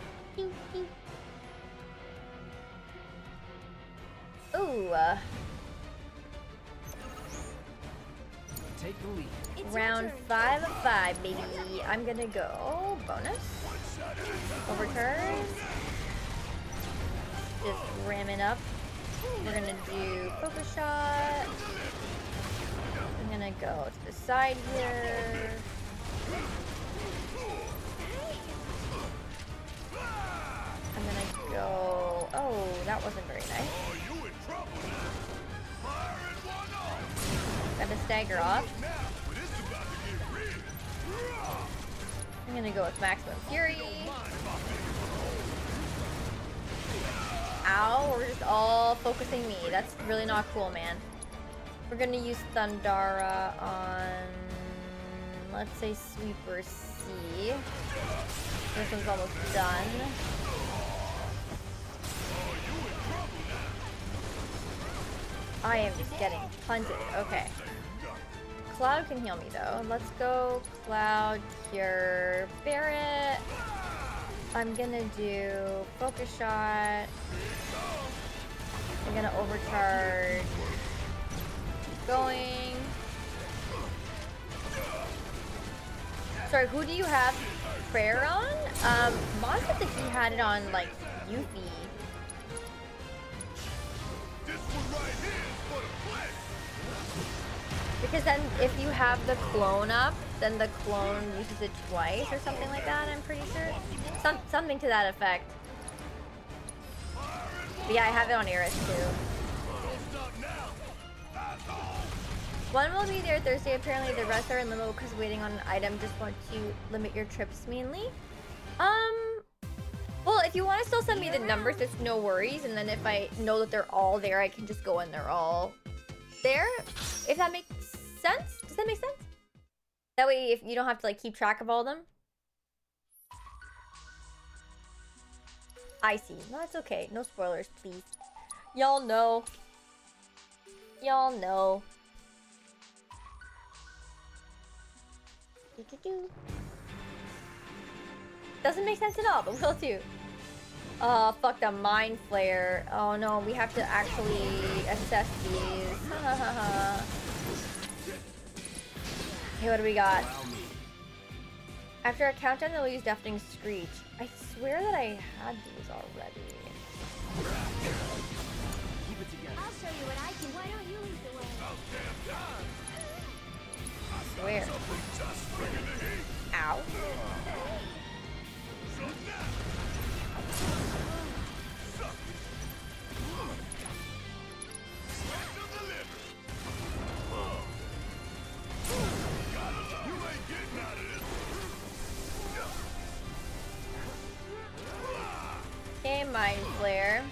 Take the lead. Round 5 of 5, baby. I'm gonna go bonus. Overturn. Just ram it up. We're gonna do focus shot. I'm gonna go to the side here. I'm gonna go... Oh, that wasn't very nice. Got to stagger off. I'm gonna go with maximum fury. Ow, we're just all focusing me. That's really not cool, man. We're gonna use Thundara on... Let's say Sweeper C. This one's almost done. I am just getting punted. Okay. Cloud can heal me though. Let's go Cloud, Cure, Barret. I'm gonna do focus shot. I'm gonna overcharge. Keep going. Sorry, who do you have prayer on? Moss, I think he had it on like Yuffie. This one right here is for the flesh. Because then if you have the clone up, then the clone uses it twice or something like that, I'm pretty sure. Something to that effect. But yeah, I have it on Aerith too. One will be there Thursday, apparently the rest are in limbo because waiting on an item. Just want to limit your trips mainly. Well, if you want to still send me the numbers, it's no worries. And then if I know that they're all there, I can just go and they're all there. If that makes sense? Does that make sense? That way if you don't have to like keep track of all of them. I see. No, it's okay. No spoilers, please. Y'all know. Y'all know. Do-do-do. Doesn't make sense at all, but we'll do. Fuck the mind flare. Oh no, we have to actually assess these. Okay, what do we got? After a countdown, they'll use Deafening Screech. I swear that I had these already. Keep it together. I'll show you what I can. Why don't you lead the way? I swear. Ow. Okay, Mind Flare.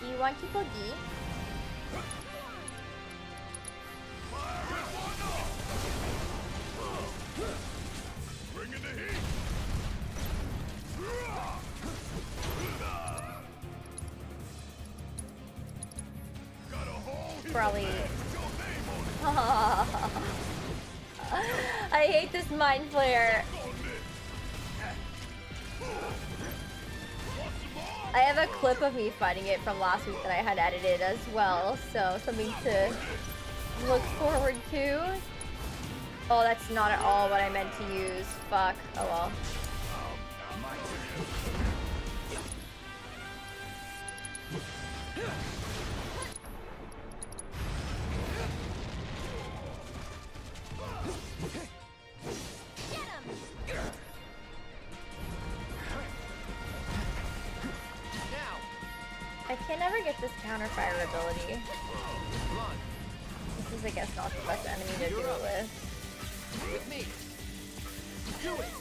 Do you want to boogie? Probably. I hate this mind flare. I have a clip of me fighting it from last week that I had edited as well, so something to look forward to. Oh, that's not at all what I meant to use. Fuck. Oh well. I never get this counter-fire ability. This is, I guess, not the best enemy to deal with. With me. Do it.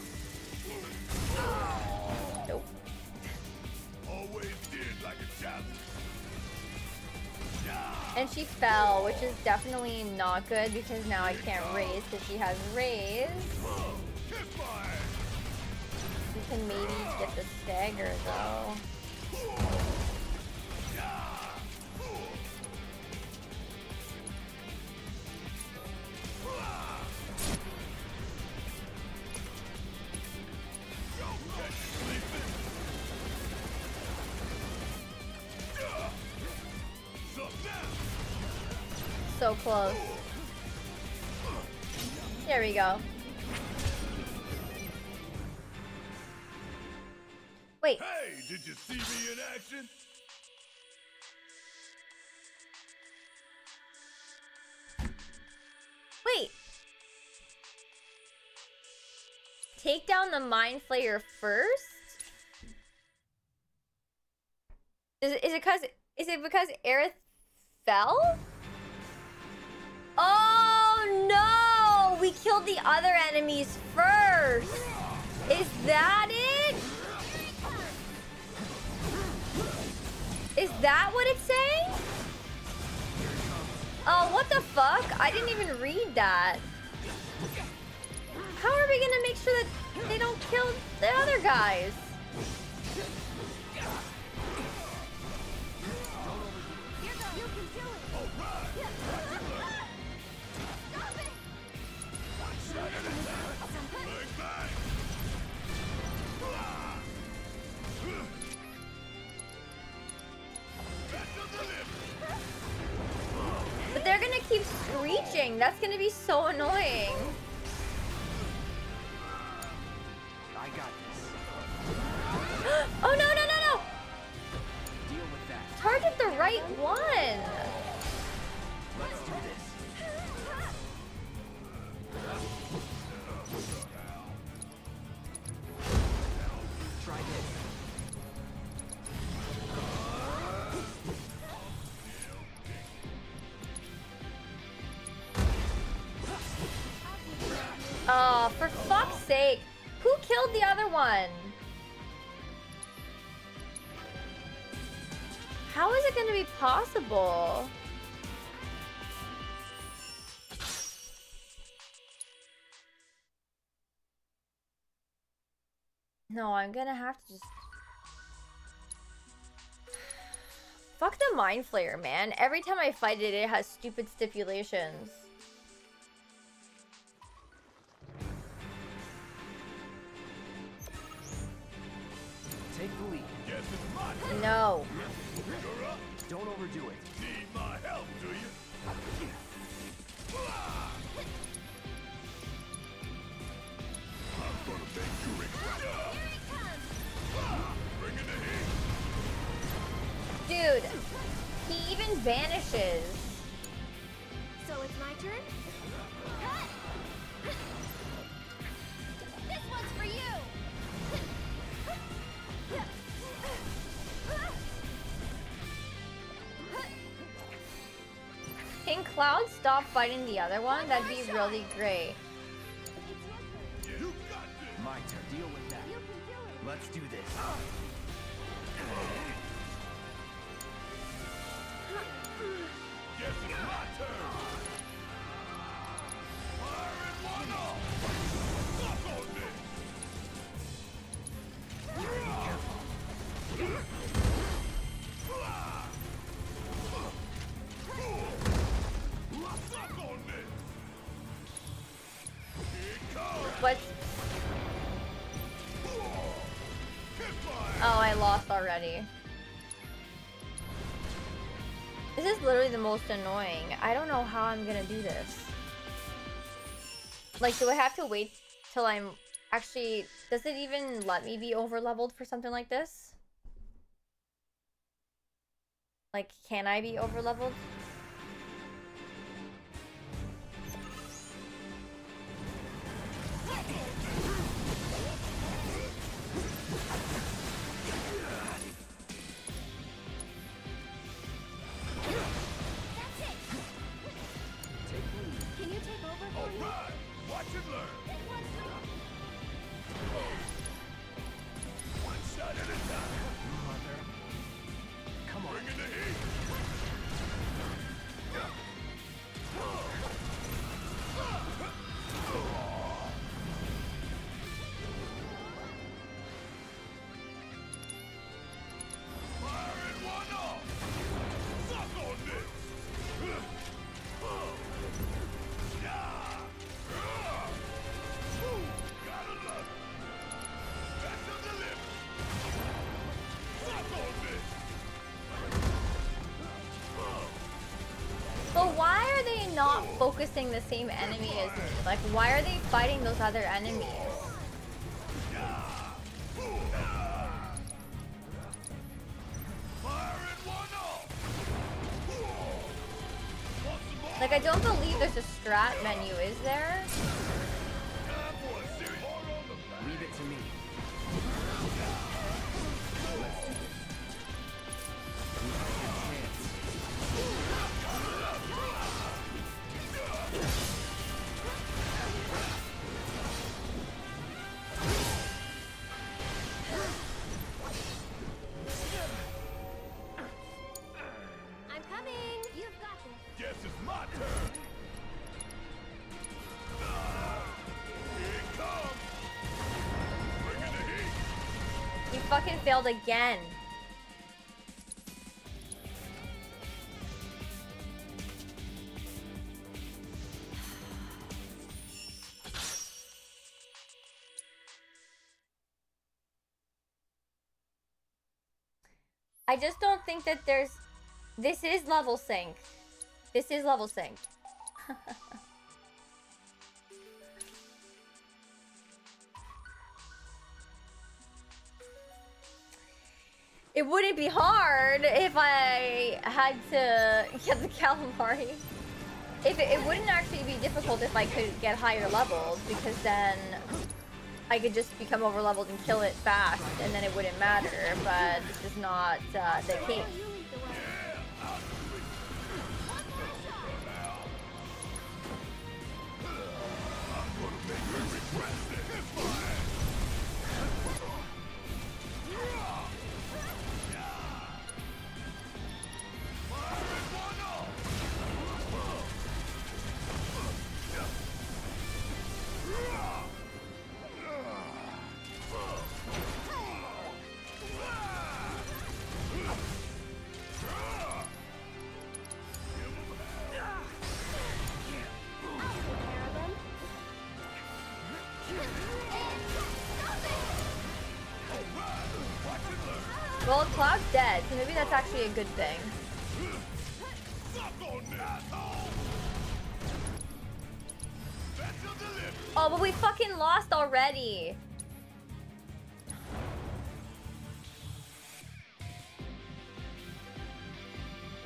Nope. Always did like a child. And she fell, which is definitely not good because now I can't raise because she has raise. We can maybe get the stagger though. So close. There we go. Wait. Hey, did you see me in action? Wait. Take down the Mind Flayer first? Is it because Aerith fell? Oh no! We killed the other enemies first! Is that it? Is that what it's saying? Oh, what the fuck? I didn't even read that. How are we gonna make sure that they don't kill the other guys? But they're gonna keep screeching. That's gonna be so annoying. I got this. Oh no no no no! Deal with that. Target the right one. Oh, for fuck's sake. Who killed the other one? How is it going to be possible? No, I'm going to have to just... Fuck the Mind Flayer, man. Every time I fight it, it has stupid stipulations. Take the lead. Guess it's mine. No. You're up. Don't overdo it. Need my help, do you? I'm gonna make you regret it. Bring it to him. Dude, he even vanishes. So it's my turn? Cut! This one's for you! Can Cloud stop fighting the other one? That'd be really great. You got this. My turn. Deal with that. You can do it. Let's do this. Yes, it's my turn! Fire in one off! Stop on this! You gotta be careful. Stop on this! Here it comes! What? Oh, I lost already. This is literally the most annoying. I don't know how I'm gonna do this. Like, do I have to wait till I'm actually... Does it even let me be over-leveled for something like this? Like, can I be over-leveled? Not focusing the same enemy as me. Like, why are they fighting those other enemies? Like, I don't believe there's a strat menu, is there? Leave it to me. Fucking failed again. I just don't think that there's... This is level sync. This is level sync. It wouldn't be hard if I had to get the Calamari. It wouldn't actually be difficult if I could get higher levels, because then I could just become over-leveled and kill it fast, and then it wouldn't matter, but this is not the case. Well, Cloud's dead, so maybe that's actually a good thing. Oh, but we fucking lost already.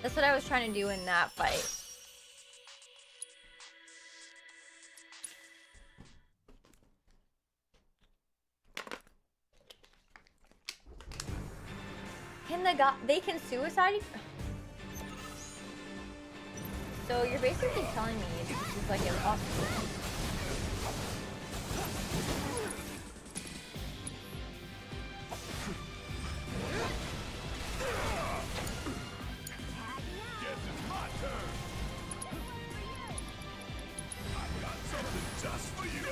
That's what I was trying to do in that fight. Can the god, they can suicide? So you're basically telling me it's just like impossible. Guess it's my turn. I've got something just for you.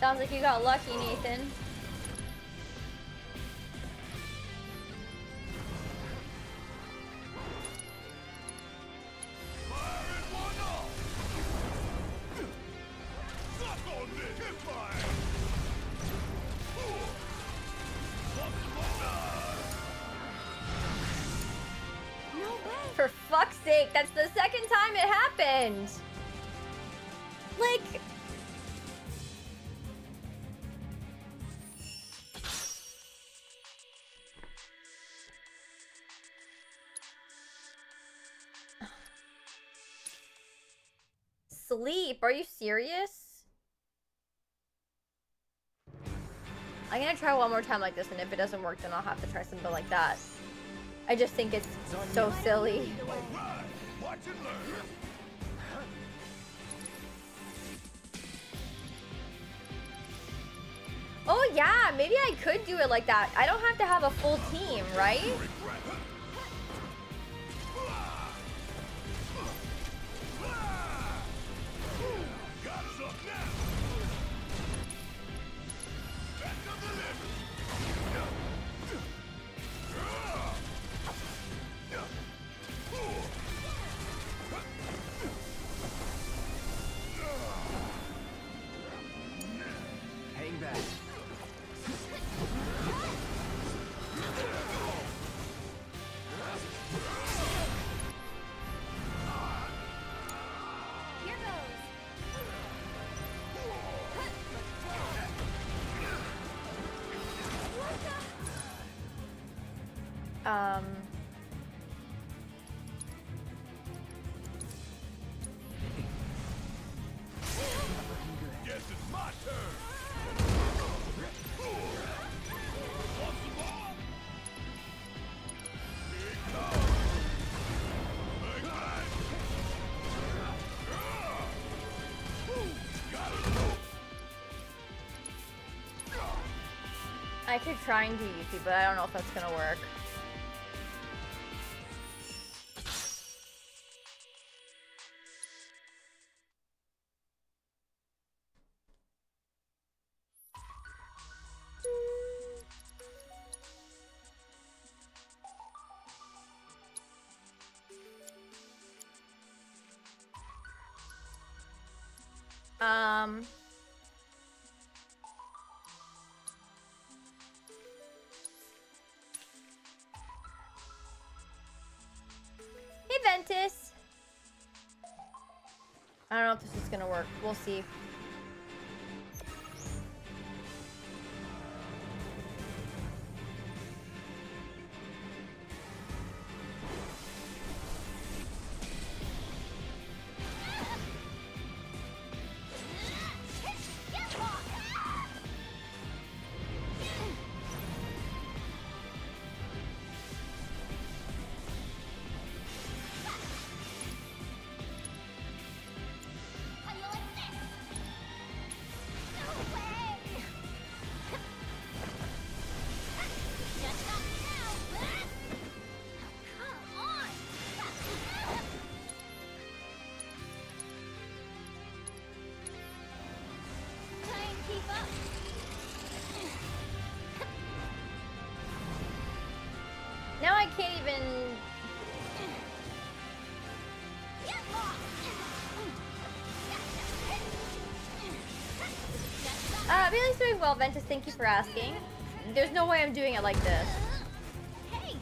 Sounds like you got lucky, Nathan. For fuck's sake, that's the second time it happened. Like... Sleep? Are you serious? I'm gonna try one more time like this, and if it doesn't work, then I'll have to try something like that. I just think it's so silly. Oh yeah, maybe I could do it like that. I don't have to have a full team, right? Guess it's my turn. I keep trying to Yuffie, but I don't know if that's gonna work. Gonna work. We'll see. Fabulous doing well, Ventus. Thank you for asking. There's no way I'm doing it like this. Hey.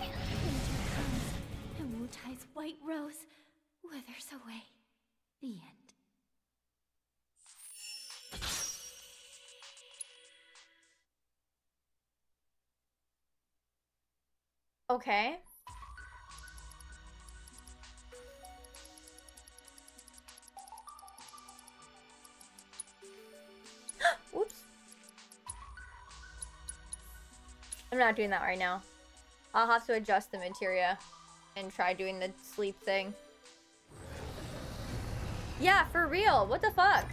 Winter comes, and Wu Tai's white rose withers away. The end. Okay. Oops. I'm not doing that right now. I'll have to adjust the materia and try doing the sleep thing. Yeah, for real. What the fuck?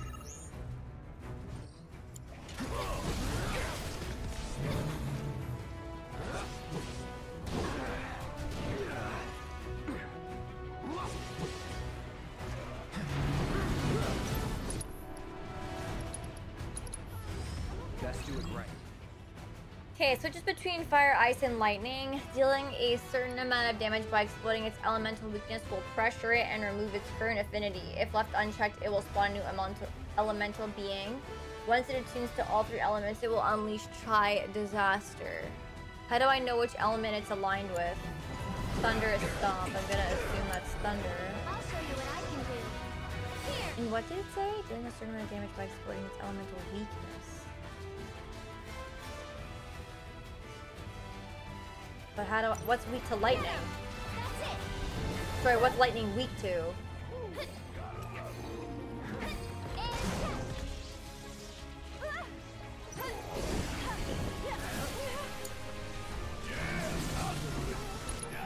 Okay, it switches between fire, ice, and lightning. Dealing a certain amount of damage by exploding its elemental weakness will pressure it and remove its current affinity. If left unchecked, it will spawn a new elemental being. Once it attunes to all three elements, it will unleash Tri-Disaster. How do I know which element it's aligned with? Thunder is Stomp. I'm gonna assume that's Thunder. I'll show you what I can do. Here. And what did it say? Dealing a certain amount of damage by exploding its elemental weakness. But how do I, what's weak to lightning? That's it. Sorry, what's lightning weak to?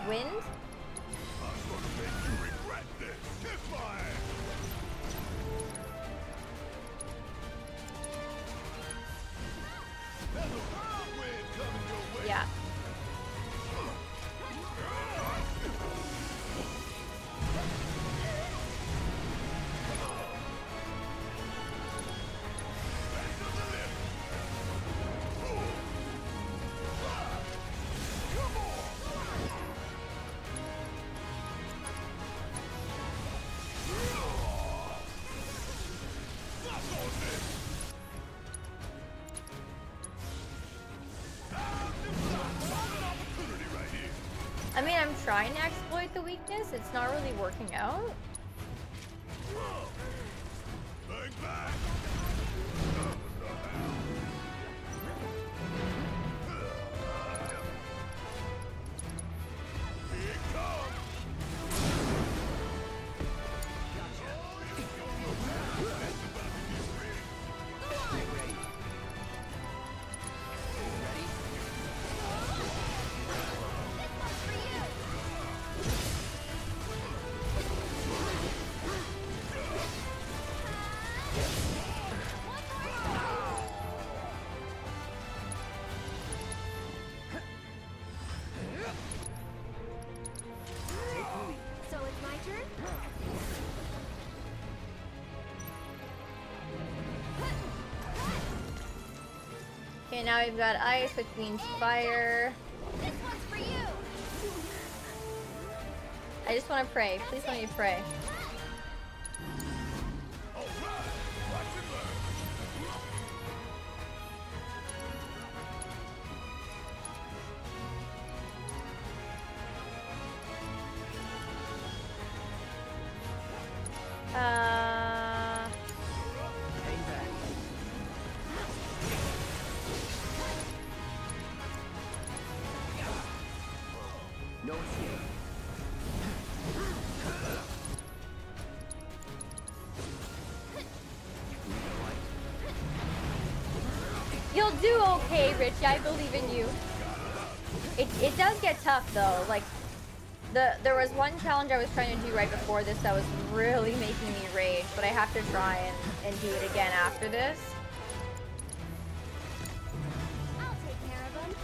Wind? Yeah. I mean, I'm trying to exploit the weakness. It's not really working out. And now we've got ice, which means fire. This one's for you. I just want to pray. Please let me pray. Richie, I believe in you. It does get tough though. Like there was one challenge I was trying to do right before this that was really making me rage, but I have to try and do it again after this. I'll take care of them.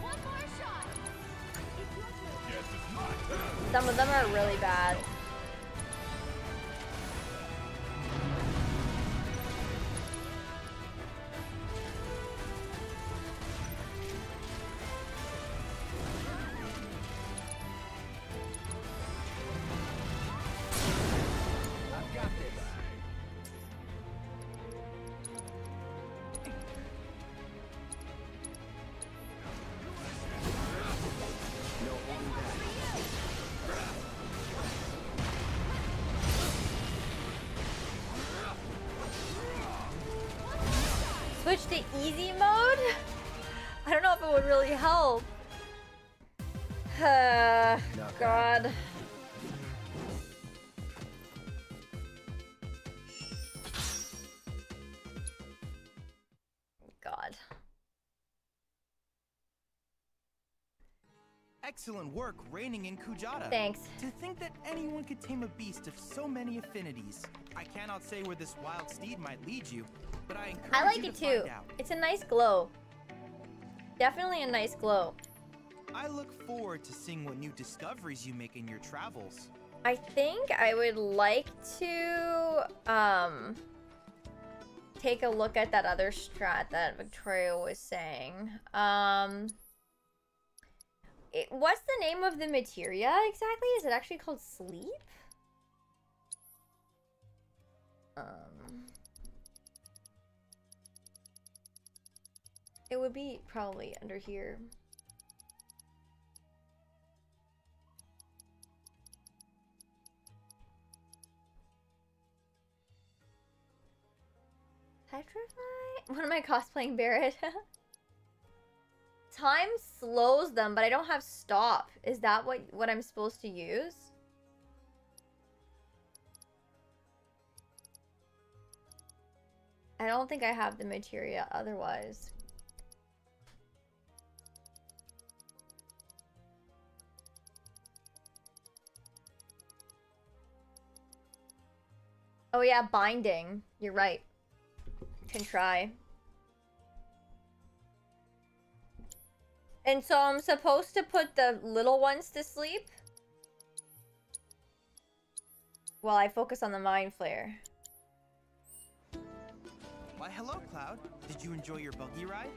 One more shot. It's my turn. Some of them are really bad. to easy mode? I don't know if it would really help. God. God. Excellent work reigning in Kujata. Thanks. To think that anyone could tame a beast of so many affinities. I cannot say where this wild steed might lead you, but I encourage you to find out. It's a nice glow. Definitely a nice glow. I look forward to seeing what new discoveries you make in your travels. I think I would like to take a look at that other strat that Victoria was saying. What's the name of the materia exactly? Is it actually called sleep? It would be probably under here. Petrify? What am I cosplaying, Barret? Time slows them, but I don't have stop. Is that what I'm supposed to use? I don't think I have the materia otherwise. Oh yeah, binding. You're right. Can try. And so I'm supposed to put the little ones to sleep while I focus on the mind flare. Why, hello, Cloud. Did you enjoy your buggy ride?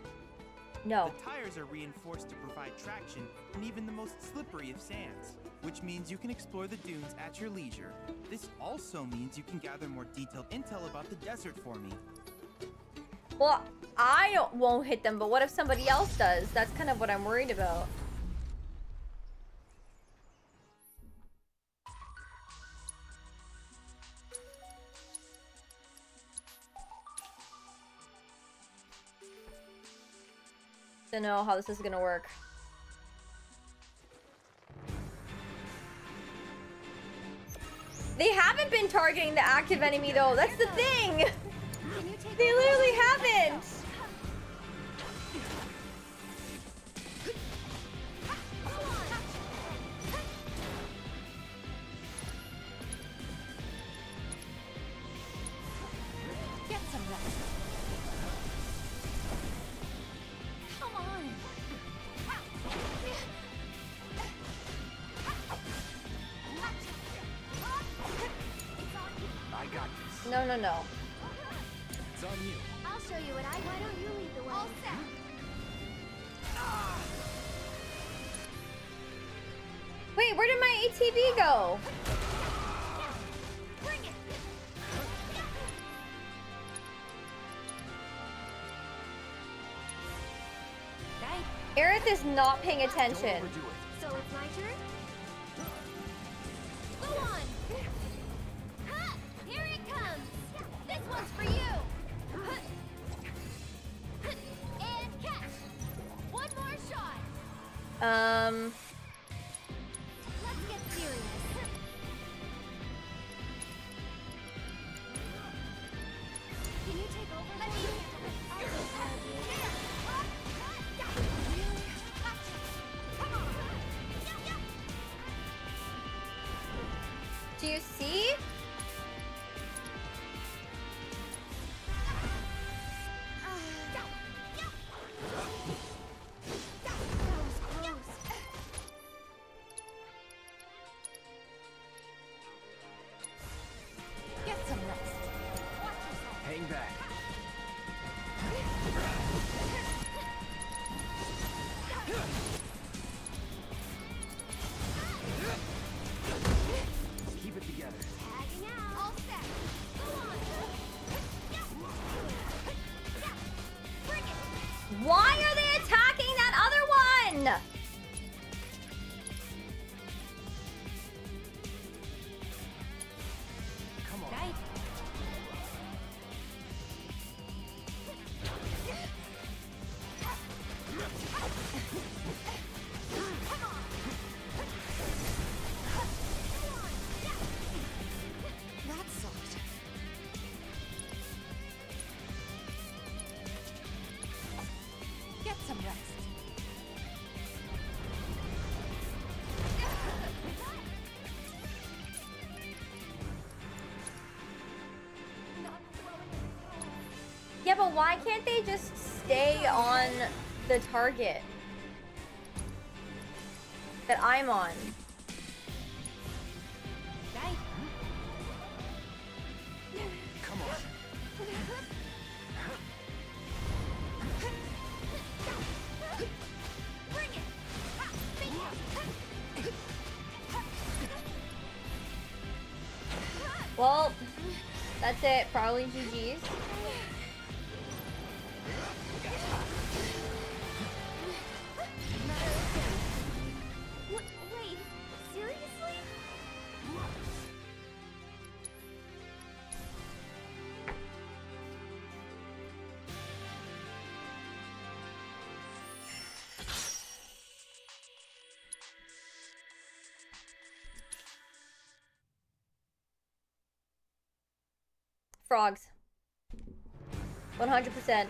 No. The tires are reinforced to provide traction in even the most slippery of sands, which means you can explore the dunes at your leisure. This also means you can gather more detailed intel about the desert for me. Well, won't hit them, but what if somebody else does? That's kind of what I'm worried about. I don't know how this is gonna work. They haven't been targeting the active enemy though, that's the thing! They literally haven't! Get some rest. Come on. I got this. No, no, no. On you. I'll show you what I do. Why don't you lead the way? All set. Wait, where did my ATV go? Bring it. Aerith is not paying attention. So it's my turn? Go on. Ha! Here it comes. This one's for you. Let's get serious. Can you take over? Let me come on. Do you see? why can't they just stay on the target that I'm on? Come on. Well, that's it. Probably GG's. Wait, seriously? Frogs. 100%.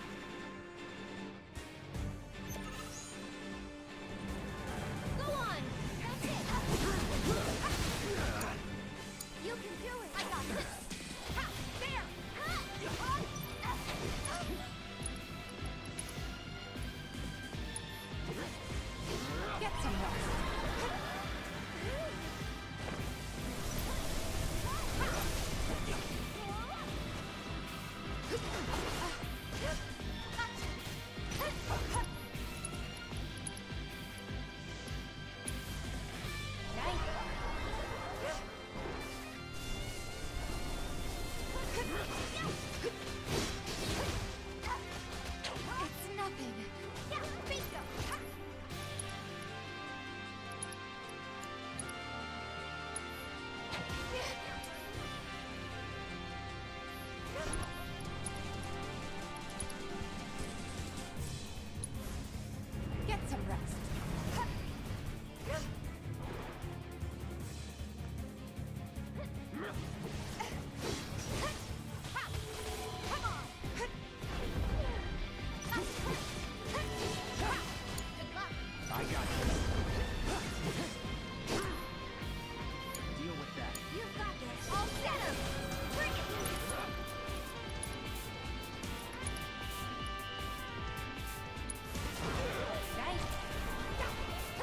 Go on. That's it. You can do it. I got this. Ha, there. Ha. Get some help.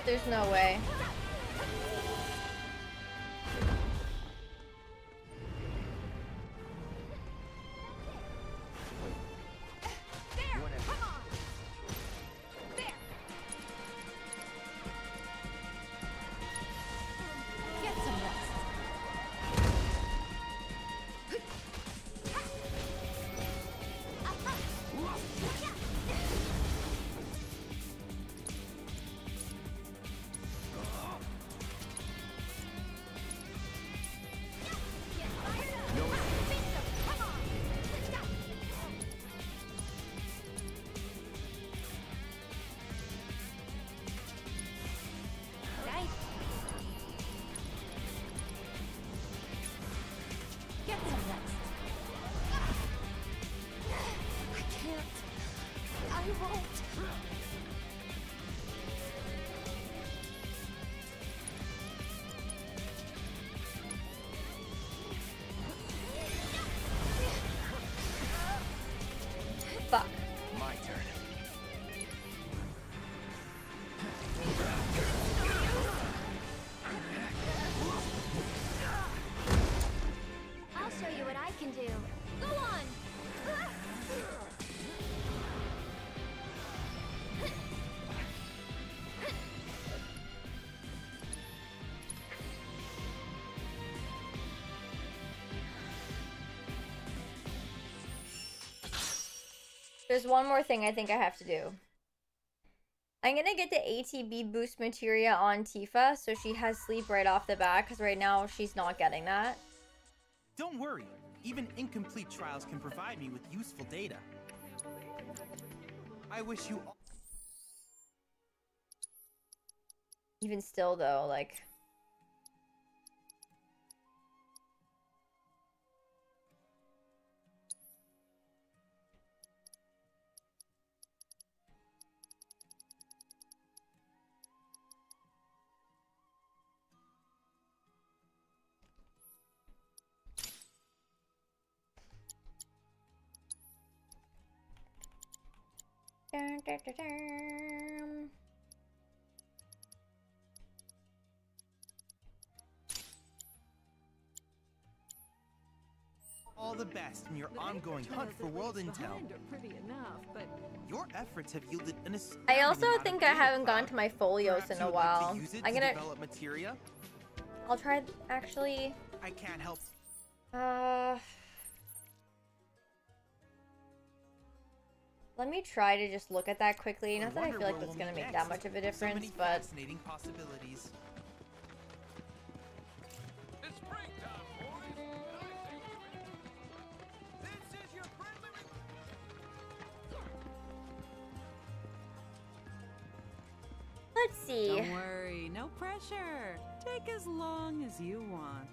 There's no way. There's one more thing I think I have to do. I'm gonna get the ATB boost materia on Tifa so she has sleep right off the bat, because right now she's not getting that. Don't worry, even incomplete trials can provide me with useful data. I wish you all. Even still though, like. All the best in your ongoing hunt for world intel. Your efforts have yielded an astonishing amount. I also think I haven't gone to my folios in a while. I'm gonna develop materia. I'll try. Actually, I can't help. Let me try to just look at that quickly. Not that I feel like that's gonna make that much of a difference, but. Let's see. Don't worry, no pressure. Take as long as you want.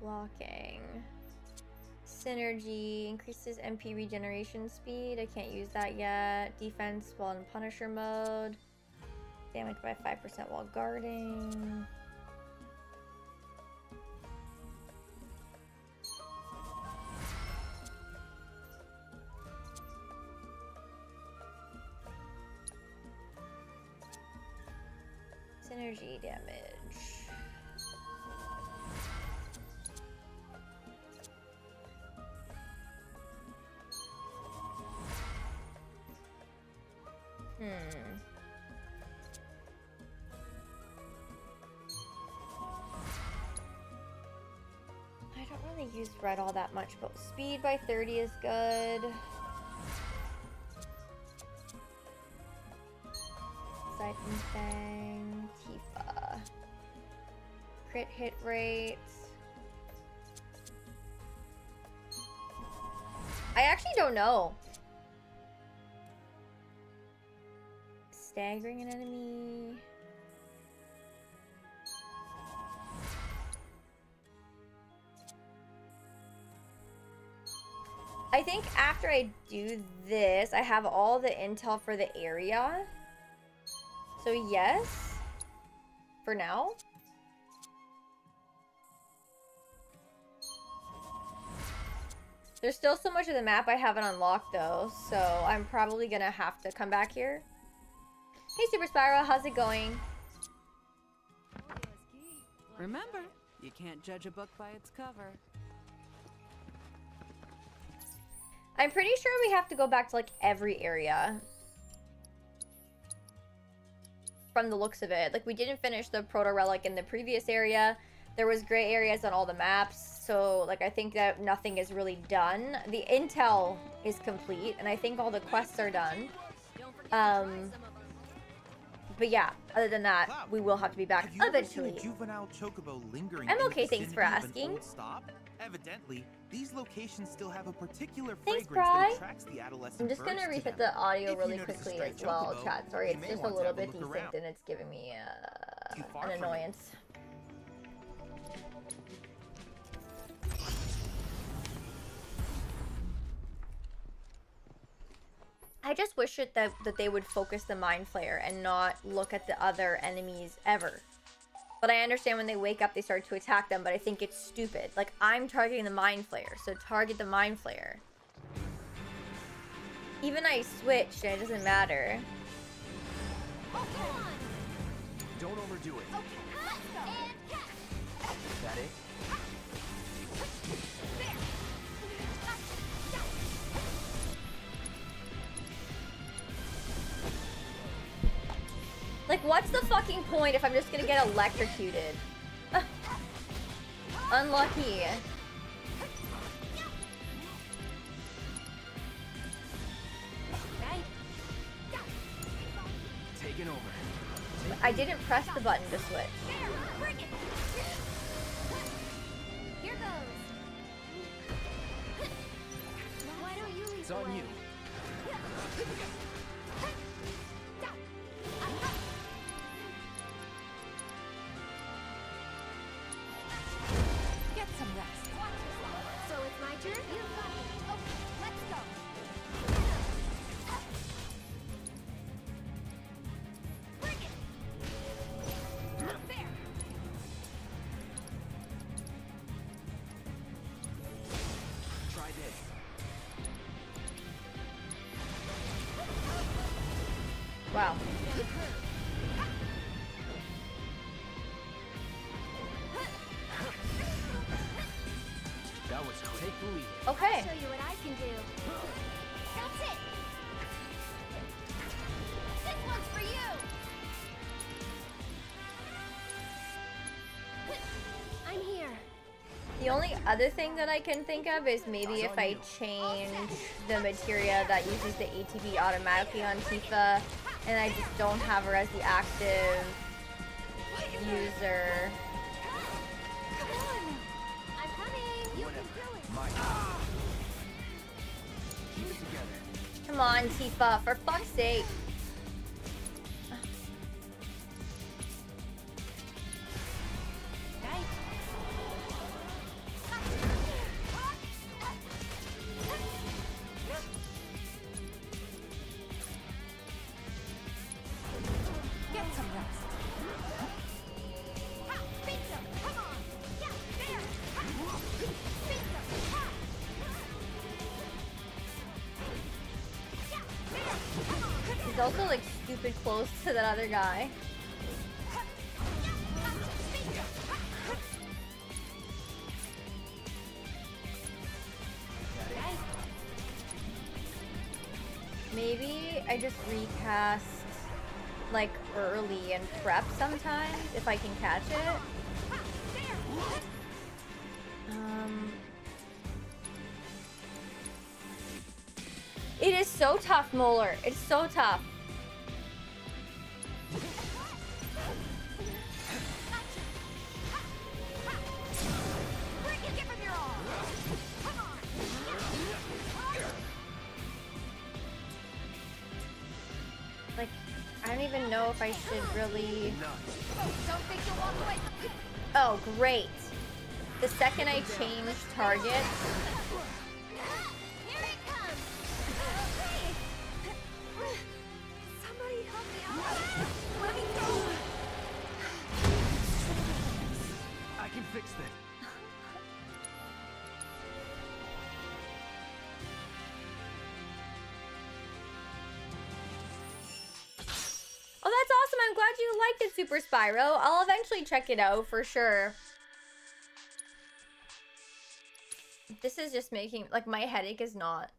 Blocking. Synergy increases MP regeneration speed. I can't use that yet. Defense while in Punisher mode. Damage by 5% while guarding. Energy damage. I don't really use Red all that much, but speed by 30 is good. Side thing. Tifa. Crit hit rates. I actually don't know. Staggering an enemy. I think after I do this, I have all the intel for the area. So yes. For now? There's still so much of the map I haven't unlocked though, so I'm probably gonna have to come back here. Hey Super Spiral, how's it going? Remember, you can't judge a book by its cover. I'm pretty sure we have to go back to like every area. From the looks of it, like we didn't finish the proto relic in the previous area. There was gray areas on all the maps, so like I think that nothing is really done. The intel is complete and I think all the quests are done, but yeah, other than that we will have to be back eventually. I'm okay, thanks for asking. Evidently, these locations still have a particular fragrance that attracts the adolescent. I'm just gonna reset the audio really quickly as well, chat. Sorry, it's just a little bit decent and it's giving me an annoyance. I just wish it that they would focus the mind flayer and not look at the other enemies ever. But I understand when they wake up, they start to attack them, but I think it's stupid. Like, I'm targeting the Mind Flayer, so target the Mind Flayer. Even I switched, and it doesn't matter. Oh, come on. Don't overdo it. Okay, let's go. And catch. Is that it? Like, what's the fucking point if I'm just gonna get electrocuted? Unlucky. Taken over. But I didn't press the button to switch. Here goes. Why don't you leave? It's on you. You got it. Okay, let's go. Bring it. Wow. That was cool. Take the lead. Okay. I'll show you what I can do. That's it. This one's for you. I'm here. The only other thing that I can think of is maybe if I change the materia that uses the ATB automatically on Tifa, and I just don't have her as the active user. I'm coming. You can do it. Keep it together. Come on, Tifa, for fuck's sake. Close to that other guy. Maybe I just recast like early and prep sometimes if I can catch it. It is so tough, Molar. It's so tough. If I should really... Oh, great. The second I change target... I can fix this. Super Spyro. I'll eventually check it out for sure. This is just making, like, my headache is not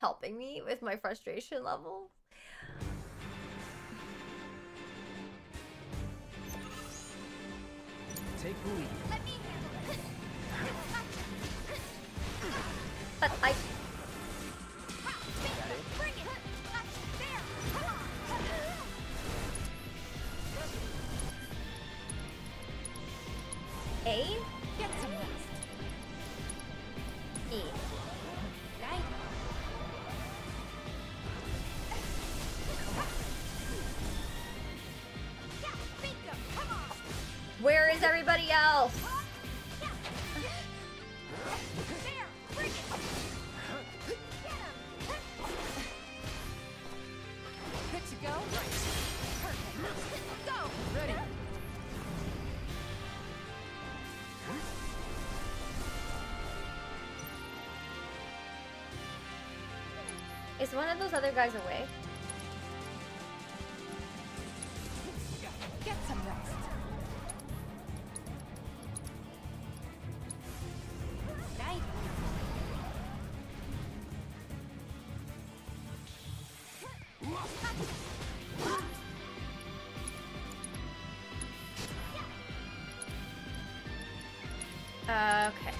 helping me with my frustration level. Take the lead. Let me handle it. But I... A, get some rest. E, right. Where is everybody else? Good to go. Perfect. Go. Ready. Is one of those other guys away? Get some rest. Nice. Okay.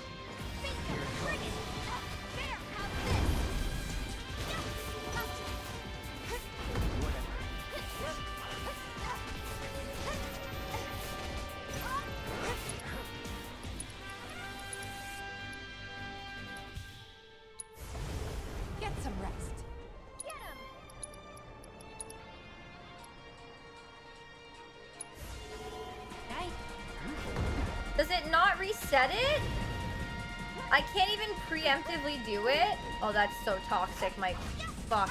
Reset it? I can't even preemptively do it. Oh, that's so toxic, Mike. Fuck.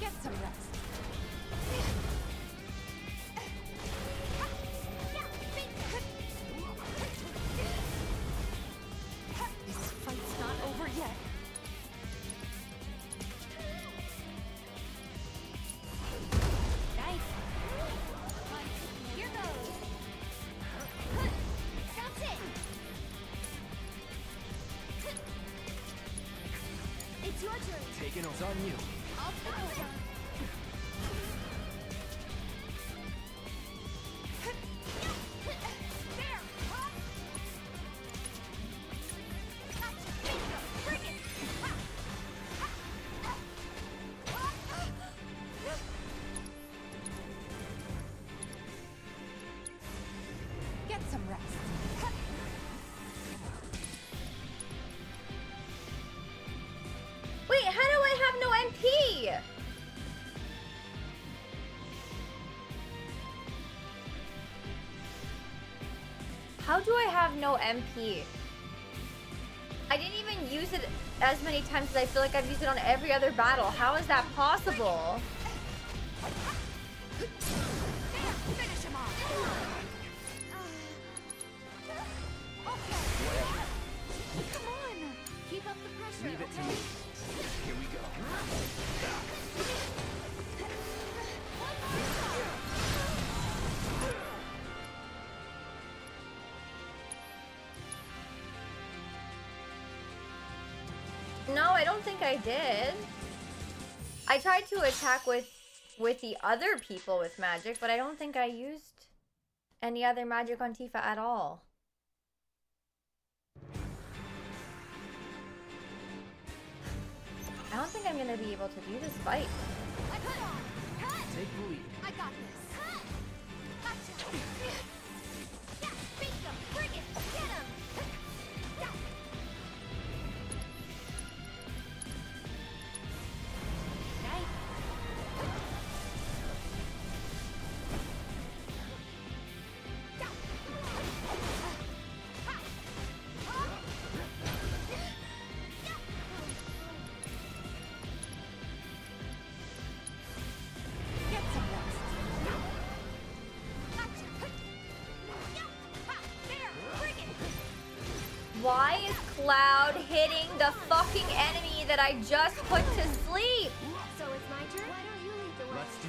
Get some rest. signal's on you. I'll follow you. There, huh? Gotcha, bingo, bring it. Ha. Ha. Ha. Ha. Get some rest. Ha. Wait, how do I have no MP? How do I have no MP? I didn't even use it as many times as I feel like I've used it on every other battle. How is that possible? Finish him off. Okay. Come on. Keep up the pressure. Leave it to me. Here we go. No, I don't think I did. I tried to attack with the other people with magic, but I don't think I used any other magic on Tifa at all. I don't think I'm gonna be able to do this fight. I put on. Cut. Take the lead. I got this. Cut. Gotcha. Yeah, beat them. Bring it. Get him. Yeah. Nice. Why is Cloud hitting the fucking enemy that I just put to sleep? So it's my turn? Why don't you lead the way? Let's do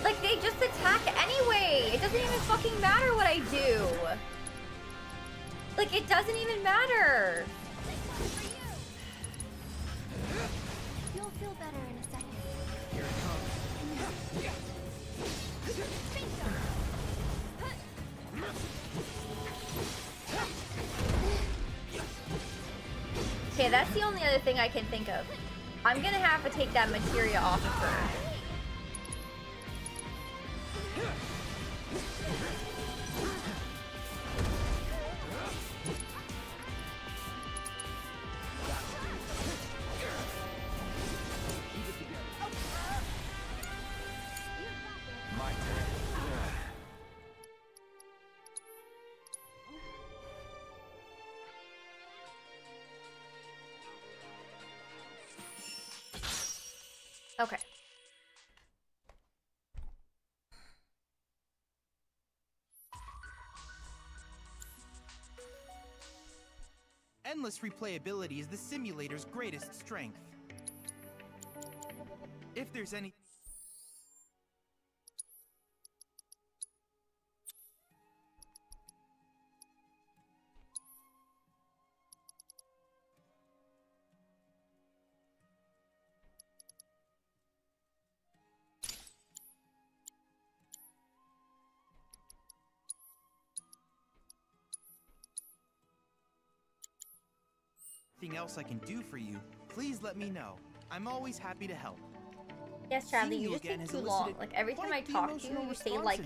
this. Like, they just attack anyway. It doesn't even fucking matter what I do. Like, it doesn't even matter. You'll feel better in a second. Here it comes. Okay, that's the only other thing I can think of. I'm gonna have to take that materia off of her. Okay. Endless replayability is the simulator's greatest strength. If there's any... else I can do for you, please let me know. I'm always happy to help. Yes, Chadley, you just take too long. Like, every time I talk to you, you say, like,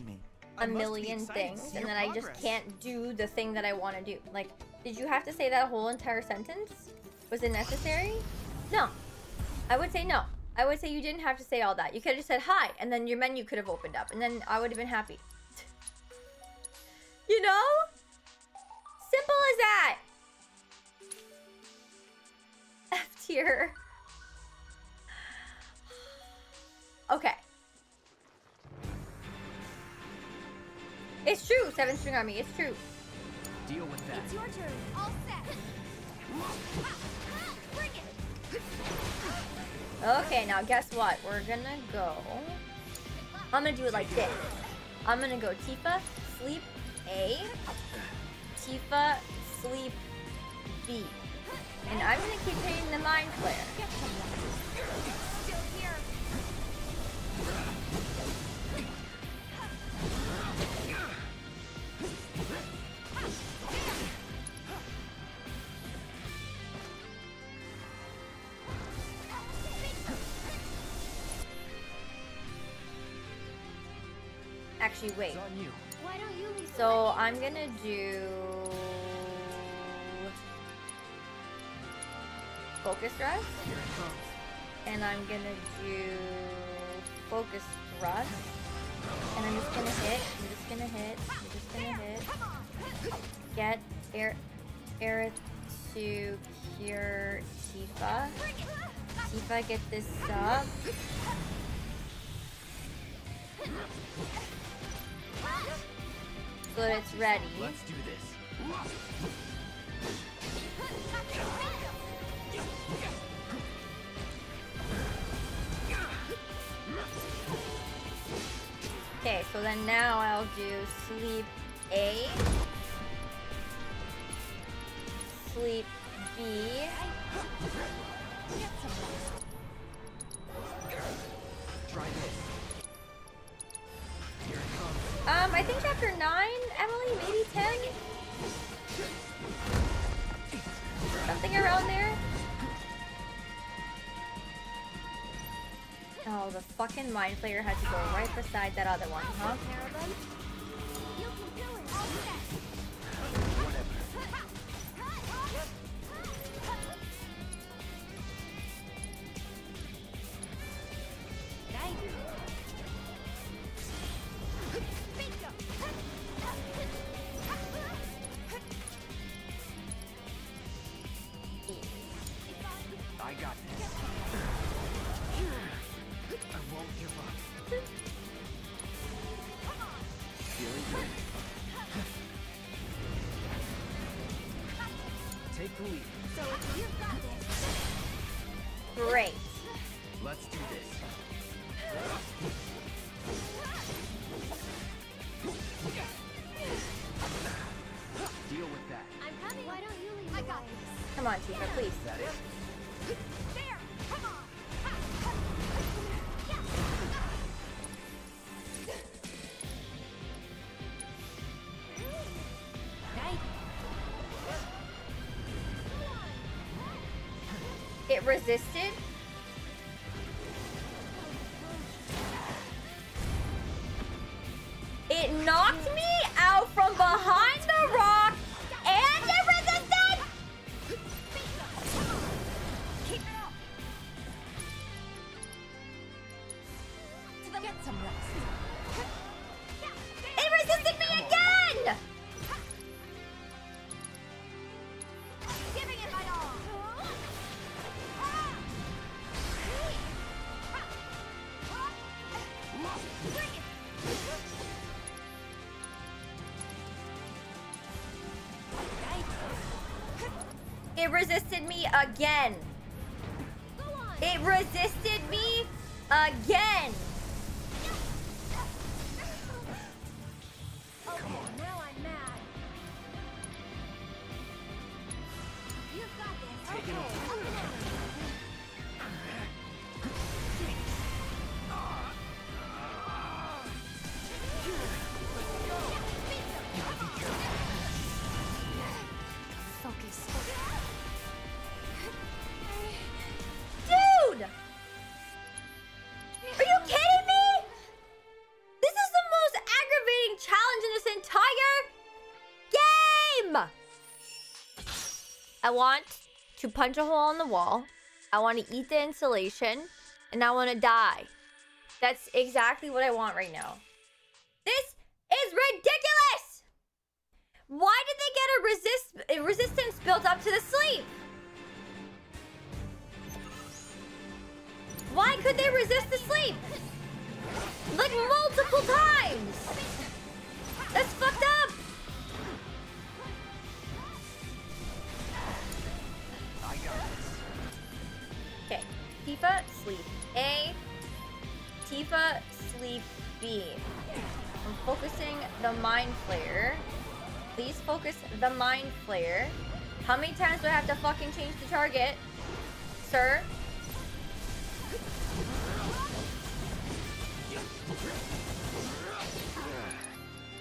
a million things, and then I just can't do the thing that I want to do. Like, did you have to say that whole entire sentence? Was it necessary? No. I would say no. I would say you didn't have to say all that. You could have just said hi, and then your menu could have opened up, and then I would have been happy. You know? Simple as that! Here. Okay. It's true, 7th String Army. It's true. Deal with that. It's your turn. All set. Okay, now guess what? We're gonna go. I'm gonna do it like this. I'm gonna go Tifa, sleep A. Tifa, sleep B. And I'm gonna keep hitting the mind flare. Actually, wait. Why don't you leave? So I'm gonna do focus thrust, and I'm gonna do focus thrust, and I'm just gonna hit. I'm just gonna hit. I'm just gonna hit. Get Aerith to cure Tifa. Tifa, get this up. So that it's ready. Let's do this. Okay, so then now I'll do sleep A, sleep B, try this. I think after 9, Emily, maybe 10? Something around there? Oh, the fucking mind flayer had to go right beside that other one, huh? Resisted? It knocked me out from behind the rock and it resisted! Keep it up. Get some rest. It resisted me again! Giving it my all. It resisted me again. It resisted me again. Come on. Now I'm mad. You've got this. Take it. I want to punch a hole in the wall. I want to eat the insulation, and I want to die. That's exactly what I want right now. This is ridiculous! Why did they get a resistance built up to the sleep? Why could they resist the sleep? Like multiple times! That's fucked up! Okay, Tifa, sleep A, Tifa, sleep B. I'm focusing the Mind Flayer. Please focus the Mind Flayer. How many times do I have to fucking change the target? Sir?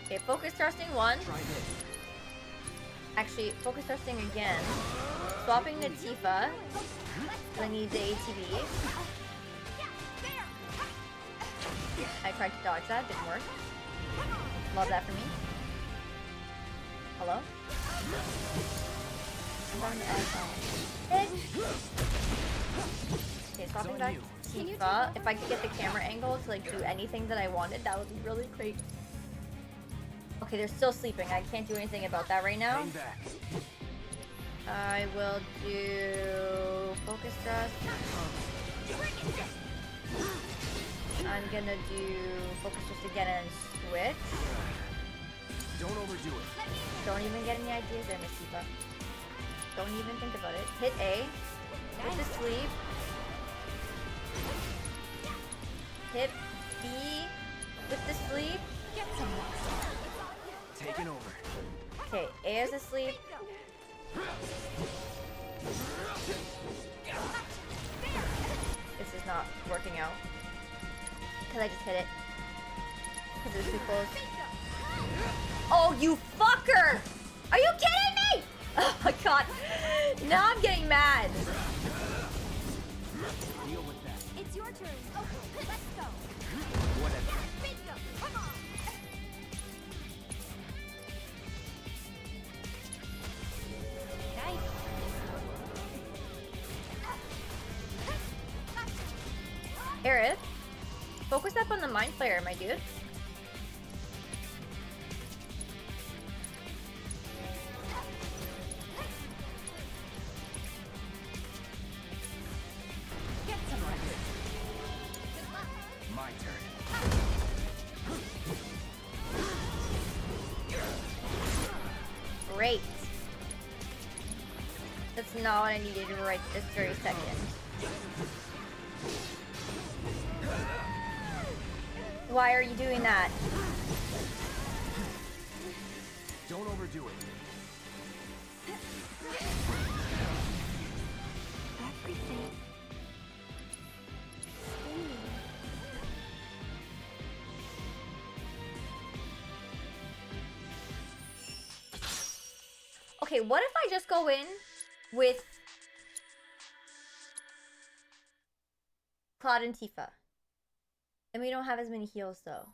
Okay, focus thrusting 1. Actually, focus thrusting again. Swapping to Tifa. I need the ATB. I tried to dodge that, didn't work. Love that for me. Hello? Okay, stopping back. Tifa, if I could get the camera angle to like do anything that I wanted, that would be really great. Okay, they're still sleeping. I can't do anything about that right now. I will do focus thrust. I'm gonna do focus thrust again and switch. Don't overdo it. Don't even get any ideas there, Miss Tifa. Don't even think about it. Hit A. Hit the sleep. Hit B with the sleep. Get some. Taking over. Okay, A is asleep. This is not working out. Cause I just hit it. Cause it was too close. Oh, you fucker! Are you kidding me? Oh my god! Now I'm getting mad. Deal with that. It's your turn. Okay, let's go. Whatever. Bingo. Come on. Aerith, focus up on the mind flayer, my dude. Great. That's not what I needed right this very second. Why are you doing that? Don't overdo it. Everything. Okay, what if I just go in with Cloud and Tifa? And we don't have as many heals, though.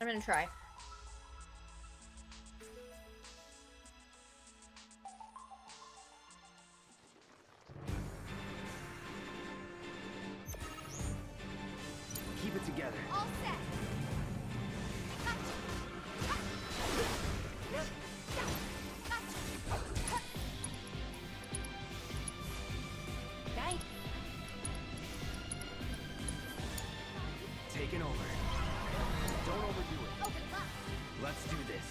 I'm gonna try. Keep it together. All set. Nice. Taking over. Don't overdo it. Let's do this.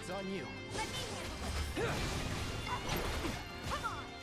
It's on you. Let me handle it. Come on. Okay.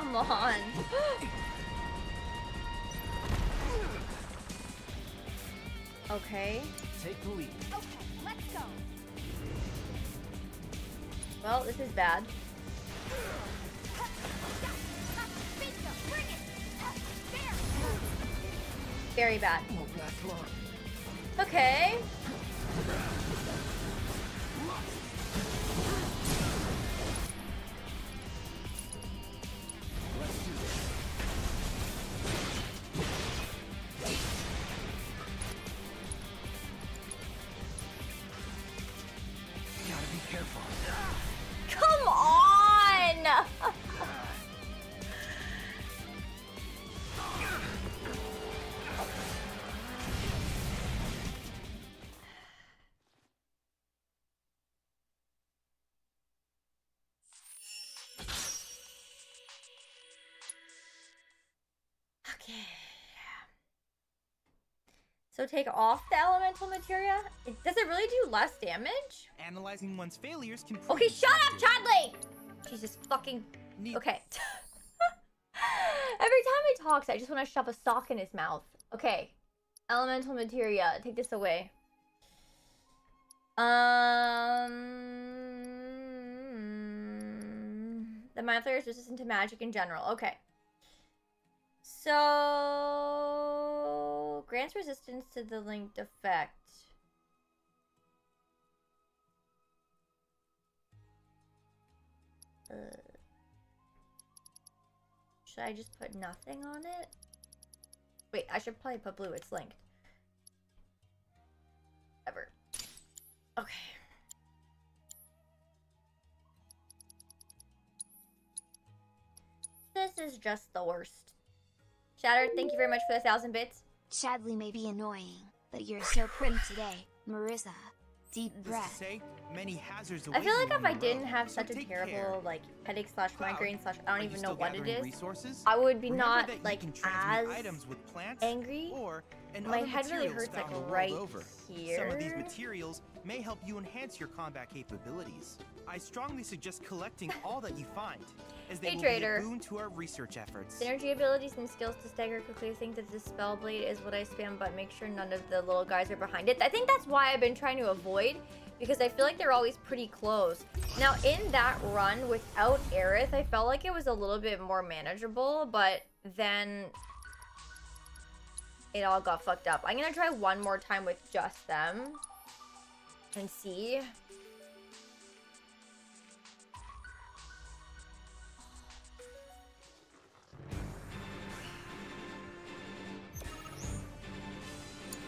Come on. Okay. Take the lead. Okay, let's go. Well, this is bad. Very bad. Okay. So take off the elemental materia? Does it really do less damage? Analyzing one's failures can... Okay, shut up, Chadley! Jesus fucking... Okay. Every time he talks, I just want to shove a sock in his mouth. Okay. Elemental materia. Take this away. The mind flayer is resistant to magic in general. Okay. So... grants resistance to the linked effect. Should I just put nothing on it? Wait, I should probably put blue. It's linked. Ever. Okay. This is just the worst. Shattered, thank you very much for the 1,000 bits. Chadley may be annoying, but you're so prim today, Marissa. Deep breath. Say, many hazards away. I feel like if I didn't have such a terrible, like, headache slash migraine slash I don't even know what it is, I would be not, like, as angry. My head really hurts, like, right here. Some of these materials may help you enhance your combat capabilities. I strongly suggest collecting all that you find, as they will be a boon to our research efforts. Synergy abilities and skills to stagger quickly. I think that the spell blade is what I spam, but make sure none of the little guys are behind it. I think that's why I've been trying to avoid, because I feel like they're always pretty close. Now, in that run without Aerith, I felt like it was a little bit more manageable, but then... it all got fucked up. I'm gonna try one more time with just them and see.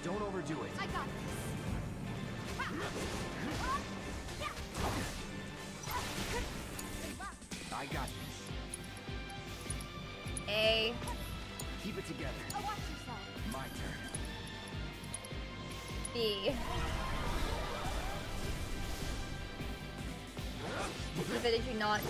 Don't overdo it. I got this. I got this. A. Keep it together. Oh, watch yourself. My turn. B. If it did you not.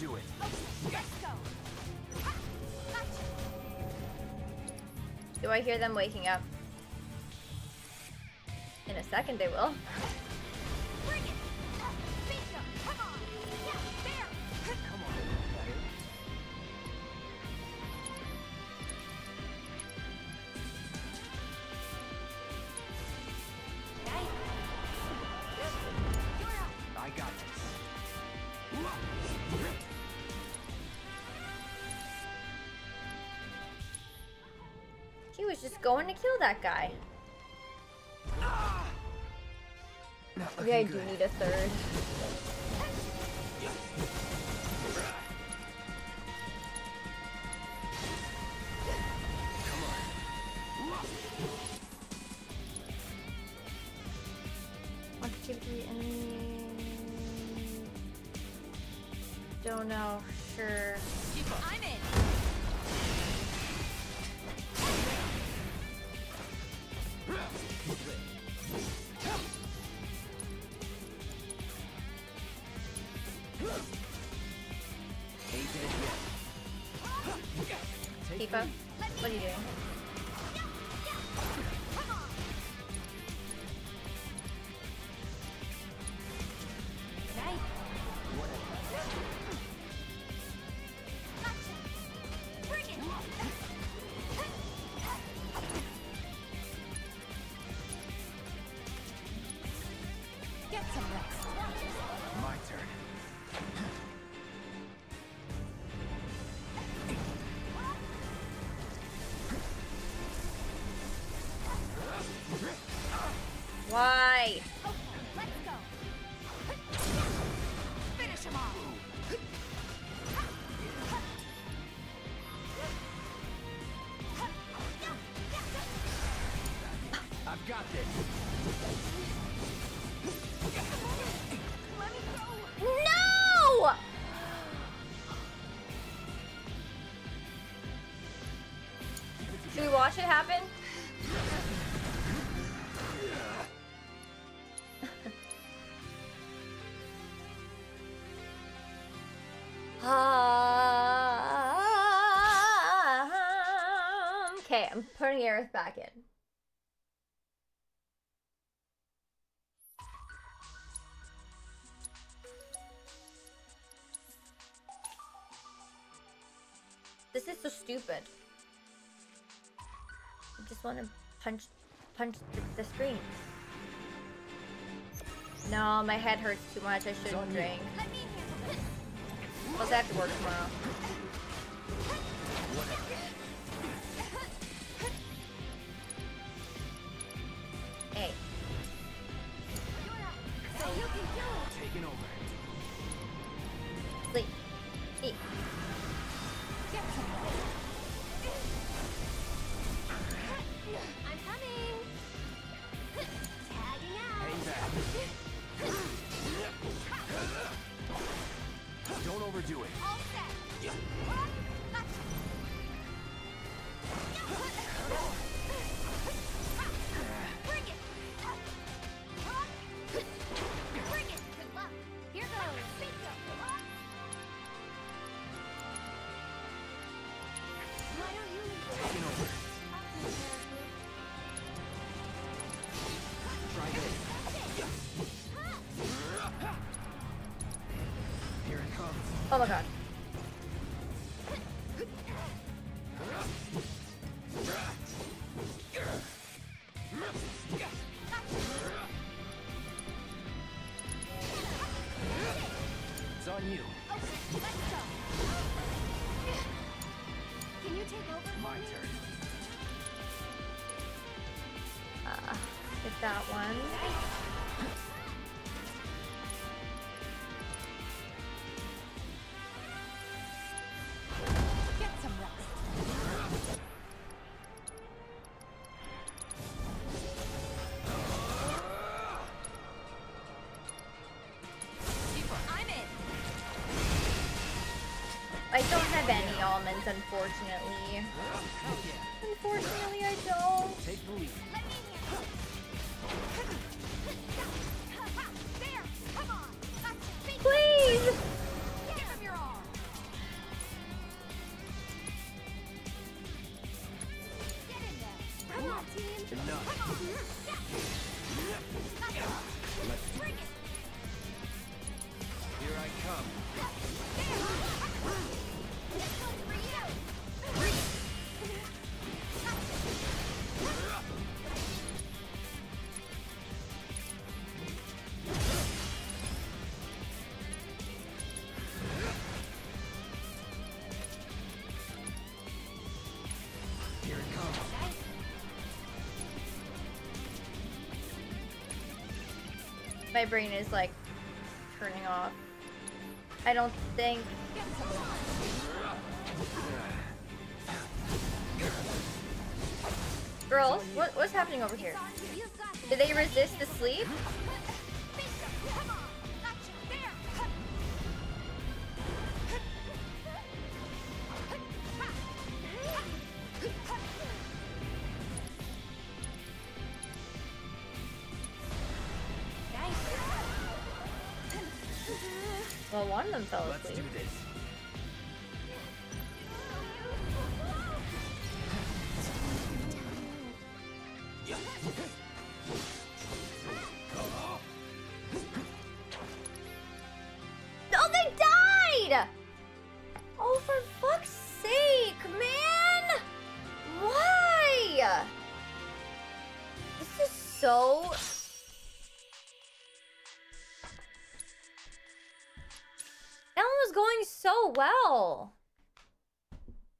Do it. Okay, let's go. Do I hear them waking up? In a second they will. Bring it. Come on. Yeah, there. Come on, I got this. He was just going to kill that guy. Maybe I do need a third. don't know. Sure. I'm in. Tifa, what are you doing? Why? Okay, let's go. Finish him off. I've got this. Let me go. No! Should we watch it happen? Okay, I'm putting Aerith back in. This is so stupid. I just want to punch the screen. No, my head hurts too much. I shouldn't drink. Plus, I have to work tomorrow. Hey. So you can do it. Taking over. Sleep. Eat. I'm coming. Tagging out. Don't overdo it. All set. Yeah. Oh my god. It's on you. Okay, let's go. Can you take over? My turn. Get that one. Unfortunately. Unfortunately, I don't. Take the lead. Let me handle it. There. Come on. Please. Give him your all. Get in there. Come on, team. Come on. Bring it. Here I come. There. My brain is like turning off. I don't think. Girls, what's happening over here? Did they resist the sleep? one of them fell asleep. Let's do this. Oh, they died! Oh, for fuck's sake, man! Why? This is so... That one was going so well.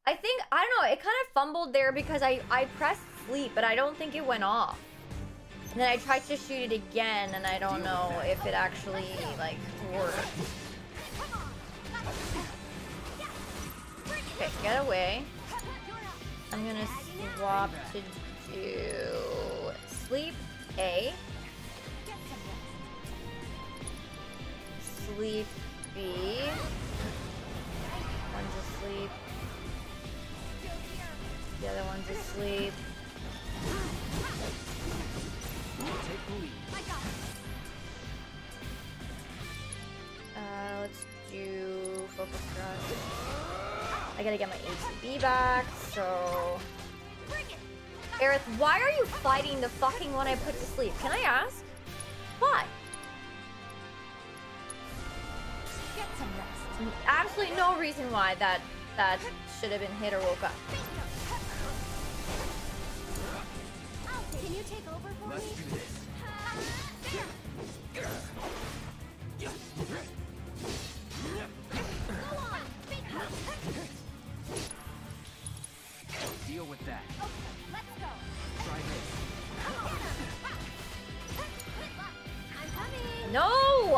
I think, I don't know, it kind of fumbled there because I pressed sleep, but I don't think it went off. And then I tried to shoot it again, and I don't know if it actually, like, worked. Okay, get away. I'm gonna swap to do... Sleep A. Sleep B. One's asleep. The other one's asleep. Let's do focus thrust. I gotta get my ATB back, so... Aerith, why are you fighting the fucking one I put to sleep? Can I ask? Why? Get some rest. Absolutely no reason why that should have been hit or woke up. Can you take over for me? Let's do this. Go on, big hug. Deal with that. Okay, let's go. Try this. I'm coming. No!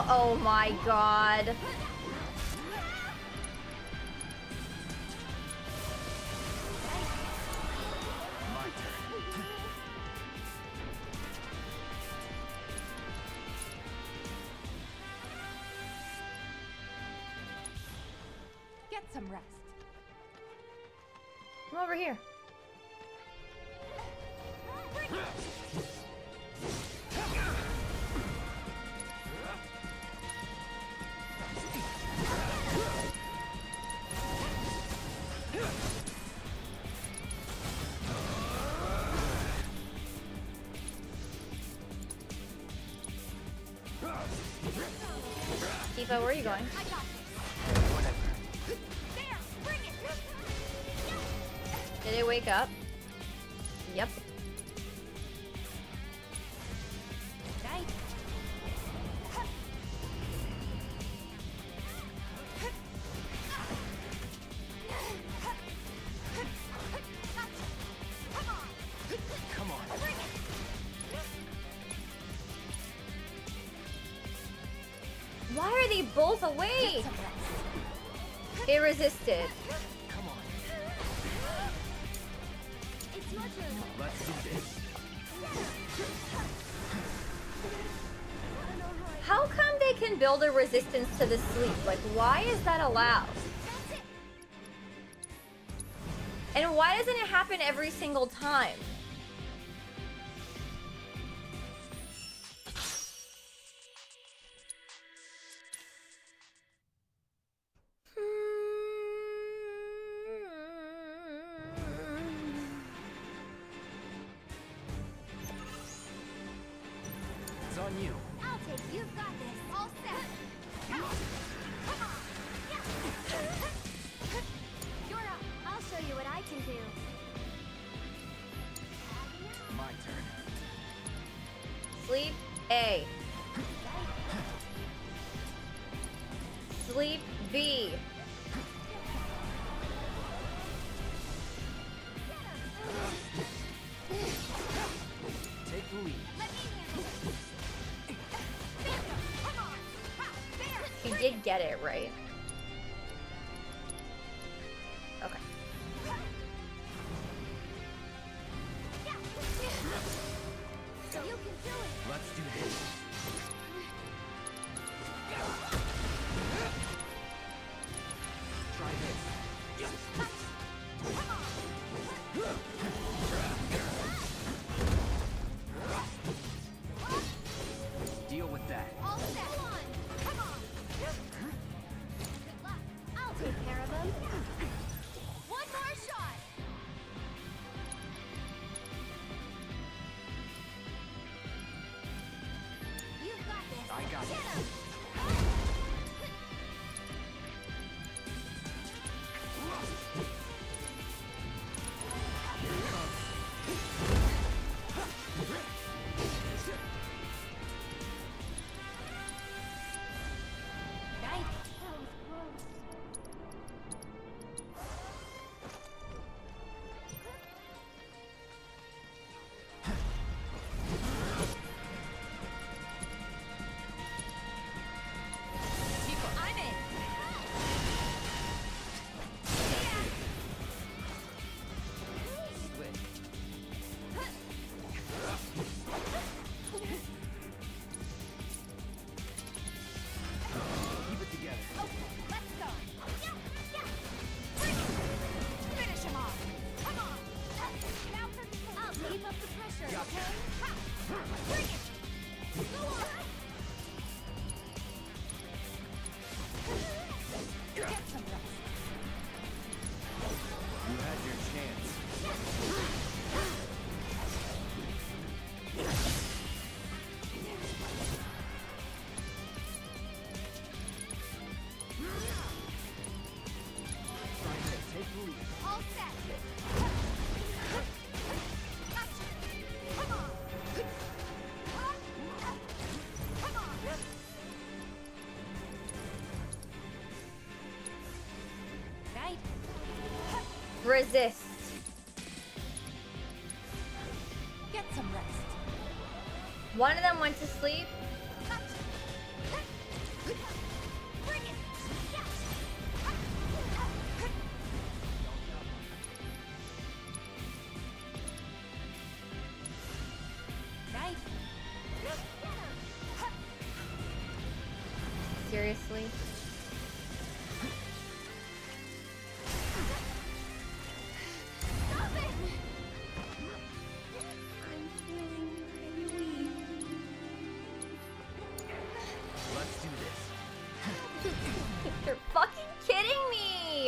Oh my god. Some rest. Come over here. Tifa, where are you going? Did it wake up? Yep. Why are they both awake? It resisted. How come they can build a resistance to the sleep? Like, why is that allowed? And why doesn't it happen every single time? Get it right. Okay. So you can do it. Let's do this. Try this. Deal with that. All set. Come on. resist. Get some rest. One of them went to sleep. Seriously? Stop it! I'm feeling really weak. Let's do this. You're fucking kidding me!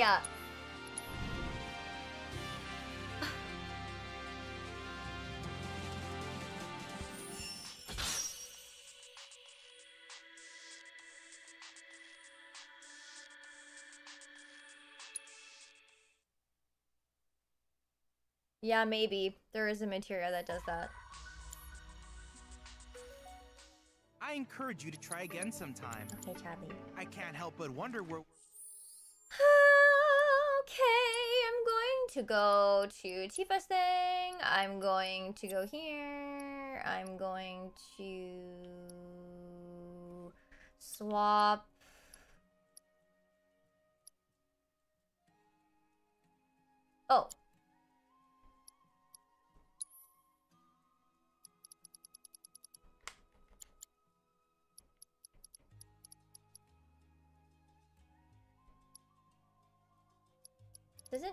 Yeah, maybe. There is a materia that does that. I encourage you to try again sometime. Okay, Chadley. I can't help but wonder where... Okay, I'm going to go to Tifa's thing. I'm going to go here. I'm going to... swap... Oh.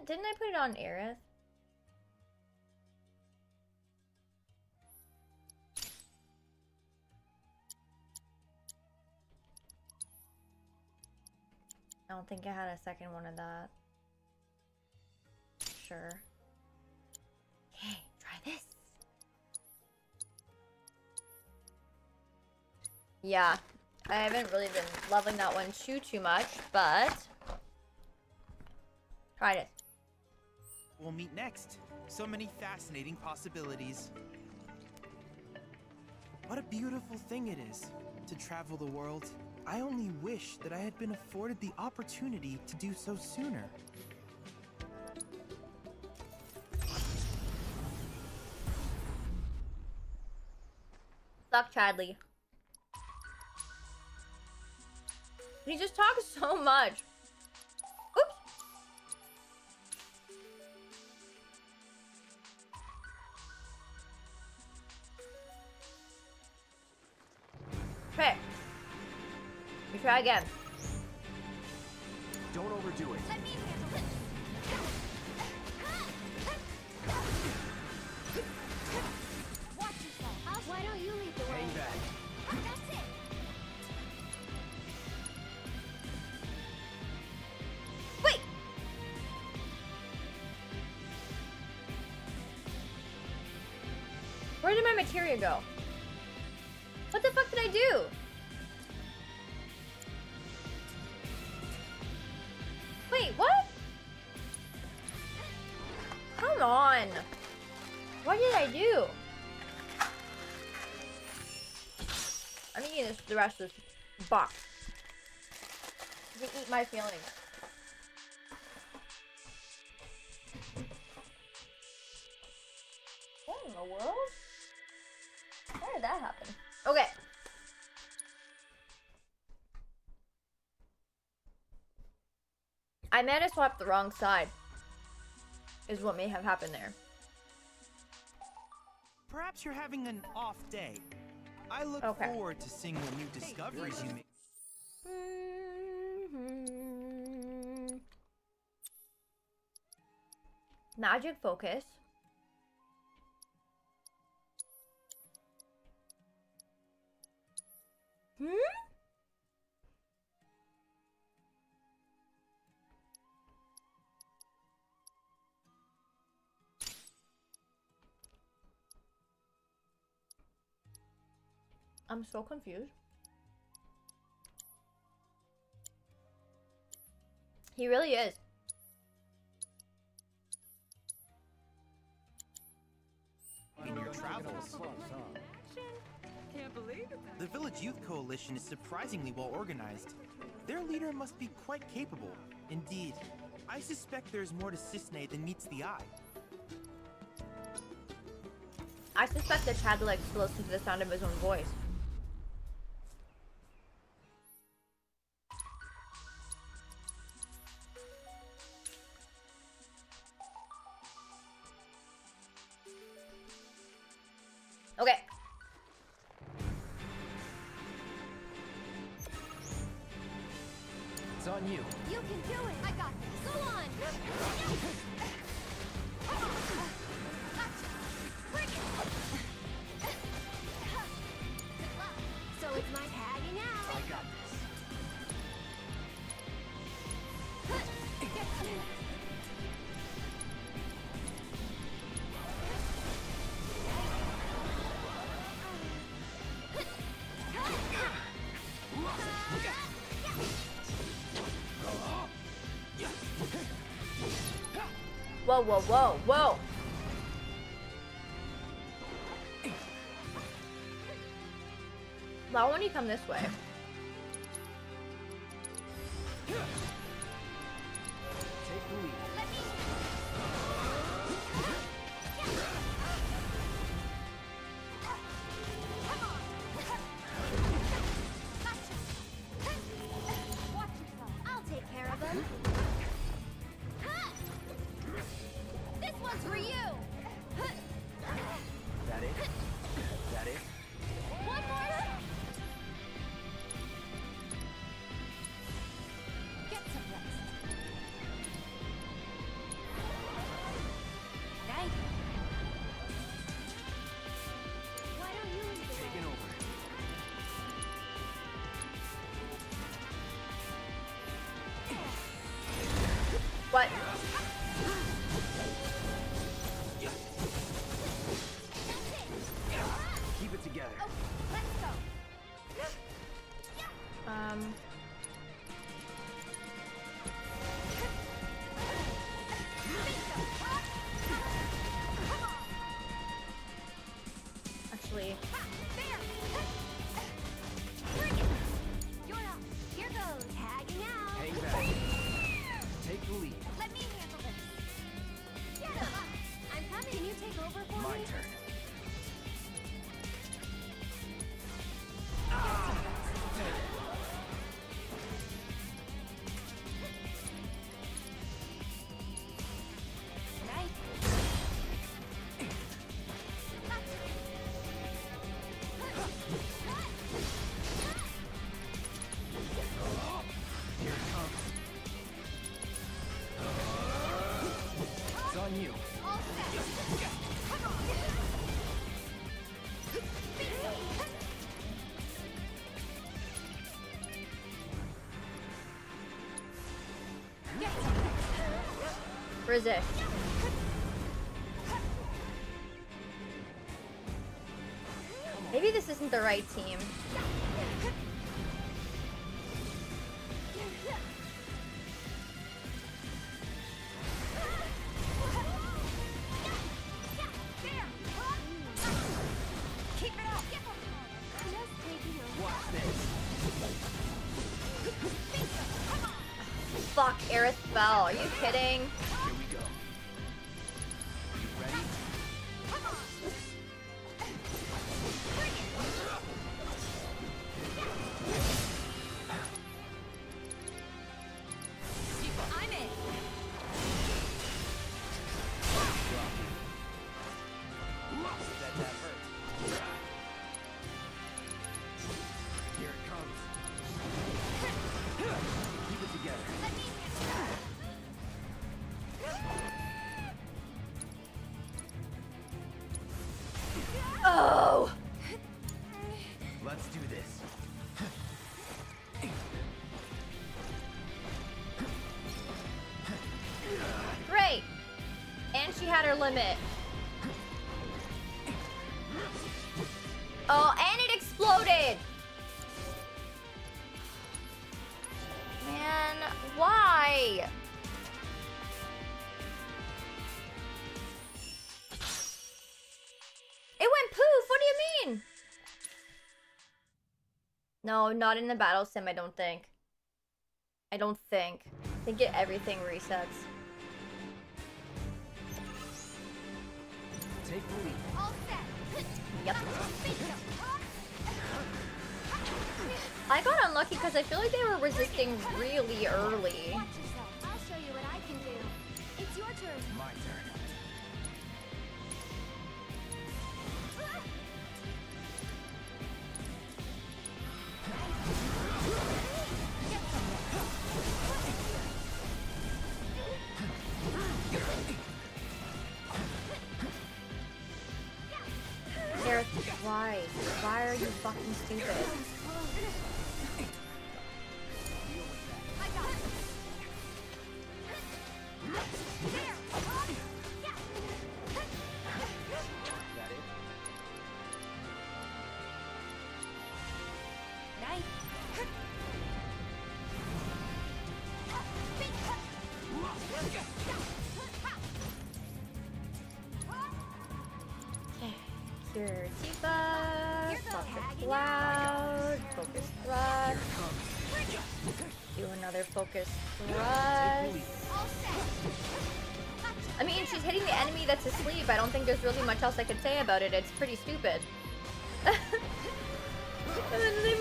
Didn't I put it on Aerith? I don't think I had a second one of that. Sure. Okay, try this. Yeah, I haven't really been loving that one too much, but... Tried it. We'll meet next. So many fascinating possibilities. What a beautiful thing it is to travel the world. I only wish that I had been afforded the opportunity to do so sooner. Fuck Chadley. He just talks so much. Try again. Don't overdo it. Let me handle it. Watch yourself. Why don't you lead the way? That's it. Wait. Where did my materia go? What the fuck did I do? Wait, what? Come on. What did I do? I'm eating this, the rest of this box. You can eat my feelings. What in the world? How did that happen? Okay. I might have swapped the wrong side, is what may have happened there. Perhaps you're having an off day. I look forward to seeing the new discoveries you make. Mm-hmm. Magic focus. Hmm? I'm so confused. He really is. In your travels. Can't believe it. The Village Youth Coalition is surprisingly well organized. Their leader must be quite capable. Indeed, I suspect there's more to Cissnei than meets the eye. I suspect that Chadley likes to listen to the sound of his own voice. Okay. It's on you. You can do it. I got this. Go on. Bring it. So it's my tag now. I got this. Whoa, whoa, whoa, whoa! Why won't you come this way? Take the lead. Let me... Come on. Gotcha. Watch yourself. I'll take care of them. For you. That it? That it? One more. Get some rest. Nice. Why don't you take it over? What? Actually, you're up. Here goes. Tagging out. Hang back. Take the lead. Let me handle this. Get up. I'm coming. Can you take over for me? My turn. Resist. Maybe this isn't the right team. Fuck, Aerith fell. Are you kidding? Limit. Oh, and it exploded! Man, why? It went poof, what do you mean? No, not in the battle sim, I don't think. They get everything resets. Take the lead. All set. Yep. I got unlucky because I feel like they were resisting really early. Watch yourself. I'll show you what I can do. It's your turn. My turn. Aerith, why? Why are you fucking stupid? Tifa, pop the Cloud, focus thrust, do another focus thrust. I mean, she's hitting the enemy that's asleep. I don't think there's really much else I could say about it. It's pretty stupid.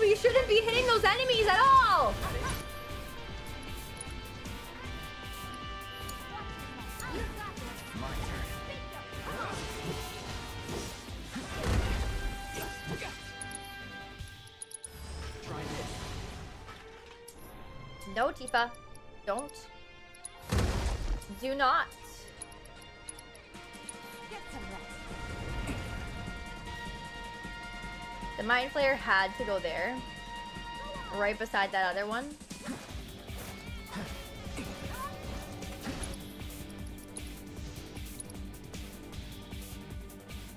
We shouldn't be hitting those enemies at all! No, Tifa. Don't. Do not. The Mind Flayer had to go there. Right beside that other one.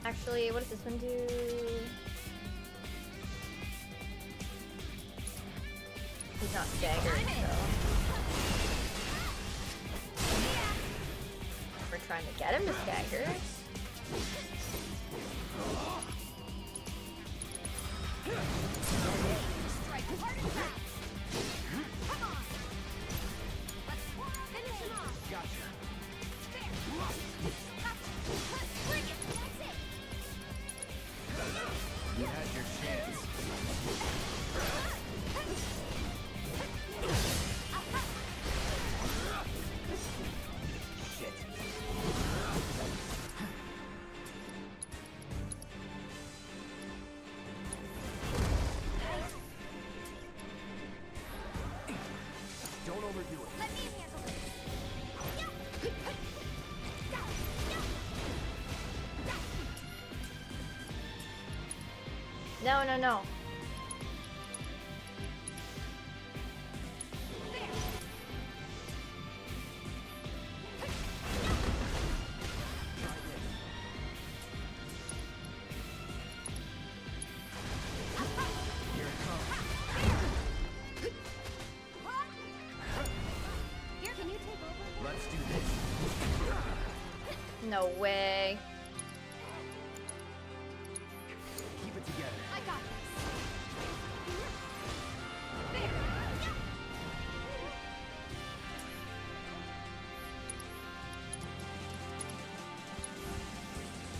Actually, what does this one do? He's not staggered, so... We're trying to get him to stagger. You had your chance. No, no, no. No way. Keep it together. I got this. There.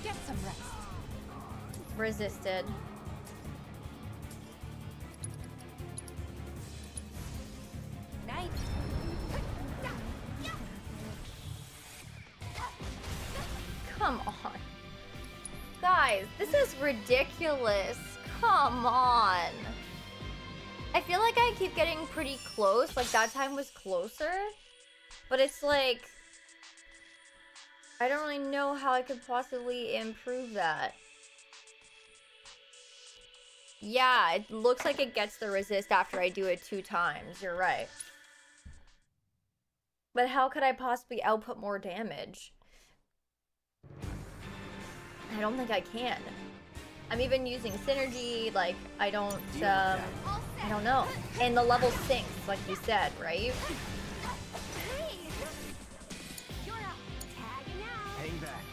Get some rest. Resisted. Ridiculous. Come on. I feel like I keep getting pretty close. Like that time was closer. But it's like I don't really know how I could possibly improve that. Yeah, it looks like it gets the resist after I do it 2 times. You're right. But how could I possibly output more damage? I don't think I can. I'm even using synergy, like, I don't know. And the level sinks, like you said, right? You're up. Tagging out. Hang back.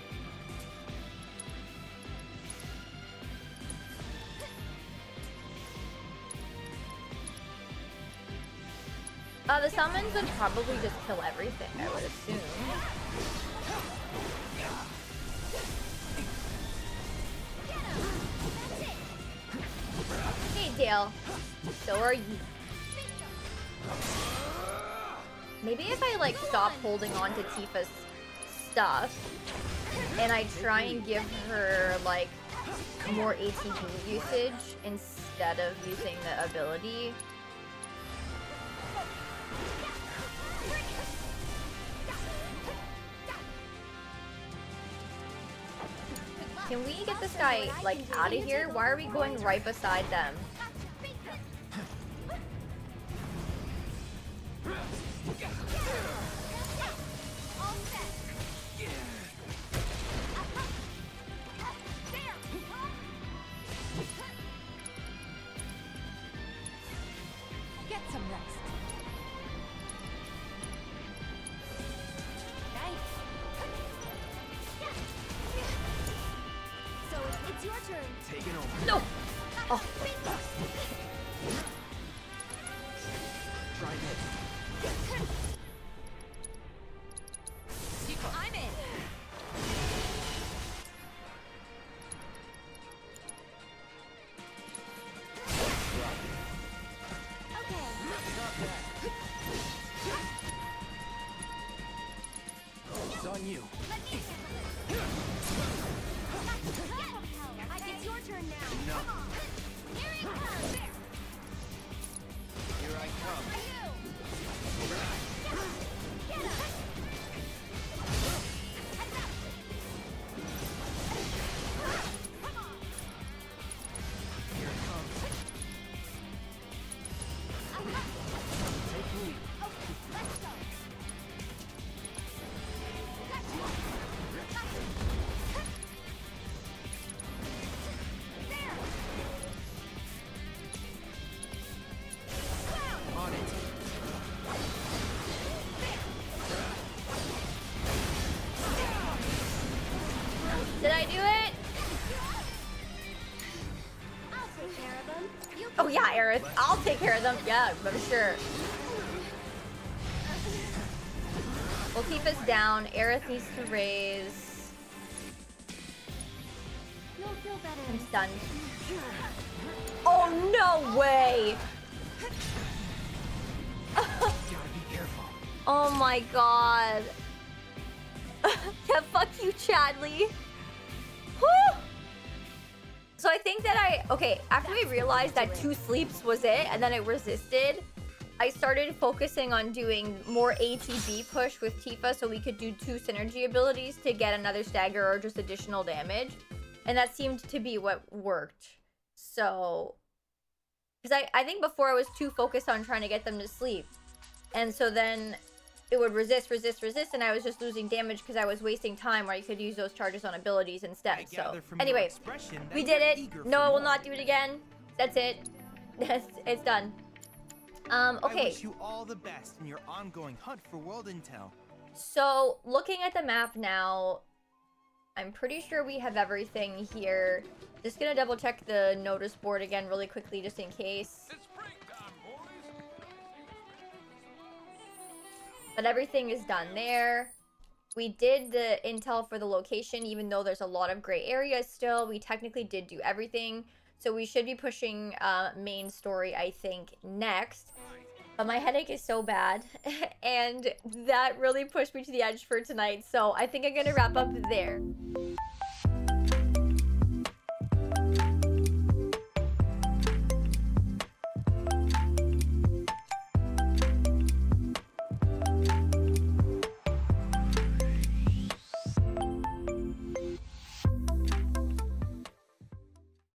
The summons would probably just kill everything, I would assume. Hey, Dale. So are you. Maybe if I, like, stop holding on to Tifa's stuff, and I try and give her, like, more ATB usage instead of using the ability. Can we get this guy, like, out of here? Why are we going right beside them? Get some rest. Your turn. Take it over. No! Oh. Try this. I'm in. Okay. It's on you. Let me. Turn now. No. Come on. Here he comes. Here I come. Get up. Come on. Here it comes. Take me. Okay, let's go. I'll take care of them, yeah, I'm sure. Well, Tifa's down. Aerith needs to raise. You'll feel better. I'm stunned. Oh, no way! Oh my god. Yeah, fuck you, Chadley. Woo! So I think that okay, after we realized that 2 sleeps was it, and then I resisted, I started focusing on doing more ATB push with Tifa so we could do 2 synergy abilities to get another stagger or just additional damage. And that seemed to be what worked. So, because I think before I was too focused on trying to get them to sleep. And so then it would resist, and I was just losing damage because I was wasting time where you could use those charges on abilities instead. So anyway, we did it. No, I will not do it again. That's it. It's done. Okay. I wish you all the best in your ongoing hunt for world intel. So looking at the map now, I'm pretty sure we have everything here. Just gonna double check the notice board again really quickly just in case. But everything is done there. We did the intel for the location, even though there's a lot of gray areas still. We technically did do everything. So we should be pushing main story, I think, next. But my headache is so bad. And that really pushed me to the edge for tonight. So I think I'm going to wrap up there.